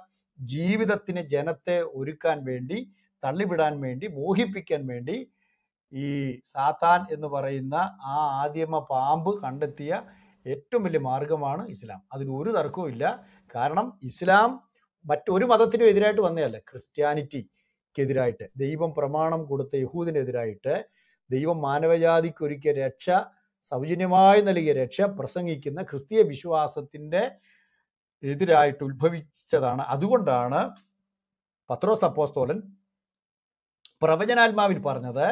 ജീവിതത്തിന് ജനത്തെ ഒരുക്കാൻ വേണ്ടി, തള്ളിവിടാൻ വേണ്ടി, മോഹിപ്പിക്കാൻ വേണ്ടി ഈ സാത്താൻ എന്ന് പറയുന്ന ആ ആദിമ പാമ്പ് കണ്ടെത്തിയ ഏറ്റവും വലിയ മാർഗമാണ് ഇസ്ലാം. അതിനൊരു തർക്കവും ഇല്ല. കാരണം ഇസ്ലാം മറ്റൊരു മതത്തിനും എതിരായിട്ട് വന്നതല്ല. ക്രിസ്ത്യാനിറ്റിക്കെതിരായിട്ട്, ദൈവം പ്രമാണം കൊടുത്ത യഹൂദിനെതിരായിട്ട്, ദൈവം മാനവജാതിക്ക് ഒരുക്കിയ രക്ഷ, സൗജന്യമായി നൽകിയ രക്ഷ പ്രസംഗിക്കുന്ന ക്രിസ്തീയ വിശ്വാസത്തിൻ്റെ എതിരായിട്ട് ഉത്ഭവിച്ചതാണ്. അതുകൊണ്ടാണ് പത്രോസ് അപ്പോസ്തലൻ പ്രവചനാത്മാവിൽ പറഞ്ഞത്,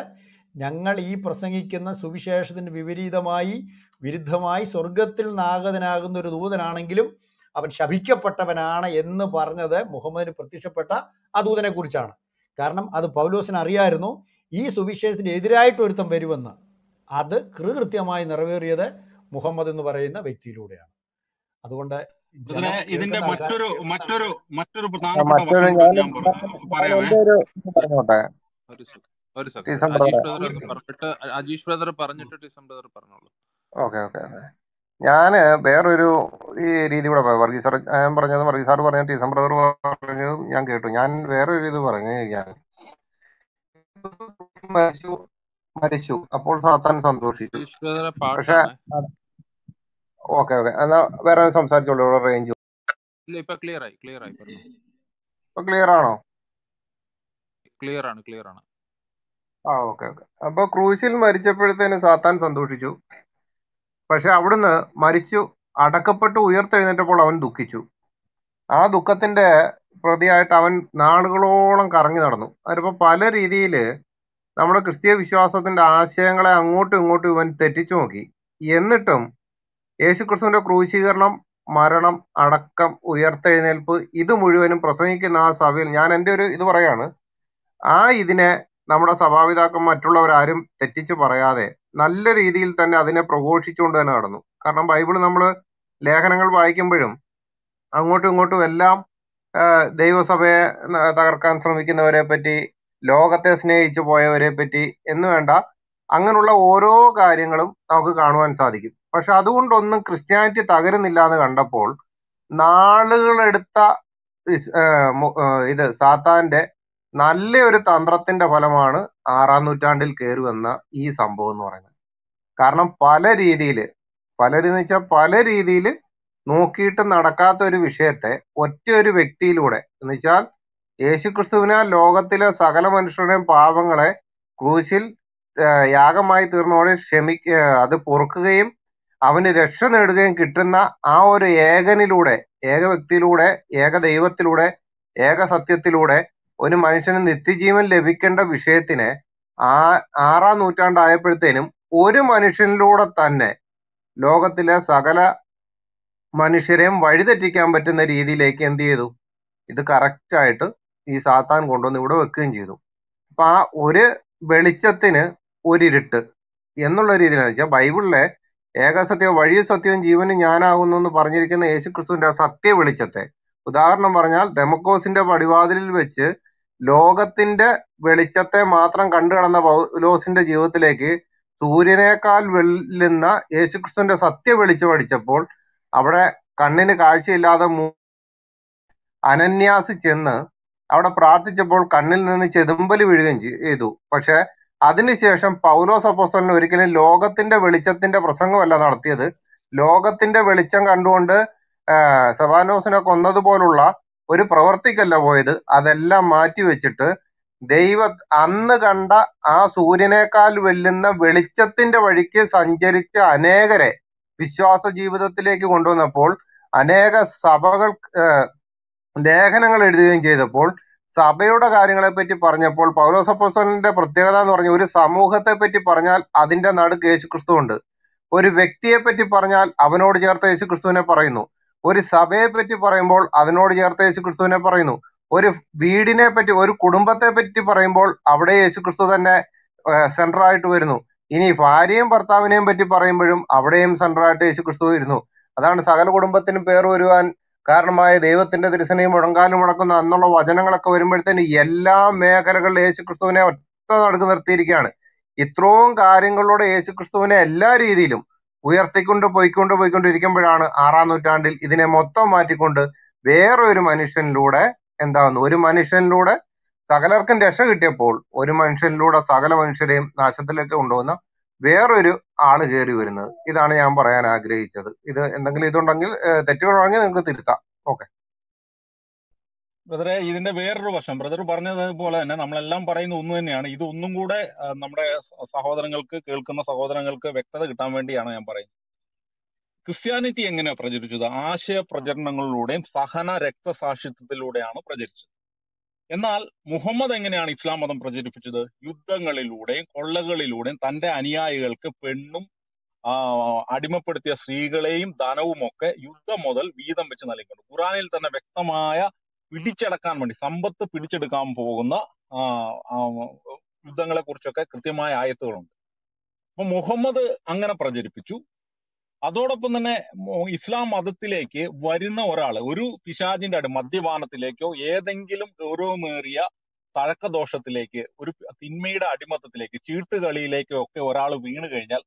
ഞങ്ങൾ ഈ പ്രസംഗിക്കുന്ന സുവിശേഷത്തിന് വിപരീതമായി, വിരുദ്ധമായി സ്വർഗത്തിൽ നാഗതനാകുന്ന ഒരു ദൂതനാണെങ്കിലും അവൻ ശപിക്കപ്പെട്ടവനാണ് എന്ന് പറഞ്ഞത് മുഹമ്മദിന് പ്രത്യക്ഷപ്പെട്ട ആ ദൂതനെ കുറിച്ചാണ്. കാരണം അത് പൗലോസിന് അറിയായിരുന്നു, ഈ സുവിശേഷത്തിന് എതിരായിട്ട് ഒരുത്തം വരുമെന്ന്. അത് കൃത്യമായി നിറവേറിയത് മുഹമ്മദ് എന്ന് പറയുന്ന വ്യക്തിയിലൂടെയാണ്. അതുകൊണ്ട് ഇതിന്റെ മറ്റൊരു മറ്റൊരു മറ്റൊരു പ്രധാനപ്പെട്ട ഒരു സെക്കൻഡ് അജീഷ് ബ്രദർ പറഞ്ഞിട്ട് ടിസം ബ്രദർ പറഞ്ഞോളൂ. ഓക്കെ ഓക്കെ ഞാന് വേറൊരു ഈ രീതി കൂടെ വർഗീസ് സാർ ഞാൻ പറഞ്ഞത് വർഗീസ് സാർ പറഞ്ഞ ടിസം ബ്രദർ പറഞ്ഞത് ഞാൻ കേട്ടു. ഞാൻ വേറൊരു ഇത് പറഞ്ഞു കഴിഞ്ഞാൽ, മരിച്ചു മരിച്ചു അപ്പോൾ സാത്താൻ സന്തോഷിച്ചു. പക്ഷെ ഓക്കെ ഓക്കെ എന്നാ വേറെ സംസാരിച്ചോളൂ. റേഞ്ച് ക്ലിയർ ആയി ക്ലിയർ ആയി ക്ലിയർ ആണോ? ക്ലിയർ ആണ് ക്ലിയർ ആണ് ആ ഓക്കെ ഓക്കെ അപ്പൊ ക്രൂശിൽ മരിച്ചപ്പോഴത്തേന് സാത്താൻ സന്തോഷിച്ചു. പക്ഷെ അവിടുന്ന് മരിച്ചു അടക്കപ്പെട്ട് ഉയർത്തെഴുന്നേറ്റപ്പോൾ അവൻ ദുഃഖിച്ചു. ആ ദുഃഖത്തിന്റെ പ്രതിയായിട്ട് അവൻ നാളുകളോളം കറങ്ങി നടന്നു. അതിപ്പോ പല രീതിയിൽ നമ്മുടെ ക്രിസ്തീയ വിശ്വാസത്തിന്റെ ആശയങ്ങളെ അങ്ങോട്ടും ഇങ്ങോട്ടും ഇവൻ തെറ്റിച്ചു നോക്കി. എന്നിട്ടും യേശുക്രിസ്തുവിന്റെ ക്രൂശീകരണം, മരണം, അടക്കം, ഉയർത്തെഴുന്നേൽപ്പ് ഇത് മുഴുവനും പ്രസംഗിക്കുന്ന ആ സഭയിൽ, ഞാൻ എൻ്റെ ഒരു ഇത് പറയാണ്, ആ ഇതിനെ നമ്മുടെ സഭാപിതാക്കൾ മറ്റുള്ളവരാരും തെറ്റിച്ച് പറയാതെ നല്ല രീതിയിൽ തന്നെ അതിനെ പ്രഘോഷിച്ചുകൊണ്ട് തന്നെ നടന്നു. കാരണം ബൈബിൾ നമ്മൾ ലേഖനങ്ങൾ വായിക്കുമ്പോഴും അങ്ങോട്ടും ഇങ്ങോട്ടും എല്ലാം ദൈവസഭയെ തകർക്കാൻ ശ്രമിക്കുന്നവരെ പറ്റി, ലോകത്തെ സ്നേഹിച്ചു പോയവരെ പറ്റി എന്ന് വേണ്ട അങ്ങനെയുള്ള ഓരോ കാര്യങ്ങളും നമുക്ക് കാണുവാൻ സാധിക്കും. പക്ഷെ അതുകൊണ്ടൊന്നും ക്രിസ്ത്യാനിറ്റി തകരുന്നില്ല എന്ന് കണ്ടപ്പോൾ നാളുകളെടുത്ത ഇത് സാത്താന്റെ നല്ലൊരു തന്ത്രത്തിന്റെ ഫലമാണ് ആറാം നൂറ്റാണ്ടിൽ കയറി വന്ന ഈ സംഭവം എന്ന് പറയുന്നത്. കാരണം പല രീതിയിൽ പലരെന്ന് വെച്ചാൽ പല രീതിയിൽ നോക്കിയിട്ട് നടക്കാത്ത ഒരു വിഷയത്തെ ഒറ്റ ഒരു വ്യക്തിയിലൂടെ എന്ന് വെച്ചാൽ യേശുക്രിസ്തുവിനാൽ ലോകത്തിലെ സകല മനുഷ്യരുടെയും പാപങ്ങളെ ക്രൂശിൽ യാഗമായി തീർന്നോടെ ക്ഷമി അത് പൊറുക്കുകയും അവന് രക്ഷ നേടുകയും കിട്ടുന്ന ആ ഒരു ഏകനിലൂടെ ഏക വ്യക്തിയിലൂടെ ഏക ദൈവത്തിലൂടെ ഏക സത്യത്തിലൂടെ ഒരു മനുഷ്യന് നിത്യജീവൻ ലഭിക്കേണ്ട വിഷയത്തിന് ആ ആറാം നൂറ്റാണ്ടായപ്പോഴത്തേനും ഒരു മനുഷ്യനിലൂടെ തന്നെ ലോകത്തിലെ സകല മനുഷ്യരെയും വഴിതെറ്റിക്കാൻ പറ്റുന്ന രീതിയിലേക്ക് എന്ത് ചെയ്തു, ഇത് കറക്റ്റായിട്ട് ഈ സാത്താൻ കൊണ്ടുവന്ന് ഇവിടെ വെക്കുകയും ചെയ്തു. അപ്പം ആ ഒരു വെളിച്ചത്തിന് ഒരിരുട്ട് എന്നുള്ള രീതിയിലാണെന്ന് വെച്ചാൽ ബൈബിളിലെ ഏകസത്യവും വഴിയും സത്യവും ജീവനും ഞാനാകുന്നു എന്ന് പറഞ്ഞിരിക്കുന്ന യേശുക്രിസ്തുവിന്റെ ആ സത്യ വെളിച്ചത്തെ ഉദാഹരണം പറഞ്ഞാൽ ദമക്കോസിന്റെ പടിവാതിലിൽ വെച്ച് ലോകത്തിന്റെ വെളിച്ചത്തെ മാത്രം കണ്ടു കടന്ന പൗലോസിന്റെ ജീവിതത്തിലേക്ക് സൂര്യനേക്കാൾ വെല്ലുന്ന യേശുക്രിസ്തുവിന്റെ സത്യ വെളിച്ചം അടിച്ചപ്പോൾ അവിടെ കണ്ണിന് കാഴ്ചയില്ലാതെ അനന്യാസ് ചെന്ന് അവിടെ പ്രാർത്ഥിച്ചപ്പോൾ കണ്ണിൽ നിന്ന് ചെതുമ്പല് വീഴുകയും ചെയ്തു. പക്ഷെ അതിനുശേഷം പൗലോസ് അപ്പോസ്തലൻ ഒരിക്കലും ലോകത്തിന്റെ വെളിച്ചത്തിന്റെ പ്രസംഗമല്ല നടത്തിയത്. ലോകത്തിന്റെ വെളിച്ചം കണ്ടുകൊണ്ട് സബാനോസിനെ കൊന്നതുപോലുള്ള ഒരു പ്രവർത്തിക്കല്ല പോയത്. അതെല്ലാം മാറ്റിവെച്ചിട്ട് ദൈവ അന്ന് കണ്ട ആ സൂര്യനേക്കാൾ വെല്ലുന്ന വെളിച്ചത്തിന്റെ വഴിക്ക് സഞ്ചരിച്ച അനേകരെ വിശ്വാസ ജീവിതത്തിലേക്ക് കൊണ്ടുവന്നപ്പോൾ അനേക സഭകൾ ലേഖനങ്ങൾ എഴുതുകയും ചെയ്തപ്പോൾ സഭയുടെ കാര്യങ്ങളെ പറ്റി പറഞ്ഞപ്പോൾ പൗലോസ് അപ്പോസ്തലന്റെ പ്രത്യേകത എന്ന് പറഞ്ഞാൽ ഒരു സമൂഹത്തെ പറ്റി പറഞ്ഞാൽ അതിന്റെ നടുക്ക് യേശുക്രിസ്തു ഉണ്ട്, ഒരു വ്യക്തിയെ പറ്റി പറഞ്ഞാൽ അവനോട് ചേർത്ത് യേശുക്രിസ്തുവിനെ പറയുന്നു, ഒരു സഭയെ പറ്റി പറയുമ്പോൾ അതിനോട് ചേർത്ത് യേശുക്രിസ്തുവിനെ പറയുന്നു, ഒരു വീടിനെ പറ്റി ഒരു കുടുംബത്തെ പറ്റി പറയുമ്പോൾ അവിടെ യേശുക്രിസ്തു തന്നെ സെൻട്രായിട്ട് വരുന്നു, ഇനി ഭാര്യയും ഭർത്താവിനെയും പറ്റി പറയുമ്പോഴും അവിടെയും സെൻട്രായിട്ട് യേശുക്രിസ്തു ഇരുന്നു. അതാണ് സകല കുടുംബത്തിനും പേർ വരുവാൻ കാരണമായ ദൈവത്തിന്റെ തിരുസനയും മുഴങ്കാലും മുടക്കുന്ന അന്നുള്ള വചനങ്ങളൊക്കെ വരുമ്പോഴത്തേന് എല്ലാ മേഖലകളിലും യേശുക്രിസ്തുവിനെ ഒറ്റ നടക്ക് നിർത്തിയിരിക്കുകയാണ്. ഇത്രയും കാര്യങ്ങളിലൂടെ യേശുക്രിസ്തുവിനെ എല്ലാ രീതിയിലും ഉയർത്തിക്കൊണ്ട് പോയിക്കൊണ്ട് പോയിക്കൊണ്ടിരിക്കുമ്പോഴാണ് ആറാം നൂറ്റാണ്ടിൽ ഇതിനെ മൊത്തം മാറ്റിക്കൊണ്ട് വേറൊരു മനുഷ്യനിലൂടെ എന്താകുന്നു, ഒരു മനുഷ്യനിലൂടെ സകലർക്കും രക്ഷ കിട്ടിയപ്പോൾ ഒരു മനുഷ്യനിലൂടെ സകല മനുഷ്യരെയും നാശത്തിലേക്ക് കൊണ്ടുവന്ന വേറൊരു ആള് കയറി വരുന്നത്. ഇതാണ് ഞാൻ പറയാൻ ആഗ്രഹിച്ചത്. ഇത് എന്തെങ്കിലും ഇതുണ്ടെങ്കിൽ തെറ്റുകളാണെങ്കിൽ നിങ്ങൾക്ക് തിരുത്താം. ഓക്കെ ബ്രദറെ, ഇതിന്റെ വേറൊരു വശം ബ്രദർ പറഞ്ഞതുപോലെ തന്നെ നമ്മളെല്ലാം പറയുന്ന ഒന്ന് തന്നെയാണ്. ഇത് ഒന്നും കൂടെ നമ്മുടെ സഹോദരങ്ങൾക്ക് കേൾക്കുന്ന സഹോദരങ്ങൾക്ക് വ്യക്തത കിട്ടാൻ വേണ്ടിയാണ് ഞാൻ പറയുന്നത്. ക്രിസ്ത്യാനിറ്റി എങ്ങനെയാണ് പ്രചരിച്ചത്? ആശയ പ്രചരണങ്ങളിലൂടെയും സഹന രക്തസാക്ഷിത്വത്തിലൂടെയാണ് പ്രചരിച്ചത്. എന്നാൽ മുഹമ്മദ് എങ്ങനെയാണ് ഇസ്ലാം മതം പ്രചരിപ്പിച്ചത്? യുദ്ധങ്ങളിലൂടെയും കൊള്ളകളിലൂടെയും തന്റെ അനുയായികൾക്ക് പെണ്ണും അടിമപ്പെടുത്തിയ സ്ത്രീകളെയും ധനവുമൊക്കെ യുദ്ധം മുതൽ വീതം വെച്ച് നൽകിക്കൊണ്ട് ഖുറാനിൽ തന്നെ വ്യക്തമായ പിടിച്ചെടുക്കാൻ വേണ്ടി സമ്പത്ത് പിടിച്ചെടുക്കാൻ പോകുന്ന യുദ്ധങ്ങളെ കുറിച്ചൊക്കെ കൃത്യമായ ആയത്തുകളുണ്ട്. അപ്പൊ മുഹമ്മദ് അങ്ങനെ പ്രചരിപ്പിച്ചു. അതോടൊപ്പം തന്നെ ഇസ്ലാം മതത്തിലേക്ക് വരുന്ന ഒരാള് ഒരു പിശാചിന്റെ അടി മദ്യപാനത്തിലേക്കോ ഏതെങ്കിലും ഗൗരവമേറിയ തഴക്കദോഷത്തിലേക്ക് ഒരു തിന്മയുടെ അടിമത്തത്തിലേക്ക് ചീട്ടുകളിയിലേക്കോ ഒക്കെ ഒരാൾ വീണ് കഴിഞ്ഞാൽ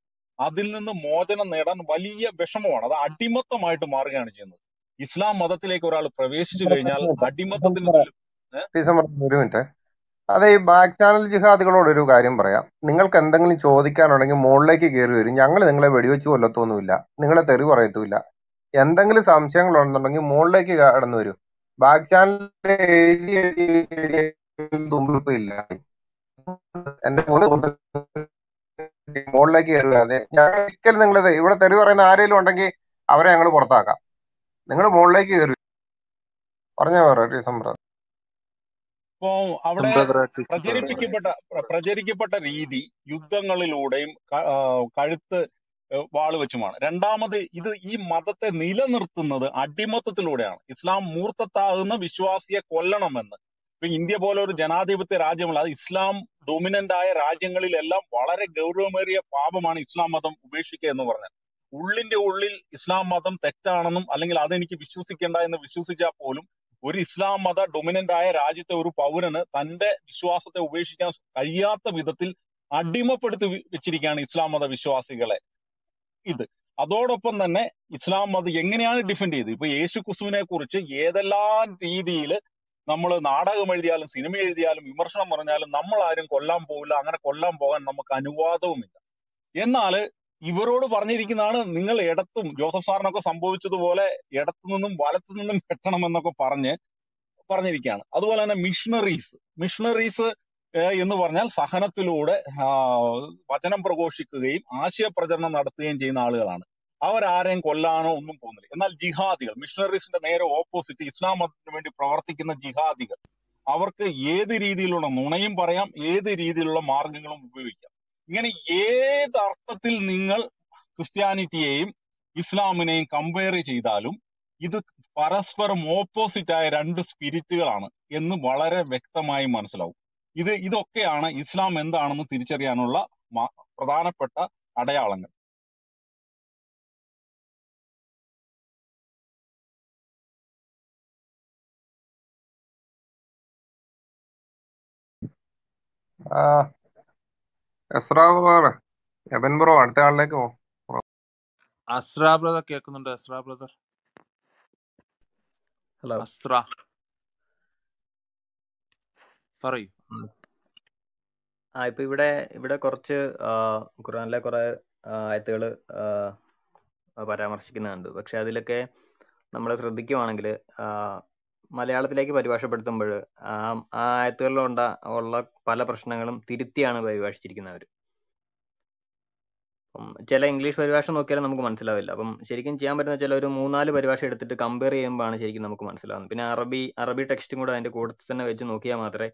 അതിൽ നിന്ന് മോചനം നേടാൻ വലിയ വിഷമമാണ്. അത് അടിമത്തമായിട്ട് മാറുകയാണ് ചെയ്യുന്നത്. ഇസ്ലാം മതത്തിലേക്ക് ഒരാൾ പ്രവേശിച്ചു കഴിഞ്ഞാൽ അടിമത്തത്തിന്. അതെ, ഈ ബാക്ക് ചാനൽ ജിഹാദികളോട് ഒരു കാര്യം പറയാം. നിങ്ങൾക്ക് എന്തെങ്കിലും ചോദിക്കാനുണ്ടെങ്കിൽ മുകളിലേക്ക് കയറി വരും. ഞങ്ങൾ നിങ്ങളെ വെടിവെച്ച് കൊല്ലത്തൊന്നുമില്ല, നിങ്ങളെ തെറി പറയത്തുമില്ല. എന്തെങ്കിലും സംശയങ്ങൾ ഉണ്ടെന്നുണ്ടെങ്കിൽ മുകളിലേക്ക് കടന്നു വരും. ബാക്ക് ചാനൽ എഴുതിയില്ല എന്റെ മുകളിലേക്ക് കയറി വരാതെ ഞങ്ങൾ ഒരിക്കലും നിങ്ങളെ ഇവിടെ തെറി പറയുന്ന ആരെങ്കിലും ഉണ്ടെങ്കിൽ അവരെ ഞങ്ങൾ പുറത്താക്കാം. നിങ്ങൾ മുകളിലേക്ക് കയറി പറഞ്ഞാൽ പറയട്ടെ സമ്പ്രദായം. ഇപ്പോ അവിടെ പ്രചരിപ്പിക്കപ്പെട്ട പ്രചരിക്കപ്പെട്ട രീതി യുദ്ധങ്ങളിലൂടെയും കഴുത്ത് വാള് വെച്ചുമാണ്. രണ്ടാമത്, ഇത് ഈ മതത്തെ നിലനിർത്തുന്നത് അടിമത്തത്തിലൂടെയാണ്. ഇസ്ലാം മൂർത്തത്താകുന്ന വിശ്വാസിയെ കൊല്ലണമെന്ന്. ഇപ്പൊ ഇന്ത്യ പോലെ ഒരു ജനാധിപത്യ രാജ്യമല്ല, അത് ഇസ്ലാം ഡൊമിനന്റ് ആയ രാജ്യങ്ങളിലെല്ലാം വളരെ ഗൗരവമേറിയ പാപമാണ് ഇസ്ലാം മതം ഉപേക്ഷിക്കുക എന്ന് പറഞ്ഞത്. ഉള്ളിന്റെ ഉള്ളിൽ ഇസ്ലാം മതം തെറ്റാണെന്നും അല്ലെങ്കിൽ അതെനിക്ക് വിശ്വസിക്കേണ്ട എന്ന് വിശ്വസിച്ചാൽ പോലും ഒരു ഇസ്ലാം മത ഡൊമിനന്റ് ആയ രാജ്യത്തെ ഒരു പൗരന് തന്റെ വിശ്വാസത്തെ ഉപേക്ഷിക്കാൻ കഴിയാത്ത വിധത്തിൽ അടിമപ്പെടുത്തി വെച്ചിരിക്കുകയാണ് ഇസ്ലാം മത വിശ്വാസികളെ. ഇത് അതോടൊപ്പം തന്നെ ഇസ്ലാം മതം എങ്ങനെയാണ് ഡിഫെൻഡ് ചെയ്തത്? ഇപ്പൊ യേശു ക്രിസ്തുവിനെ കുറിച്ച് ഏതെല്ലാം രീതിയിൽ നമ്മൾ നാടകം എഴുതിയാലും സിനിമ എഴുതിയാലും വിമർശനം പറഞ്ഞാലും നമ്മൾ ആരും കൊല്ലാൻ പോകില്ല, അങ്ങനെ കൊല്ലാൻ പോകാൻ നമുക്ക് അനുവാദവുമില്ല. എന്നാൽ ഇവരോട് പറഞ്ഞിരിക്കുന്നതാണ് നിങ്ങൾ ഇടത്തും ജോസഫ് സാറിനൊക്കെ സംഭവിച്ചതുപോലെ ഇടത്തു നിന്നും വലത്തു നിന്നും കെട്ടണമെന്നൊക്കെ പറഞ്ഞ് പറഞ്ഞിരിക്കുകയാണ്. അതുപോലെ തന്നെ മിഷണറീസ് മിഷണറീസ് എന്ന് പറഞ്ഞാൽ സഹനത്തിലൂടെ വചനം പ്രഘോഷിക്കുകയും ആശയപ്രചരണം നടത്തുകയും ചെയ്യുന്ന ആളുകളാണ്. അവരാരെയും കൊല്ലാനോ ഒന്നും പോകുന്നില്ല. എന്നാൽ ജിഹാദികൾ, മിഷണറീസിന്റെ നേരെ ഓപ്പോസിറ്റ് ഇസ്ലാം മതത്തിന് വേണ്ടി പ്രവർത്തിക്കുന്ന ജിഹാദികൾ, അവർക്ക് ഏത് രീതിയിലുള്ള നുണയും പറയാം, ഏത് രീതിയിലുള്ള മാർഗങ്ങളും ഉപയോഗിക്കാം. ഇങ്ങനെ ഏതർത്ഥത്തിൽ നിങ്ങൾ ക്രിസ്ത്യാനിറ്റിയെയും ഇസ്ലാമിനെയും കമ്പയർ ചെയ്താലും ഇത് പരസ്പരം ഓപ്പോസിറ്റ് ആയ രണ്ട് സ്പിരിറ്റുകളാണ് എന്ന് വളരെ വ്യക്തമായി മനസ്സിലാവും. ഇത് ഇതൊക്കെയാണ് ഇസ്ലാം എന്താണെന്ന് തിരിച്ചറിയാനുള്ള പ്രധാനപ്പെട്ട അടയാളങ്ങൾ. അടുത്ത ആളിലേക്ക് പോ. അസ്രാ ബ്രദർ കേൾക്കുന്നുണ്ട്. അസ്രാ ബ്രദർ, ഹലോ അസ്രാ, പറയൂ. ആ ഇപ്പൊ ഇവിടെ ഇവിടെ കുറച്ച് ഖുർആനിലെ കുറെ ആയത്തുകൾ പരാമർശിക്കുന്നുണ്ട്. പക്ഷെ അതിലൊക്കെ നമ്മൾ ശ്രദ്ധിക്കുവാണെങ്കിൽ മലയാളത്തിലേക്ക് പരിഭാഷപ്പെടുത്തുമ്പോൾ ആ ആ ആയത്തുകളിലുണ്ട ഉള്ള പല പ്രശ്നങ്ങളും തിരുത്തിയാണ് പരിഭാഷിച്ചിരിക്കുന്നവർ. അപ്പം ചില ഇംഗ്ലീഷ് പരിഭാഷ നോക്കിയാലും നമുക്ക് മനസ്സിലാവില്ല. അപ്പം ശരിക്കും ചെയ്യാൻ പറ്റുന്ന ചില ഒരു മൂന്നാല് പരിഭാഷ എടുത്തിട്ട് കമ്പയർ ചെയ്യുമ്പോഴാണ് ശരിക്കും നമുക്ക് മനസ്സിലാവുന്നത്. പിന്നെ അറബി അറബി ടെക്സ്റ്റും കൂടെ അതിൻ്റെ കൂടെ തന്നെ വെച്ച് നോക്കിയാൽ മാത്രമേ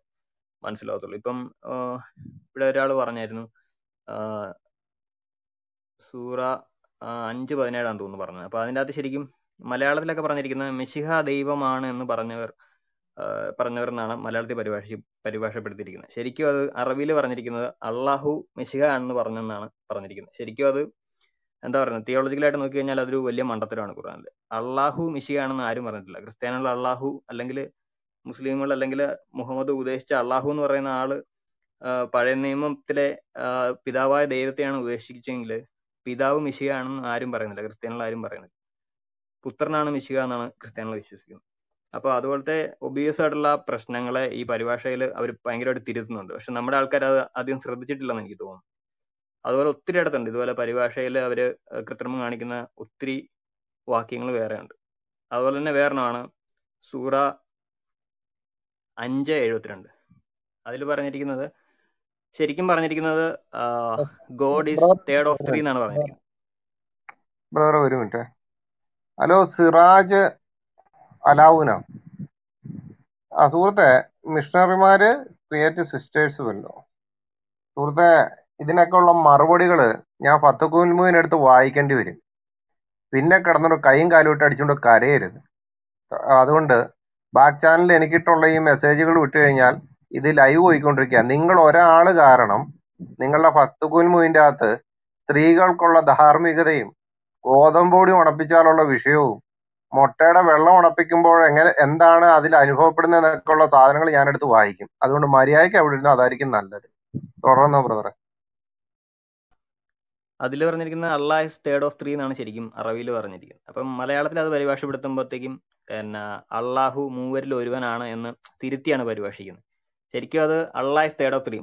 മനസ്സിലാവത്തുള്ളൂ. ഇപ്പം ഇവിടെ ഒരാൾ പറഞ്ഞായിരുന്നു സൂറ അഞ്ച് പതിനേഴാന്ന് തോന്നുന്നു പറഞ്ഞത്. അപ്പം അതിൻ്റെ അകത്ത് ശരിക്കും മലയാളത്തിലൊക്കെ പറഞ്ഞിരിക്കുന്നത് മെസ്സിഹ ദൈവമാണ് എന്ന് പറഞ്ഞവർ പറഞ്ഞവർ എന്നാണ് മലയാളത്തിൽ പരിഭാഷ പരിഭാഷപ്പെടുത്തിയിരിക്കുന്നത്. ശരിക്കും അത് അറബിയിൽ പറഞ്ഞിരിക്കുന്നത് അള്ളാഹു മെസ്സിഹ എന്ന് പറഞ്ഞെന്നാണ് പറഞ്ഞിരിക്കുന്നത്. ശരിക്കും അത് എന്താ പറയുന്നത്, തിയോളജിക്കലായിട്ട് നോക്കി കഴിഞ്ഞാൽ അതൊരു വലിയ മണ്ടത്തരമാണ് ഖുർആനിൽ. അള്ളാഹു മെസ്സിഹ ആണെന്ന് ആരും പറഞ്ഞിട്ടില്ല. ക്രിസ്ത്യാനികൾ അള്ളാഹു അല്ലെങ്കിൽ മുസ്ലിമുകൾ അല്ലെങ്കിൽ മുഹമ്മദ് ഉദ്ദേശിച്ച അള്ളാഹു എന്ന് പറയുന്ന ആള് പഴയ നിയമത്തിലെ പിതാവായ ദൈവത്തെയാണ് ഉദ്ദേശിച്ചെങ്കിൽ പിതാവ് മെസ്സിഹ ആണെന്ന് ആരും പറയുന്നില്ല, ക്രിസ്ത്യാനികൾ ആരും പറയുന്നില്ല. പുത്രനാണ് മെസ്സിഹ എന്നാണ് ക്രിസ്ത്യാനികൾ വിശ്വസിക്കുന്നത്. അപ്പോൾ അതുപോലത്തെ ഒബിയസ് ആയിട്ടുള്ള പ്രശ്നങ്ങളെ ഈ പരിഭാഷയിൽ അവർ ഭയങ്കരമായിട്ട് തിരുത്തുന്നുണ്ട്. പക്ഷെ നമ്മുടെ ആൾക്കാർ അത് അധികം ശ്രദ്ധിച്ചിട്ടില്ലെന്ന് എനിക്ക് തോന്നുന്നു. അതുപോലെ ഒത്തിരി ഇടത്തുണ്ട് ഇതുപോലെ പരിഭാഷയിൽ അവർ കൃത്രിമം കാണിക്കുന്ന ഒത്തിരി വാക്യങ്ങൾ വേറെ ഉണ്ട്. അതുപോലെ തന്നെ വേറൊന്നാണ് സൂറ അഞ്ച് എഴുപത്തിരണ്ട്. അതിൽ പറഞ്ഞിരിക്കുന്നത് ശരിക്കും പറഞ്ഞിരിക്കുന്നത് God is third of three എന്നാണ് പറഞ്ഞിരിക്കുന്നത്. ബ്രദർ ഒരു മിനിറ്റ്. ഹലോ സിറാജ് അലാവുന, ആ സുഹൃത്തെ, മിഷണറിമാര് ക്രിയേറ്റ് സിസ്റ്റേഴ്സ് വല്ലോ സുഹൃത്തെ, ഇതിനൊക്കെ ഉള്ള മറുപടികൾ ഞാൻ ഫത്തക്കുൽമുവിൻ്റെ അടുത്ത് വായിക്കേണ്ടി വരും. പിന്നെ കിടന്നൊരു കൈയും കാലും ഇട്ട് അടിച്ചുകൊണ്ട് കരയരുത്. അതുകൊണ്ട് ബാക്ക് ചാനലിൽ എനിക്കിട്ടുള്ള ഈ മെസ്സേജുകൾ വിട്ടു കഴിഞ്ഞാൽ ഇത് ലൈവ് പോയിക്കൊണ്ടിരിക്കുക. നിങ്ങൾ ഒരാൾ കാരണം നിങ്ങളുടെ ഫത്തക്കുൽമുവിൻ്റെ അകത്ത് സ്ത്രീകൾക്കുള്ള ധാർമ്മികതയും ഗോതമ്പോടി ഉണപ്പിച്ചാലുള്ള വിഷയവും മുട്ടയുടെ വെള്ളം ഉണപ്പിക്കുമ്പോൾ എങ്ങനെ എന്താണ് അതിൽ അനുഭവപ്പെടുന്നതെന്നൊക്കെയുള്ള സാധനങ്ങൾ ഞാനെടുത്ത് വായിക്കും. അതുകൊണ്ട് മര്യാദയ്ക്ക് അവിടെ ഇരുന്ന് അതായിരിക്കും നല്ലത്. തുടർന്നോ ബ്രദറെ. അതിൽ പറഞ്ഞിരിക്കുന്നത് Allah is third of three എന്നാണ് ശരിക്കും അറബിയിൽ പറഞ്ഞിരിക്കുന്നത്. അപ്പം മലയാളത്തിൽ അത് പരിഭാഷപ്പെടുത്തുമ്പോഴത്തേക്കും പിന്നെ അള്ളാഹു മൂവരിൽ ഒരുവനാണ് എന്ന് തിരുത്തിയാണ് പരിഭാഷിക്കുന്നത്. ശരിക്കും അത് Allah is third of three,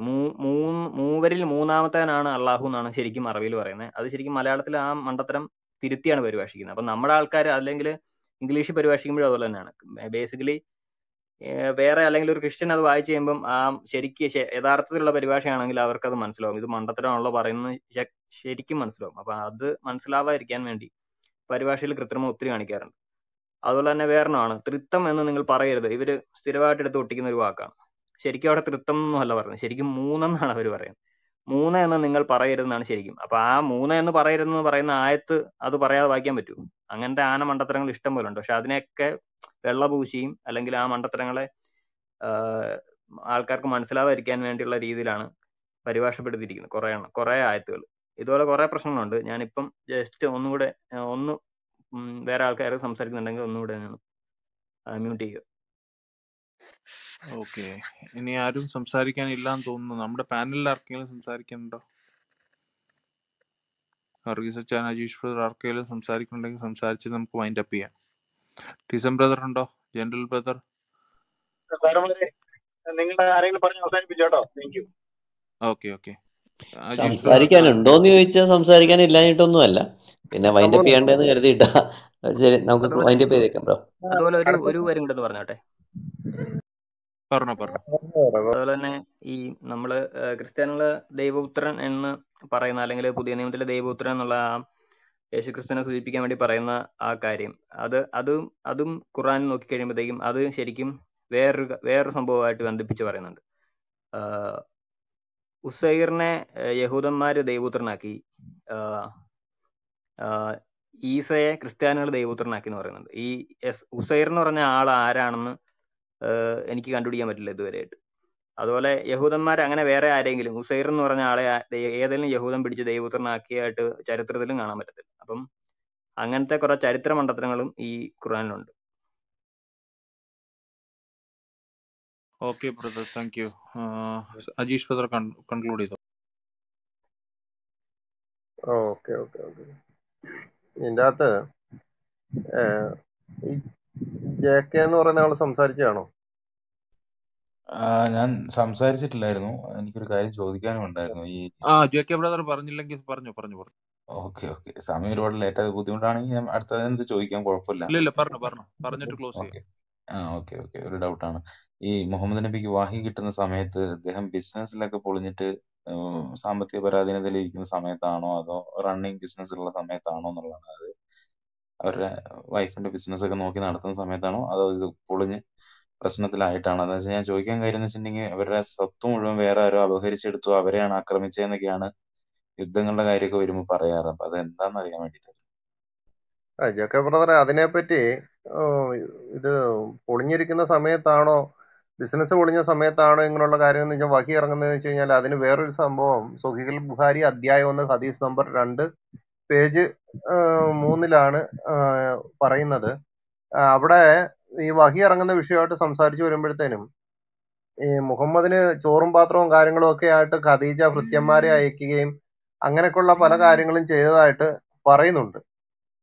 മൂവരിൽ മൂന്നാമത്തേനാണ് അള്ളാഹു എന്നാണ് ശരിക്കും അറബിയിൽ പറയുന്നത്. അത് ശരിക്കും മലയാളത്തിൽ ആ മണ്ടത്തരം തിരുത്തിയാണ് പരിഭാഷിക്കുന്നത്. അപ്പം നമ്മുടെ ആൾക്കാർ അല്ലെങ്കിൽ ഇംഗ്ലീഷിൽ പരിഭാഷിക്കുമ്പോഴും അതുപോലെ തന്നെയാണ് ബേസിക്കലി. വേറെ അല്ലെങ്കിൽ ഒരു ക്രിസ്ത്യൻ അത് വായിച്ചു കഴിയുമ്പം ആ ശരിക്ക് യഥാർത്ഥത്തിലുള്ള പരിഭാഷയാണെങ്കിൽ അവർക്കത് മനസ്സിലാവും, ഇത് മണ്ടത്തരമാണല്ലോ പറയുന്നത്, ശരിക്കും മനസ്സിലാവും. അപ്പം അത് മനസ്സിലാവാതിരിക്കാൻ വേണ്ടി പരിഭാഷയിൽ കൃത്രിമം ഒത്തിരി കാണിക്കാറുണ്ട്. അതുപോലെ തന്നെ വേറൊന്നാണ് തൃത്വം എന്ന് നിങ്ങൾ പറയരുത്. ഇവർ സ്ഥിരമായിട്ട് എടുത്ത് ഒട്ടിക്കുന്ന ഒരു വാക്കാണ്. ശരിക്കും അവിടെ തൃത്വം എന്നല്ല പറയുന്നത്, ശരിക്കും മൂന്നെന്നാണ് അവർ പറയുന്നത്. മൂന്ന് എന്ന് നിങ്ങൾ പറയരുതെന്നാണ് ശരിക്കും. അപ്പൊ ആ മൂന്ന് എന്ന് പറയരുതെന്ന് പറയുന്ന ആയത്ത് അത് പറയാതെ വായിക്കാൻ പറ്റുമോ? അങ്ങനത്തെ ആന മണ്ടത്തരങ്ങൾ ഇഷ്ടം പോലെ ഉണ്ട്. പക്ഷെ അതിനെയൊക്കെ വെള്ളപൂശിയും അല്ലെങ്കിൽ ആ മണ്ടത്തരങ്ങളെ ആൾക്കാർക്ക് മനസ്സിലാവാതിരിക്കാൻ വേണ്ടിയുള്ള രീതിയിലാണ് പരിഭാഷപ്പെടുത്തിയിരിക്കുന്നത് കുറെ കുറെ ആയത്തുകൾ. ഇതുപോലെ കുറെ പ്രശ്നങ്ങളുണ്ട്. ഞാനിപ്പം ജസ്റ്റ് ഒന്നുകൂടെ ഒന്ന് വേറെ ആൾക്കാർ സംസാരിക്കുന്നുണ്ടെങ്കിൽ ഒന്നുകൂടെ മ്യൂട്ട് ചെയ്യുക. ഓക്കേ, ഇനി ആരും സംസാരിക്കാനില്ലെന്ന് തോന്നുന്നു. നമ്മുടെ പാനലിൽ ആർക്കെങ്കിലും സംസാരിക്കുന്നുണ്ടോ? വർഗീസ് അച്ഛൻ, അജീഷ് ബ്രദർ ആർക്കെങ്കിലും സംസാരിക്കുന്നുണ്ടെങ്കിൽ സംസാരിച്ചിട്ട് നമുക്ക് വൈൻഡ് അപ്പ് ചെയ്യാം. ടിസം ബ്രദർ ഉണ്ടോ? ജനറൽ ബ്രദർ, നിങ്ങളുടെ ആരെങ്കിലും പറഞ്ഞു അവസാനിപ്പിച്ചോ കേട്ടോ. Thank you. ഓക്കേ ഓക്കേ, സംസാരിക്കാനുണ്ടോന്ന് ചോദിച്ചാൽ സംസാരിക്കാനില്ലാഞ്ഞിട്ടൊന്നും അല്ല, പിന്നെ വൈൻഡ് അപ്പ് ചെയ്യേണ്ടതെന്ന് കരുതിയിട്ടാ. ശരി, നമുക്ക് വൈൻഡ് അപ്പ് ചെയ്തേക്കാം ബ്രോ. അതുപോലെ ഒരു ഒരു കാര്യം കൂടെ പറഞ്ഞോട്ടെ. അതുപോലെ തന്നെ ഈ നമ്മള് ക്രിസ്ത്യാനികള് ദൈവപുത്രൻ എന്ന് പറയുന്ന, അല്ലെങ്കിൽ പുതിയ നിയമത്തിലെ ദൈവപുത്രൻ എന്നുള്ള ആ യേശുക്രിസ്തുവിനെ സൂചിപ്പിക്കാൻ വേണ്ടി പറയുന്ന ആ കാര്യം, അത് അതും അതും ഖുർആൻ നോക്കി കഴിയുമ്പോഴത്തേക്കും അത് ശരിക്കും വേറൊരു വേറൊരു സംഭവമായിട്ട് ബന്ധിപ്പിച്ച് പറയുന്നുണ്ട്. ഉസൈറിനെ യഹൂദന്മാര് ദൈവപുത്രനാക്കി, ഈസയെ ക്രിസ്ത്യാനികൾ ദൈവപുത്രനാക്കി എന്ന് പറയുന്നുണ്ട്. ഈ ഉസൈർ എന്ന് പറഞ്ഞ ആൾ ആരാണെന്ന് എനിക്ക് കണ്ടുപിടിക്കാൻ പറ്റില്ല ഇതുവരെയായിട്ട്. അതുപോലെ യഹൂദന്മാർ അങ്ങനെ വേറെ ആരെങ്കിലും ഉസൈർ എന്ന് പറഞ്ഞ ആളെ ഏതെങ്കിലും യഹൂദൻ പിടിച്ച് ദൈവപുത്രനാക്കിയായിട്ട് ചരിത്രത്തിലും കാണാൻ പറ്റത്തില്ല. അപ്പം അങ്ങനത്തെ കുറെ ചരിത്ര മണ്ഡലങ്ങളും ഈ ഖുർആനിലുണ്ട്. Okay brother, thank you. Ajeesh brother conclude ചെയ്തോ. ഓക്കെ ഓക്കെ ഓക്കെ, ഇതിൻ്റെ അകത്ത് ഈ ജെ കെ എന്ന് പറയുന്ന ആൾ സംസാരിച്ചാണോ? ഞാൻ സംസാരിച്ചിട്ടില്ലായിരുന്നു, എനിക്കൊരു കാര്യം ചോദിക്കാനും ഉണ്ടായിരുന്നു. ഈ ജെ കെ ബ്രദർ പറഞ്ഞില്ലെങ്കിൽ പറഞ്ഞു പറഞ്ഞു പറഞ്ഞു. ഓക്കെ ഓക്കെ, സമയം ഒരുപാട് ലേറ്റ് ആയത് ബുദ്ധിമുട്ടാണെങ്കിൽ ഞാൻ അടുത്തത് ചോദിക്കാം, കുഴപ്പമില്ല. പറഞ്ഞു പറഞ്ഞു പറഞ്ഞിട്ട് ക്ലോസ് ചെയ്യാം. ആ ഓക്കെ ഓക്കെ, ഒരു ഡൗട്ടാണ്. ഈ മുഹമ്മദ് നബിക്ക് വാഹി കിട്ടുന്ന സമയത്ത് അദ്ദേഹം ബിസിനസ്സിലൊക്കെ പൊളിഞ്ഞിട്ട് സാമ്പത്തിക പരാധീനതയിലിരിക്കുന്ന സമയത്താണോ അതോ റണ്ണിങ് ബിസിനസ്സുള്ള സമയത്താണോ എന്നുള്ളതാണ്. അത് അവരുടെ വൈഫിന്റെ ബിസിനസ് ഒക്കെ നോക്കി നടത്തുന്ന സമയത്താണോ അതോ ഇത് പൊളിഞ്ഞ് പ്രശ്നത്തിലായിട്ടാണോ? അതെന്ന് വെച്ചാൽ ഞാൻ ചോദിക്കാൻ കാര്യം എന്ന് വെച്ചിട്ടുണ്ടെങ്കിൽ അവരുടെ സ്വത്ത് മുഴുവൻ വേറെ ആരോ അപഹരിച്ചെടുത്തു, അവരെയാണ് ആക്രമിച്ചതെന്നൊക്കെയാണ് യുദ്ധങ്ങളുടെ കാര്യമൊക്കെ വരുമ്പോൾ പറയാറ്. അപ്പൊ അതെന്താന്ന് അറിയാൻ വേണ്ടിയിട്ടാണ്. ജോക്കെ ബ്രദറെ, അതിനെപ്പറ്റി ഇത് പൊളിഞ്ഞിരിക്കുന്ന സമയത്താണോ, ബിസിനസ് പൊളിഞ്ഞ സമയത്താണോ ഇങ്ങനെയുള്ള കാര്യം എന്ന് വെച്ചാൽ വഹി ഇറങ്ങുന്നതെന്ന് വെച്ച് കഴിഞ്ഞാൽ അതിന് വേറൊരു സംഭവം സഹീഹുൽ ബുഖാരി അധ്യായം ഒന്ന് ഹദീസ് നമ്പർ രണ്ട് പേജ് മൂന്നിലാണ് പറയുന്നത്. അവിടെ ഈ വഹി ഇറങ്ങുന്ന വിഷയമായിട്ട് സംസാരിച്ചു വരുമ്പോഴത്തേനും ഈ മുഹമ്മദിന് ചോറും പാത്രവും കാര്യങ്ങളും ഒക്കെ ആയിട്ട് ഖദീജ ഭൃത്യന്മാരെ അയക്കുകയും അങ്ങനെയൊക്കെയുള്ള പല കാര്യങ്ങളും ചെയ്തതായിട്ട് പറയുന്നുണ്ട്.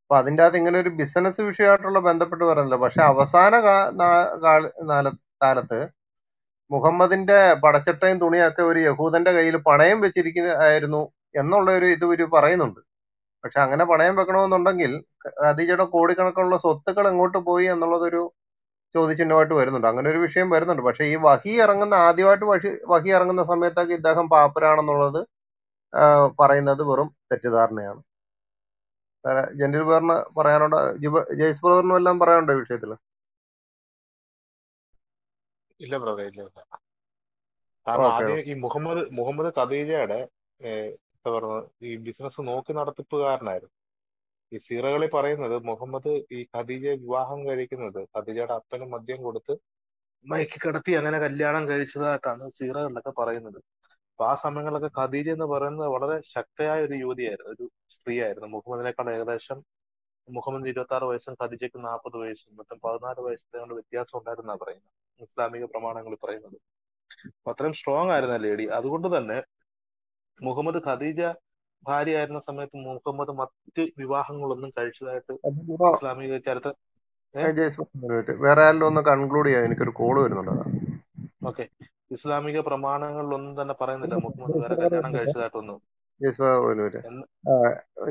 അപ്പൊ അതിൻ്റെ അകത്ത് ഇങ്ങനെ ഒരു ബിസിനസ് വിഷയമായിട്ടുള്ള ബന്ധപ്പെട്ട് പറയുന്നില്ല. പക്ഷെ അവസാന കാലത്ത് മുഹമ്മദിന്റെ പടച്ചട്ടയും തുണിയൊക്കെ ഒരു യഹൂദന്റെ കയ്യിൽ പണയം വെച്ചിരിക്കുന്നതായിരുന്നു എന്നുള്ള ഒരു ഇത് ഇവർ പറയുന്നുണ്ട്. പക്ഷെ അങ്ങനെ പണയം വെക്കണമെന്നുണ്ടെങ്കിൽ ഖദീജയുടെ കോടിക്കണക്കിനുള്ള സ്വത്തുക്കൾ എങ്ങോട്ട് പോയി എന്നുള്ളതൊരു ചോദ്യചിഹ്നമായിട്ട് വരുന്നുണ്ട്. അങ്ങനെ ഒരു വിഷയം വരുന്നുണ്ട്. പക്ഷെ ഈ വഹി ഇറങ്ങുന്ന ആദ്യമായിട്ട് വഹി വഹി ഇറങ്ങുന്ന സമയത്തൊക്കെ ഇദ്ദേഹം പാപ്പരാണെന്നുള്ളത് പറയുന്നത് വെറും തെറ്റിദ്ധാരണയാണ്. ജെന്റിൽ ബ്രദറിന് പറയാനുണ്ടോ? ജയ്സ് ബ്രദറിനും എല്ലാം പറയാനുണ്ടോ ഈ വിഷയത്തില്? ഇല്ല ബ്രദർ, ഇല്ല ഇല്ല. കാരണം ആദ്യം ഈ മുഹമ്മദ് മുഹമ്മദ് ഖദീജയുടെ എന്താ പറയുന്നത് ഈ ബിസിനസ് നോക്കി നടത്തിപ്പുകാരനായിരുന്നു. ഈ സീറകളിൽ പറയുന്നത് മുഹമ്മദ് ഈ ഖദീജയെ വിവാഹം കഴിക്കുന്നത് ഖദീജയുടെ അപ്പന് മദ്യം കൊടുത്ത് മയക്കി കിടത്തി അങ്ങനെ കല്യാണം കഴിച്ചതായിട്ടാണ് സീറകളിലൊക്കെ പറയുന്നത്. അപ്പൊ ആ സമയങ്ങളിലൊക്കെ ഖദീജ എന്ന് പറയുന്നത് വളരെ ശക്തയായ ഒരു യുവതിയായിരുന്നു, ഒരു സ്ത്രീയായിരുന്നു. മുഹമ്മദിനേക്കാൾ ഏകദേശം മുഹമ്മദ് ഇരുപത്തി ആറ് വയസ്സും ഖദീജയ്ക്ക് നാൽപ്പത് വയസ്സും മൊത്തം പതിനാല് വയസ്സിന്റെ കൊണ്ട് വ്യത്യാസം ഉണ്ടായിരുന്നാ പറയുന്നത് ഇസ്ലാമിക പ്രമാണങ്ങളിൽ പറയുന്നത്. അപ്പൊ അത്രയും സ്ട്രോങ് ആയിരുന്നു ലേഡി. അതുകൊണ്ട് തന്നെ മുഹമ്മദ് ഖദീജ ഭാര്യ ആയിരുന്ന സമയത്ത് മുഹമ്മദ് മറ്റ് വിവാഹങ്ങളൊന്നും കഴിച്ചതായിട്ട് ഇസ്ലാമിക ചരിത്രം വേറെ ഒന്ന് കൺക്ലൂഡ് ചെയ്യാം, എനിക്കൊരു കോള് വരുന്നുണ്ട്. ഓക്കെ, ഇസ്ലാമിക പ്രമാണങ്ങളിലൊന്നും തന്നെ പറയുന്നില്ല മുഹമ്മദ് വേറെ കല്യാണം കഴിച്ചതായിട്ടൊന്നും.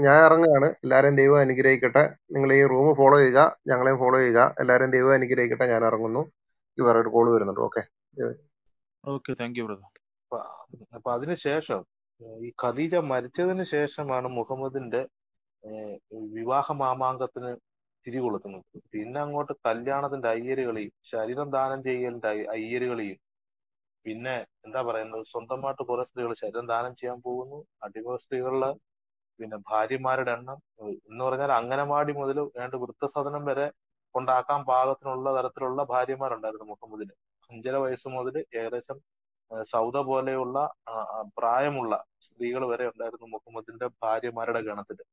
ഞാൻ ഇറങ്ങുകയാണ്. എല്ലാവരെയും ദൈവം അനുഗ്രഹിക്കട്ടെ. നിങ്ങൾ ഈ റൂം ഫോളോ ചെയ്യുക, ഞങ്ങളെയും ഫോളോ ചെയ്യുക. എല്ലാവരെയും ദൈവം അനുഗ്രഹിക്കട്ടെ. ഞാൻ ഇറങ്ങുന്നു, വേറെ ഒരു കോള് വരുന്നുണ്ട്. Okay okay, thank you brother. അപ്പൊ അതിനുശേഷം ഈ ഖദീജ മരിച്ചതിന് ശേഷമാണ് മുഹമ്മദിന്റെ വിവാഹ മാമാങ്കത്തിന് തിരി കൊളുത്തുന്നത്. പിന്നെ അങ്ങോട്ട് കല്യാണത്തിന്റെ അയ്യരുകളെയും ശരീരം ദാനം ചെയ്യലിന്റെ അയ്യരുകളെയും പിന്നെ എന്താ പറയുന്നത് സ്വന്തമായിട്ട് കുറെ സ്ത്രീകൾ ശരീരം ദാനം ചെയ്യാൻ പോകുന്നു. അടിമ സ്ത്രീകളുടെ പിന്നെ ഭാര്യമാരുടെ എണ്ണം എന്ന് പറഞ്ഞാൽ അംഗനവാടി മുതൽ ഏതാണ്ട് വൃദ്ധസദനം വരെ കൊണ്ടാക്കാൻ പാകത്തിനുള്ള തരത്തിലുള്ള ഭാര്യമാരുണ്ടായിരുന്നു മുഹമ്മദിന്. അഞ്ചര വയസ്സ് മുതൽ ഏകദേശം സൗദ പോലെയുള്ള പ്രായമുള്ള സ്ത്രീകൾ വരെ ഉണ്ടായിരുന്നു മുഹമ്മദിന്റെ ഭാര്യമാരുടെ ഗണത്തില്.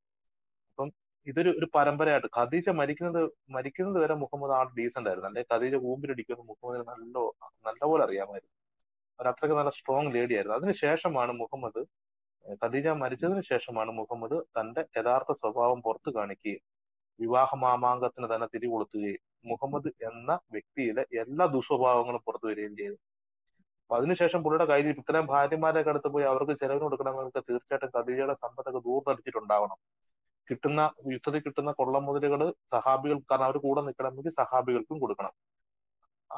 അപ്പം ഇതൊരു ഒരു പരമ്പരയായിട്ട് ഖദീജ മരിക്കുന്നത് മരിക്കുന്നത് വരെ മുഹമ്മദ് ആ ഡീസന്റ് ആയിരുന്നു. അല്ലെങ്കിൽ ഖദീജ കൂമ്പിലടിക്കുമെന്ന് മുഹമ്മദിന് നല്ല നല്ലപോലെ അറിയാമായിരുന്നു. അവർ അത്രയ്ക്ക് നല്ല സ്ട്രോങ് ലേഡി ആയിരുന്നു. അതിനുശേഷമാണ് മുഹമ്മദ്, ഖദീജ മരിച്ചതിന് ശേഷമാണ് മുഹമ്മദ് തന്റെ യഥാർത്ഥ സ്വഭാവം പുറത്തു കാണിക്കുകയും വിവാഹ മാമാങ്കത്തിന് തന്നെ തിരികൊളുത്തുകയും മുഹമ്മദ് എന്ന വ്യക്തിയിലെ എല്ലാ ദുസ്വഭാവങ്ങളും പുറത്തു വരികയും ചെയ്തു. അപ്പൊ അതിനുശേഷം പുള്ളിയുടെ കയ്യിൽ ഇത്രയും ഭാര്യമാരൊക്കെ അടുത്ത് പോയി അവർക്ക് ചെലവിന് കൊടുക്കണമെന്നൊക്കെ തീർച്ചയായിട്ടും ഖദീജയുടെ സമ്പത്തൊക്കെ ദൂർത്തടിച്ചിട്ടുണ്ടാവണം. കിട്ടുന്ന യുദ്ധത്തിൽ കിട്ടുന്ന കൊള്ള മുതലുകള് സഹാബികൾ, കാരണം അവർ കൂടെ നിൽക്കണമെങ്കിൽ സഹാബികൾക്കും കൊടുക്കണം.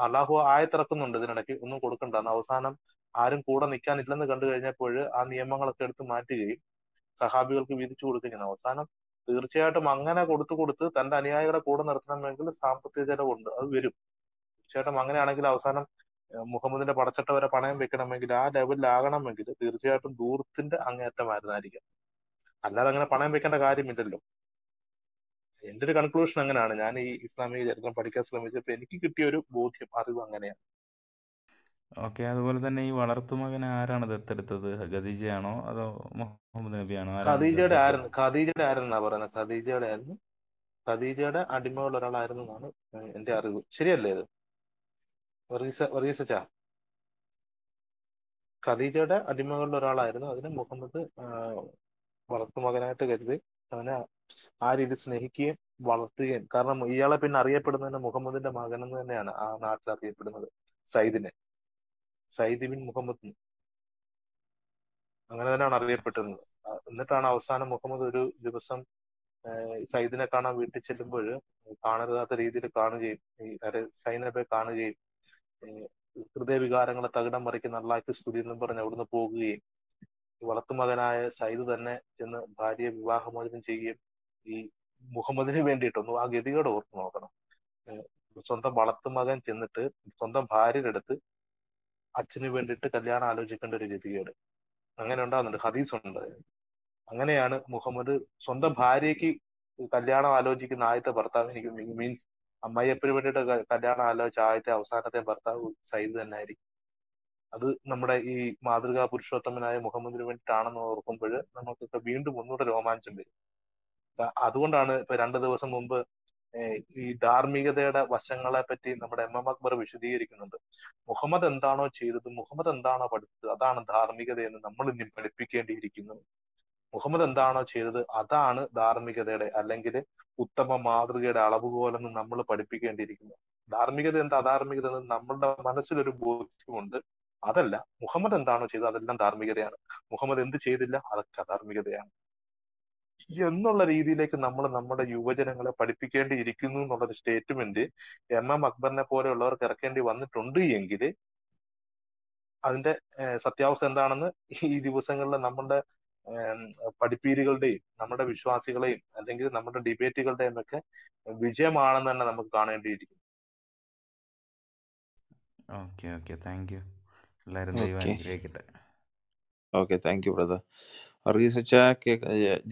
അള്ളാഹു ആയത്തിറക്കുന്നുണ്ട് ഇതിനിടയ്ക്ക് ഒന്നും കൊടുക്കണ്ടെന്ന്. അവസാനം ആരും കൂടെ നിൽക്കാനില്ലെന്ന് കണ്ടു കഴിഞ്ഞപ്പോൾ ആ നിയമങ്ങളൊക്കെ എടുത്ത് മാറ്റുകയും സഹാബികൾക്ക് വിധിച്ചു കൊടുക്കുകയും. അവസാനം തീർച്ചയായിട്ടും അങ്ങനെ കൊടുത്തു കൊടുത്ത് തന്റെ അനുയായികളെ കൂടെ നിർത്തണമെങ്കിൽ സാമ്പത്തിക ചെലവുണ്ട്, അത് വരും തീർച്ചയായിട്ടും. അങ്ങനെയാണെങ്കിൽ അവസാനം മുഹമ്മദിന്റെ പടച്ചട്ട വരെ പണയം വെക്കണമെങ്കിൽ ആ ലെവലിലാകണമെങ്കിൽ തീർച്ചയായിട്ടും ദൂരത്തിന്റെ അങ്ങേറ്റമായിരുന്നായിരിക്കും. അല്ലാതെ അങ്ങനെ പണയം വെക്കേണ്ട കാര്യമില്ലല്ലോ. എന്റെ ഒരു കൺക്ലൂഷൻ അങ്ങനെയാണ്. ഞാൻ ഈ ഇസ്ലാമിക ചരിത്രം പഠിക്കാൻ ശ്രമിച്ചപ്പോൾ എനിക്ക് കിട്ടിയ ഒരു ബോധ്യം, അറിവ് അങ്ങനെയാണ്. ഓക്കെ, അതുപോലെ തന്നെ ഈ വളർത്തുമകനെ ആരാണ് ദത്തെടുത്തത്? ഖദീജയാണോ അതോ മുഹമ്മദ് നബിയാണോ? ഖദീജയുടെ ആയിരുന്നു ഖദീജയുടെ ആയിരുന്നാ പറയുന്നത്. ഖദീജയുടെ ആയിരുന്നു, ഖദീജയുടെ അടിമയുള്ള ഒരാളായിരുന്നു എന്നാണ് എന്റെ അറിവ്. ശരിയല്ലേ ഇത് വർഗീസ? ഖദീജയുടെ അടിമകളിൽ ഒരാളായിരുന്നു. അതിന് മുഹമ്മദ് വളർത്തുമകനായിട്ട് കരുതി അവനെ ആ രീതി സ്നേഹിക്കുകയും വളർത്തുകയും, കാരണം ഇയാളെ പിന്നെ അറിയപ്പെടുന്നതിന് മുഹമ്മദിന്റെ മകൻ എന്ന് തന്നെയാണ് ആ നാട്ടിൽ അറിയപ്പെടുന്നത്. സൈദിനെ സൈദ് ബിൻ മുഹമ്മദ് അങ്ങനെ തന്നെയാണ് അറിയപ്പെടുന്നത്. എന്നിട്ടാണ് അവസാനം മുഹമ്മദ് ഒരു ദിവസം സൈദിനെ കാണാൻ വീട്ടിൽ ചെല്ലുമ്പോൾ കാണരുതാത്ത രീതിയിൽ കാണുകയും ഈ സൈദിനെ പോയി കാണുകയും ഹൃദയവികാരങ്ങളെ തകിടം മറിക്കുന്ന അള്ളാഹുവിന്റെ സ്തുതി എന്നും പറഞ്ഞ് അവിടുന്ന് പോകുകയും വളർത്തുമകനായ സൈദ് തന്നെ ചെന്ന് ഭാര്യയെ വിവാഹമോചനം ചെയ്യുകയും ഈ മുഹമ്മദിന് വേണ്ടിയിട്ടൊന്നും ആ ഗതികേട് ഓർത്ത് നോക്കണം. സ്വന്തം വളർത്തുമകൻ ചെന്നിട്ട് സ്വന്തം ഭാര്യയുടെ അടുത്ത് അച്ഛന് വേണ്ടിയിട്ട് കല്യാണം ആലോചിക്കേണ്ട ഒരു ഗതികേട് അങ്ങനെ ഉണ്ടാകുന്നുണ്ട്, ഹദീസ് ഉണ്ട്. അങ്ങനെയാണ് മുഹമ്മദ് സ്വന്തം ഭാര്യയ്ക്ക് കല്യാണം ആലോചിക്കുന്ന ആദ്യത്തെ ഭർത്താവ്, എനിക്ക് മീൻസ് അമ്മായിയപ്പന് വേണ്ടിയിട്ട് കല്യാണം ആലോചിച്ച ആദ്യത്തെ അവസാനത്തെ ഭർത്താവ് സൈദ് തന്നെ ആയിരിക്കും. അത് നമ്മുടെ ഈ മാതൃകാ പുരുഷോത്തമനായ മുഹമ്മദിന് വേണ്ടിയിട്ടാണെന്ന് ഓർക്കുമ്പോൾ നമുക്കൊക്കെ വീണ്ടും ഒന്നുകൂടെ രോമാഞ്ചം വരും. അതുകൊണ്ടാണ് ഇപ്പൊ രണ്ടു ദിവസം മുമ്പ് ഈ ധാർമ്മികതയുടെ വശങ്ങളെ പറ്റി നമ്മുടെ എം എം അക്ബർ വിശദീകരിക്കുന്നുണ്ട്. മുഹമ്മദ് എന്താണോ ചെയ്തത്, മുഹമ്മദ് എന്താണോ പഠിച്ചത്, അതാണ് ധാർമ്മികതയെന്ന് നമ്മൾ ഇനി പഠിപ്പിക്കേണ്ടിയിരിക്കുന്നു. മുഹമ്മദ് എന്താണോ ചെയ്തത് അതാണ് ധാർമ്മികതയുടെ അല്ലെങ്കിൽ ഉത്തമ മാതൃകയുടെ അളവുകോലെന്ന് നമ്മൾ പഠിപ്പിക്കേണ്ടിയിരിക്കുന്നു. ധാർമ്മികത എന്താ, അധാർമ്മികത എന്ന് നമ്മളുടെ മനസ്സിലൊരു ബോധ്യമുണ്ട്. അതല്ല, മുഹമ്മദ് എന്താണോ ചെയ്തത് അതെല്ലാം ധാർമ്മികതയാണ്, മുഹമ്മദ് എന്ത് ചെയ്തില്ല അതൊക്കെ അധാർമ്മികതയാണ് എന്നുള്ള രീതിയിലേക്ക് നമ്മൾ നമ്മുടെ യുവജനങ്ങളെ പഠിപ്പിക്കേണ്ടിയിരിക്കുന്നു എന്നുള്ളൊരു സ്റ്റേറ്റ്മെന്റ് എം എം അക്ബറിനെ പോലെയുള്ളവർക്ക് ഇറക്കേണ്ടി വന്നിട്ടുണ്ട് എങ്കിൽ അതിന്റെ സത്യാവസ്ഥ എന്താണെന്ന് ഈ ദിവസങ്ങളിൽ നമ്മുടെ പഠിപ്പീരുകളുടെയും നമ്മുടെ വിശ്വാസികളെയും അല്ലെങ്കിൽ നമ്മുടെ ഡിബേറ്റുകളുടെയും ഒക്കെ വിജയമാണെന്ന് തന്നെ നമുക്ക് കാണേണ്ടിയിരിക്കും. Okay okay thank you. എല്ലാവരും ദൈവമായിരിക്കട്ടെ. Okay thank you brother.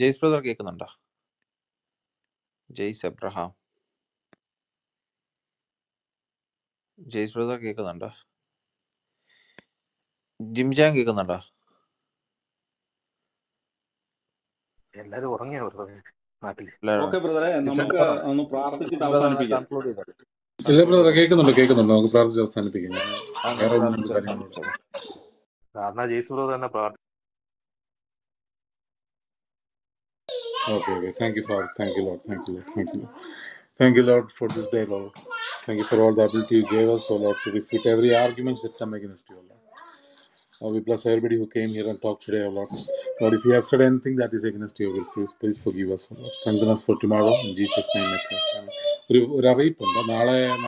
ജയ്സ് brother കേൾക്കുന്നുണ്ടോ? ജയ്സ് എബ്രഹാം, ജയ്സ് ബ്രദർ കേൾക്കുന്നുണ്ടോ? ജിംജാൻ കേൾക്കുന്നുണ്ടോ? എല്ലാരും ഉറങ്ങിയോ നാട്ടിൽ? കാരണം ജയ്സ് ബ്രദർ തന്നെ പ്രാർത്ഥന. Okay, okay. Thank you, Father. Thank you, Lord. Thank you, Lord. Thank you, Lord. Thank you, Lord, for this day, Lord. Thank you for all the ability you gave us, O Lord, to refute every argument that come against you, O Lord. Oh, we bless everybody who came here and talked today, O Lord. Lord, if you have said anything that is against you, will please, please forgive us, O Lord. Strengthen us for tomorrow. In Jesus' name, I pray.